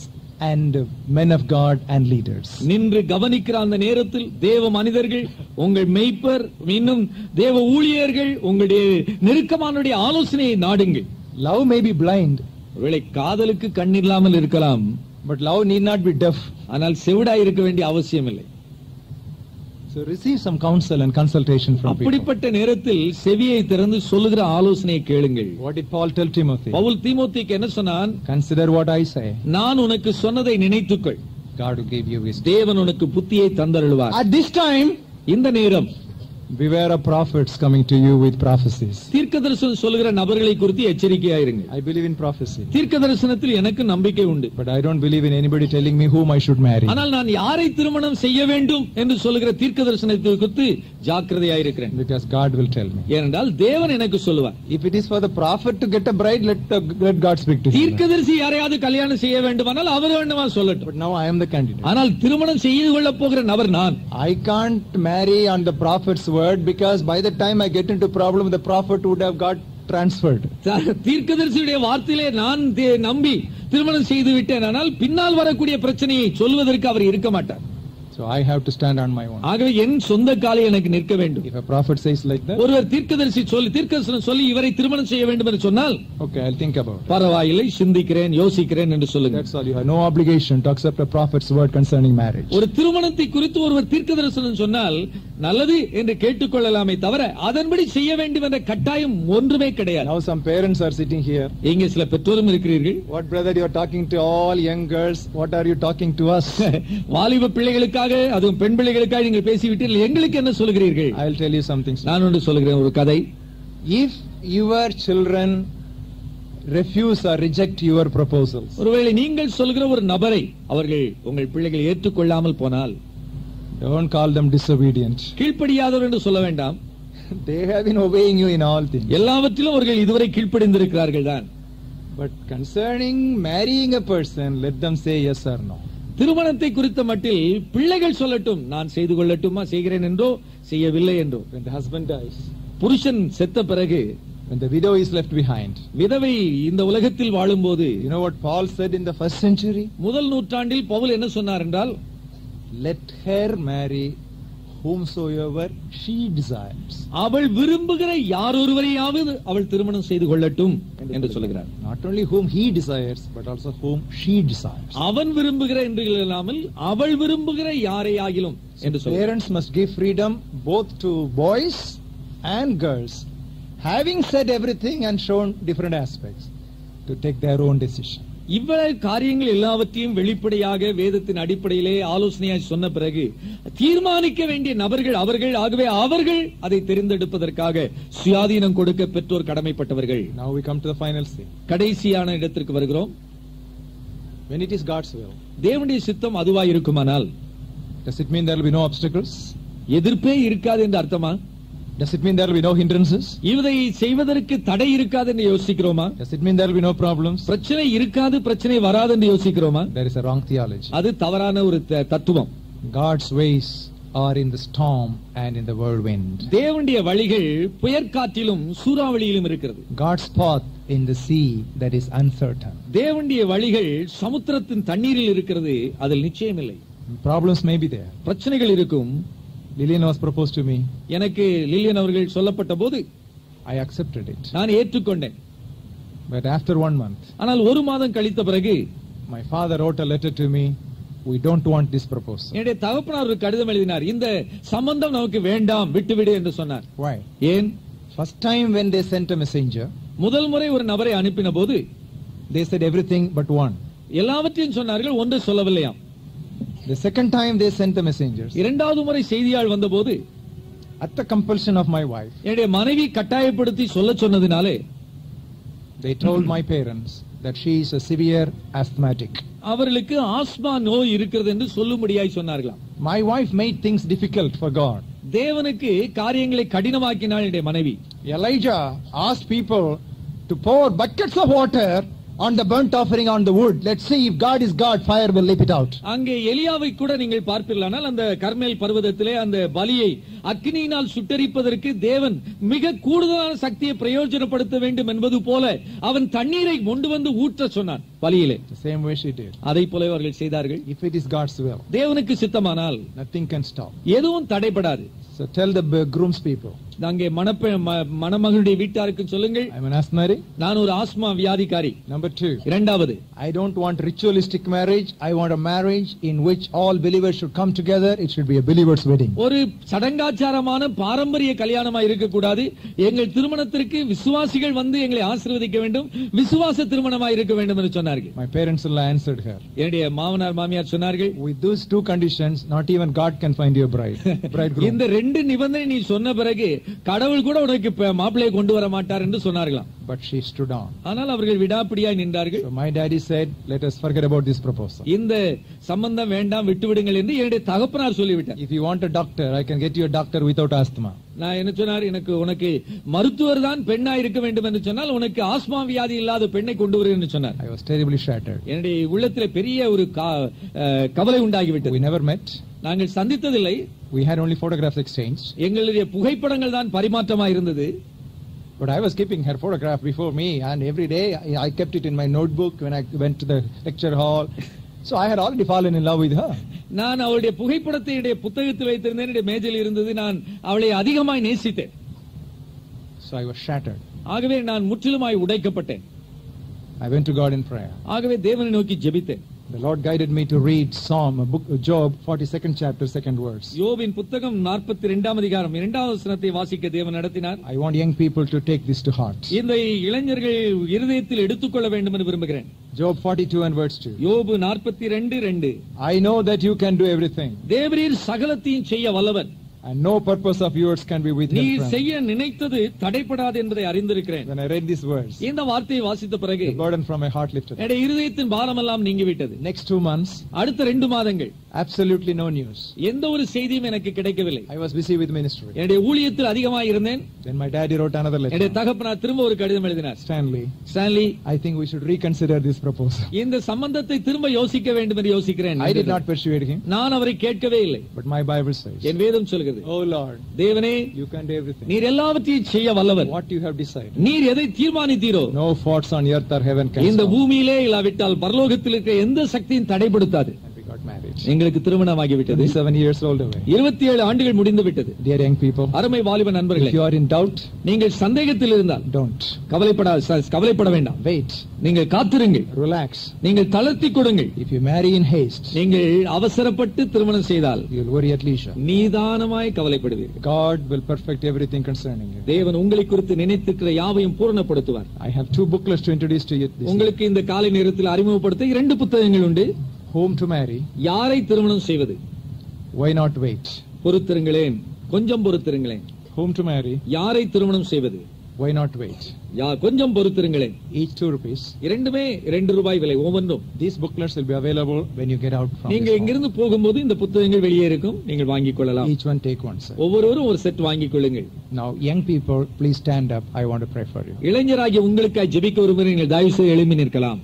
and men of God and leaders. நின்று கவனிக்கிற அந்த நேரத்தில் தேவ மனிதர்கள், உங்கள் மேய்ப்பர், இன்னும் தேவ ஊழியர்கள், உங்களுடைய நெருக்கமானவருடைய ஆலோசனையை நாடுங்கள். Love may be blind. ஒருவேளை காதலுக்கு கண் இல்லாமல் இருக்கலாம். But love need not be deaf. ஆனால் செவிடாய் இருக்க வேண்டிய அவசியம் இல்லை. So receive some counsel and consultation from people. அப்படிப்பட்ட நேரத்தில் செவியை திறந்து சொல்லுகிற ஆலோசனையை கேளுங்கள். What did Paul tell Timothy? Pavul தீமோத்தேயுக்கு என்ன சொன்னான்? Consider what I say. நான் உனக்கு சொன்னதை நினைத்துக்கொள். God will give you wisdom. தேவன் உனக்கு புத்தியை தந்தருள்வார். At this time, இந்த நேரம், beware of prophets coming to you with prophecies. தீர்க்கதரிசனம் சொல்லுகிற நபர்களை குறித்து எச்சரிக்கையாக இருங்கள். I believe in prophecy. தீர்க்கதரிசனத்தில் எனக்கு நம்பிக்கை உண்டு. But I don't believe in anybody telling me whom I should marry. ஆனால் நான் யாரை திருமணம் செய்ய வேண்டும் என்று சொல்லுகிற தீர்க்கதரிசனத்தை குறித்து ஜாக்கிரதையாக இருக்கிறேன். Because God will tell me. ஏனென்றால் தேவன் எனக்கு சொல்லுவார். If it is for the prophet to get a bride, let the, let God speak to him. தீர்க்கதரிசி யாரையாவது கல்யாணம் செய்ய வேண்டுமானால் அவர் வேண்டுமா சொல்லட்டும். But now I am the candidate. ஆனால் திருமணம் செய்து கொள்ள போகிற நபர் நான். I can't marry on the prophet's word. Because by the time I get into problem, the prophet would have got transferred. தீர்க்கதரிசியுடைய வார்த்தையிலே நான் நம்பி திருமணம் செய்து விட்டேன், ஆனால் பின்னால் வரக்கூடிய பிரச்சனையை சொல்வதற்கு அவர் இருக்க மாட்டார். So I have to stand on my own. ஆகவே என் சொந்த காலில் எனக்கு நிற்க வேண்டும். If a prophet says like that, ஒருவர் தீர்க்கதரிசி சொல்லி தீர்க்கதரிசனம் சொல்லி இவரை திருமணம் செய்ய வேண்டும் என்று சொன்னால், okay, I'll think about it. பரவாயில்லை, சிந்திக்கிறேன், யோசிக்கிறேன் என்று சொல்லுங்கள். That's all. You have no obligation to accept a prophet's word concerning marriage. ஒரு திருமணத்தை குறித்து ஒருவர் தீர்க்கதரிசனம் சொன்னால் நல்லது என்று கேட்டுக்கொள்ளலாமே தவிர அதன்படி செய்ய வேண்டும் என்ற கட்டாயம் ஒன்றுமே கிடையாது. Now some parents are sitting here. இங்கே சில பெற்றோரும் இருக்கிறீர்கள். What brother you are talking to all young girls? What are you talking to us? வாலிப பிள்ளைகளுக்காக அதுவும் பெண் பிள்ளைகளுக்காக நீங்கள் பேசிவிட்டீர்கள், எங்களுக்கு என்ன சொல்கிறீர்கள்? I will tell you something. நான் ஒன்று சொல்கிறேன், ஒரு கதை. If your children refuse or reject your proposals. ஒருவேளை நீங்கள் சொல்கிற ஒரு நபரை அவர்கள் உங்கள் பிள்ளைகள் ஏற்றுக்கொள்ளாமல் போனால், don't call them disobedient. கீழ்ப்படியாதவர் என்று சொல்ல வேண்டாம். They have been obeying you in all things. எல்லாவற்றிலும் அவர்கள் இதுவரை கீழ்ப்படிந்திருக்கிறார்கள் தான். But concerning marrying a person, let them say yes or no. திருமணத்தை குறித்த மட்டில் பிள்ளைகள் சொல்லட்டும், நான் செய்து கொள்ளட்டுமா, செய்கிறேன் என்றோ செய்யவில்லை என்றோ. When the husband dies, புருஷன் செத்த பிறகு, when the widow is left behind, விதவை இந்த உலகத்தில் வாழும்போது, you know what Paul said in the first century? முதல் நூற்றாண்டில் பவுல் என்ன சொன்னார் என்றால், let her marry whomsoever she desires. அவள் விரும்புகிற யார் ஒருவரையாவது அவள் திருமணம் செய்து கொள்ளட்டும் என்று சொல்கிறார். Not only whom he desires but also whom she desires. அவன் விரும்புகிற என்று இல்லாமல் அவள் விரும்புகிற யாரையாகிலும் என்று சொல்கிறார். Parents must give freedom both to boys and girls, having said everything and shown different aspects, to take their own decision. இவ்வளவு காரியங்கள் எல்லாவற்றையும் வெளிப்படையாக வேதத்தின் அடிப்படையிலே ஆலோசனையாய் சொன்ன பிறகு தீர்மானிக்க வேண்டிய நபர்கள் அவர்கள். ஆகவே அவர்கள் அதை தெரிந்தெடுப்பதற்காக சுயாதீனம் கொடுக்க பெற்றோர் கடமைப்பட்டவர்கள். Now we come to the final thing. கடைசியான இடத்திற்கு வருகிறோம். When it is God's will, தேவனுடைய சித்தம் அதுவாய் இருக்குமானால், does it mean there will be no obstacles? எதிர்ப்பே இருக்காது என்று அர்த்தமா? Does it mean there will be no hindrances? இதை செய்வதற்கு தடை இருக்காது என்று யோசிக்கிறோமா? Does it mean there will be no problems? பிரச்சனை இருக்காது, பிரச்சனை வராது என்று யோசிக்கிறோமா? There is a wrong theology. அது தவறான ஒரு தத்துவம். God's ways are in the storm and in the whirlwind. தேவனுடைய வழிகள் புயற்காற்றிலும் சூறாவளியிலும் இருக்கிறது. God's path in the sea that is uncertain. தேவனுடைய வழிகள் சமுத்திரத்தின் தண்ணீரில் இருக்கிறது, அதில் நிச்சயம் இல்லை. Problems may be there. பிரச்சனைகள் இருக்கும். Lillian was proposed to me. எனக்கு லில்லியன் அவர்கள் சொல்லப்பட்ட போது I accepted it. நான் ஏற்றுக்கொண்டேன். But after one month. ஆனால் ஒரு மாதம் கழித்த பிறகு my father wrote a letter to me. We don't want this proposal. என்னுடைய தகப்பனார் கடிதம் எழுதினார், இந்த சம்பந்தம் நமக்கு வேண்டாம், விட்டுவிடு என்று சொன்னார். Why? ஏன்? First time when they sent a messenger. முதல் முறை ஒரு நபரை அனுப்பின போது they said everything but one. எல்லாவற்றையும் சொன்னார்கள், ஒன்றை சொல்லவில்லையா. The second time they sent the messengers. இரண்டாவது முறை செய்தியாள் வந்தபோது at the compulsion of my wife. என்னுடைய மனைவி கட்டாயப்படுத்தி சொல்ல சொன்னதினாலே they told my parents that she is a severe asthmatic. அவர்களுக்கு ஆஸ்மா நோய் இருக்குது என்று சொல்லும்படியாய் சொன்னார்களாம். My wife made things difficult for God. தேவனுக்கு காரியங்களை கடினமாக்கினாள் என்னுடைய மனைவி. Elijah asked people to pour buckets of water on the burnt offering on the wood. Let's see if God is God, fire will leap it out. அங்கே எலியாவை கூட நீங்கள் பார்ப்பீர்களானால் அந்த கர்மேல் பர்வதத்திலே அந்த பலியை அக்கினியால் சுட்டரிப்பதற்கு தேவன் மிக கூடுதலான சக்தியை பிரயோஜனப்படுத்த வேண்டும் என்பது போல அவன் தண்ணீரை கொண்டு வந்து ஊற்ற சொன்னான் பலியிலே. Same way she did. அதை போலவே அவர்கள் செய்தார்கள். If it is God's will. தேவனுக்கு சித்தமானால் nothing can stop. எதுவும் தடைபடாது. So tell the groom's people. நாங்கே மணப்பெண் மணமகனுடைய வீட்டாருக்கு சொல்லுங்கள், I am an asthmatic. நான் ஒரு ஆஸ்மா வியாதிக்காரி. Number two. இரண்டாவது, I don't want ritualistic marriage. I want a marriage in which all believers should come together. It should be a believers wedding. ஒரு சடங்காச்சாரமான பாரம்பரிய கல்யாணமா இருக்க கூடாது. எங்கள் திருமணத்திற்கு விசுவாசிகள் வந்து எங்களை ஆசீர்வதிக்க வேண்டும், விசுவாச திருமணமா இருக்க வேண்டும் என்று சொன்னார்கள். My parents all answered her. என்னுடைய மாமனார் மாமியார் சொன்னார்கள், with those two conditions not even God can find your bride. Bridegroom. இந்த ரெண்டு நிபந்தனை நீ சொன்ன பிறகு கடவுள் கூட உனக்கு மாப்பிளையை கொண்டு வர மாட்டார் என்று சொன்னார்களாம். But she stood on. ஆனால் அவர்கள் விடாப்பிடியாய் நின்றார்கள். So my daddy said, let us forget about this proposal. இந்த சம்பந்தம் வேண்டாம், விட்டுவிடுங்கள் என்று என்னுடைய தகப்பனார் சொல்லிவிட்டார். If you want a doctor, I can get you a doctor without asthma. நான் என்ன சொன்னார், எனக்கு உனக்கு மருத்துவர் தான் பெண்ணாய் இருக்க வேண்டும் என்று சொன்னால் உனக்கு ஆஸ்மா வியாதி இல்லாத பெண்ணை கொண்டு வர என்று சொன்னார். I was terribly shattered. என்னுடைய உள்ளத்திலே பெரிய ஒரு கவலை உண்டாகி விட்டது. We never met. நாங்கள் சந்தித்ததில்லை. We had only photographs exchanged. எங்களுடைய புகைப்படங்கள் தான் பரிமாற்றமாக இருந்தது. But I was keeping her photograph before me and every day I kept it in my notebook when I went to the lecture hall. So I had already fallen in love with her. நான் அவளுடைய புகைப்படத்தை என்னுடைய புத்தகத்தில் வைத்திருந்தேன், என்னுடைய மேஜையில் இருந்தது. நான் அவளை அதிகமாய் நேசித்தேன். So I was shattered. ஆகவே நான் முற்றிலுமாய் உடைக்கப்பட்டேன். I went to God in prayer. ஆகவே தேவனை நோக்கி ஜெபித்தேன். The Lord guided me to read Psalm, a book, Job, forty-second chapter, second verse. யோபின் புத்தகம் நாற்பத்தி இரண்டாம் அதிகாரம் இரண்டாவது வசனத்தை வாசிக்க தேவன் நடத்தினார். I want young people to take this to heart. இதை இளைஞர்கள் இதயத்தில் எடுத்துக்கொள்ள வேண்டும் என்று விரும்புகிறேன். Job forty-two and verse two. யோபு நாற்பத்தி இரண்டு இரண்டு. I know that you can do everything. தேவரீர் சகலத்தையும் செய்ய வல்லவர். And no purpose of yours can be with him. நீ செய்ய நினைத்தது தடைபடாது என்பதை அறிந்திருக்கிறேன். When I read these words, இந்த வார்த்தையை வாசித்த பிறகு the burden from my heart lifted. என் இதயத்தின் பாரம் எல்லாம் நீங்கி விட்டது. Next two months, அடுத்த இரண்டு மாதங்கள் absolutely no news. எந்த ஒரு செய்தியும் எனக்கு கிடைக்கவில்லை. I was busy with ministry. என்னுடைய ஊழியத்தில் அதிகமாக இருந்தேன். Then my daddy wrote another letter. என்னுடைய தகப்பனார் திரும்ப ஒரு கடிதம் எழுதினார். Stanley. Stanley, I think we should reconsider this proposal. இந்த சம்பந்தத்தை திரும்ப யோசிக்க வேண்டும் என்று யோசிக்கிறேன். I did not persuade him. நான் அவரை கேட்கவே இல்லை. But my Bible says. என் வேதம் சொல்கிறது. Oh Lord, தேவனே, you can do everything. நீர் எல்லாவற்றையும் செய்ய வல்லவர். What you have decided. நீர் எதை தீர்மானித்தீரோ. No force on earth or heaven can. இந்த பூமியிலே இல்லாவிட்டால் பரலோகத்தில் இருக்கிற எந்த சக்தியும் தடைபடுத்தாது. எங்களுக்கு திருமணமாகி விட்டது. இருபத்தி ஏழு ஆண்டுகள் முடிந்து விட்டது. Dear young people, அருமை வாலிப நண்பர்களே, if you are in doubt, நீங்கள் சந்தேகத்தில் இருந்தால் don't. கவலைப்படாத கவலைப்பட வேண்டாம். Wait. நீங்கள் காத்திருங்கள். Relax. நீங்கள் தளர்த்தி கொடுங்கள். If you marry in haste, நீங்கள் அவசரப்பட்டு திருமணம் செய்தால் you will worry at leisure. நீதானமாய் கவலைப்படுவீர்கள். God will perfect everything concerning you. தேவன் உங்களை குறித்து நினைத்திருக்கிற யாவையும் பூரணப்படுத்துவார். I have two booklets to introduce to you. உங்களுக்கு இந்த காலை நேரத்தில் அறிமுகப்படுத்த இரண்டு புத்தகங்கள் உண்டு. Whom to marry? யாரை திருமணம் செய்வது? Why not wait? பொறுத்திருங்களேன், கொஞ்சம் பொறுத்திருங்களேன். Whom to marry? யாரை திருமணம் செய்வது? Why not wait? யா கொஞ்சம் பொறுத்திருங்களேன். Each two rupees. இரண்டுமே இரண்டு ரூபாய் விலை ஒவ்வொன்றும். These booklets will be available when you get out from. நீங்கள் இங்கிருந்து போகும்போது இந்த புத்தகங்கள் வெளியே இருக்கும், நீங்கள் வாங்கிக் கொள்ளலாம். Each one take one set. ஒவ்வொருவரும் ஒரு செட் வாங்கிக் கொள்ளுங்கள். Now young people, please stand up. I want to pray for you. இளைஞராகிய உங்களுக்காக ஜெபிக்க ஒருமுறை நீங்கள் தயவு செய்து எழும்பி நிற்கலாம்.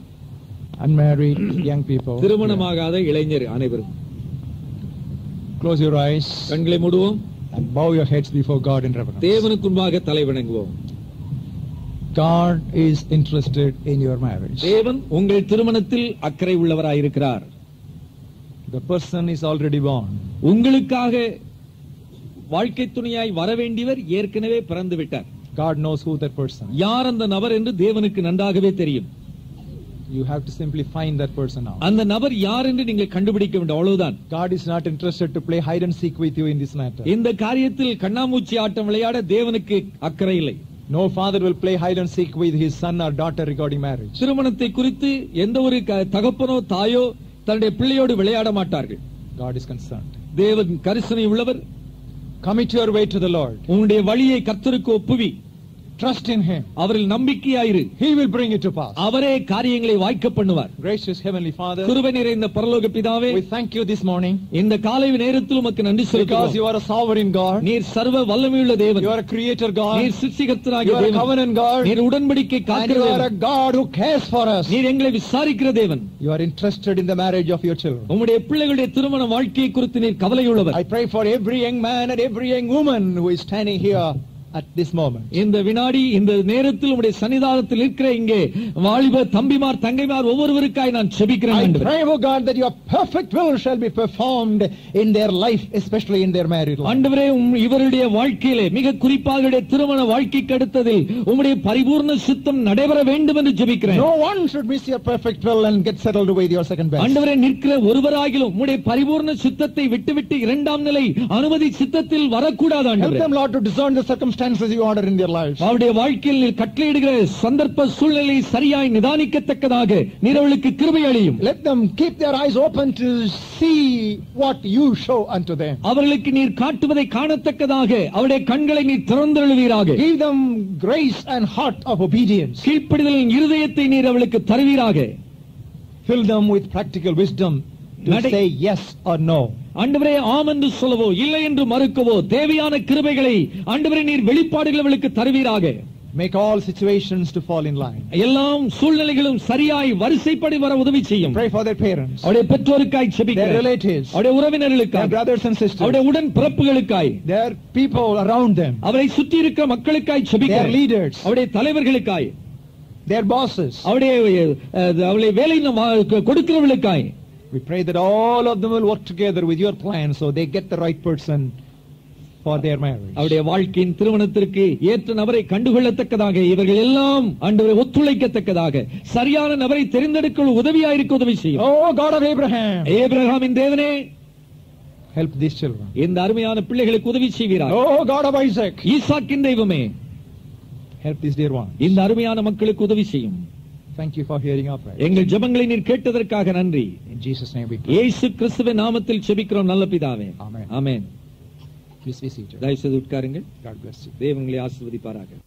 Unmarried young people, திருமணமாகாத இளைஞர் அனைவரும் close your eyes, கண்களை மூடுவோம் and bow your heads before God in reverence. தேவனுக்கு முன்பாக தலை வணங்குவோம். God is interested in your marriage. தேவன் உங்கள் திருமணத்தில் அக்கறை உள்ளவராய் இருக்கிறார். The person is already born. உங்களுக்காக வாழ்க்கை துணையாய் வர வேண்டியவர் ஏற்கனவே பிறந்து விட்டார். God knows who that person. யார் அந்த நபர் என்று தேவனுக்கு நன்றாகவே தெரியும். You have to simply find that person out. And the number yaar endru neenga kandupidikka vendum avladhan. God is not interested to play hide and seek with you in this matter. Indha kaariyathil kannamoochi aatam vilaiyada devanukku akkarai illai. No father will play hide and seek with his son or daughter regarding marriage. Thirumanathai kurithu endha oru thagappano thaayo thanude pilliyodu vilaiyada maatargal. God is concerned. Devan karishanai ullavar. Commit your way to the Lord. Unde valiyai kartharukku oppuvi. Trust in him. அவரில் நம்பிக்கையாயிரு. He will bring it to pass. அவரே காரியங்களை வாய்க்க பண்ணுவார். Gracious heavenly Father, கிருபை நிறைந்த பரலோக பிதாவே, we thank you this morning. இந்த காலை நேரத்தில் உமக்கு நன்றி செலுத்துகிறோம். Because you are a sovereign God. நீர் சர்வ வல்லமையுள்ள தேவன். You are a creator God. நீர் சிருஷ்டிகர்த்தராகிய தேவன். You are a covenant God. நீர் உடன்படிக்கை காக்கிற தேவன். You are a God who cares for us. நீர் எங்களை விசாரிக்கிற தேவன். You are interested in the marriage of your children. உம்முடைய பிள்ளைகளுடைய திருமண வாழ்க்கையை குறித்து நீர் கவலையுள்ளவர். I pray for every young man and every young woman who is standing here at this moment. இந்த வினாடி இந்த நேரத்தில் உம்முடைய சன்னிதானத்தில் இருக்கிற இங்கே வாலிப தம்பிமார் தங்கைமார் ஒவ்வொருவருக்காய் நான் ஜெபிக்கிறேன் ஆண்டவரே. I pray O God that your perfect will shall be performed in their life, especially in their married life. ஆண்டவரே இவருடைய வாழ்க்கையிலே மிக குறிப்பாக திருமண வாழ்க்கைக்கு அடுத்ததில் உம்முடைய பரிபூர்ண சித்தம் நடைபெற வேண்டும் என்று ஜெபிக்கிறேன். No one should miss your perfect will and get settled with your second best. ஆண்டவரே நிற்கிற ஒருவராகிலும் உம்முடைய பரிபூர்ண சித்தத்தை விட்டுவிட்டு இரண்டாம் நிலை அனுமதி சித்தத்தில் வரக்கூடாது ஆண்டவரே. Help them Lord to discern the circumstances as you order in their lives. அவருடைய வாழ்க்கையில் நீர் கட்டளையிடுகிற சந்தர்ப்ப சூழ்நிலை சரியாய் நிதானிக்கத்தக்கதாக நீர் அவளுக்கு கிருபை அளியும். Let them keep their eyes open to see what you show unto them. அவர்களுக்கு நீர் காட்டுவதை காணத்தக்கதாக அவருடைய கண்களை நீர் திறந்தருளுவீராக. Give them grace and heart of obedience. கீழ்ப்படிதலின் இதயத்தை நீர் அவளுக்கு தருவீராக. Fill them with practical wisdom to say yes or no. ஆண்டவரே ஆம் என்று சொல்லவோ இல்லை என்று மறுக்கவோ தேவையான கிருபைகளை ஆண்டவரே நீர் வெளிப்பாடுகளை அவளுக்கு தருவீராக. Make all situations to fall in line. எல்லாம் சூழ்நிலைகளும் சரியாய் வரிசைப்படி வர உதவி செய்யும். Pray for their parents. அவருடைய பெற்றோருக்காய் ஜெபிக்கிறேன். Their relatives. அவருடைய உறவினர்களுக்காய். Their brothers and sisters. அவருடைய உடன் பிறப்புகளுக்காய். Their people around them. அவரை சுற்றி இருக்கிற மக்களுக்காய் ஜெபிக்கிறேன். Their leaders. அவருடைய தலைவர்களுக்காய். Their bosses. அவருடைய அவருடைய வேலை கொடுக்கிறவர்களுக்காய். We pray that all of them will work together with your plan so they get the right person for their marriage. அவருடைய வாழ்க்கையின் திருமணத்திற்கு ஏற்ற நபரை கண்டுகொள்ளத்தக்கதாக இவர்கள் எல்லாம் ஆண்டவரே ஒத்துழைக்கத்தக்கதாக சரியான நபரை தெரிந்தெடுக்க உதவியாக இருக்க உதவி செய்யும். Oh God of Abraham, ஏப்ரஹாமின் தேவனே, help these children. இந்த அருமையான பிள்ளைகளுக்கு உதவி செய்வீராக. Oh God of Isaac, ஈசாக்கின் தெய்வமே, help these dear ones. இந்த அருமையான மக்களுக்கு உதவி செய்யும். Thank you for hearing our prayer. எங்கள் ஜெபங்களை நீர் கேட்டதற்காக நன்றி. In Jesus name we pray. இயேசு கிறிஸ்துவின் நாமத்தில் ஜெபிக்கிறோம் நல்ல பிதாவே. Amen. Amen. Please be seated. தயவுசெய்து உட்காருங்கள். God bless you. தேவன் உங்களை ஆசீர்வதிப்பாராக.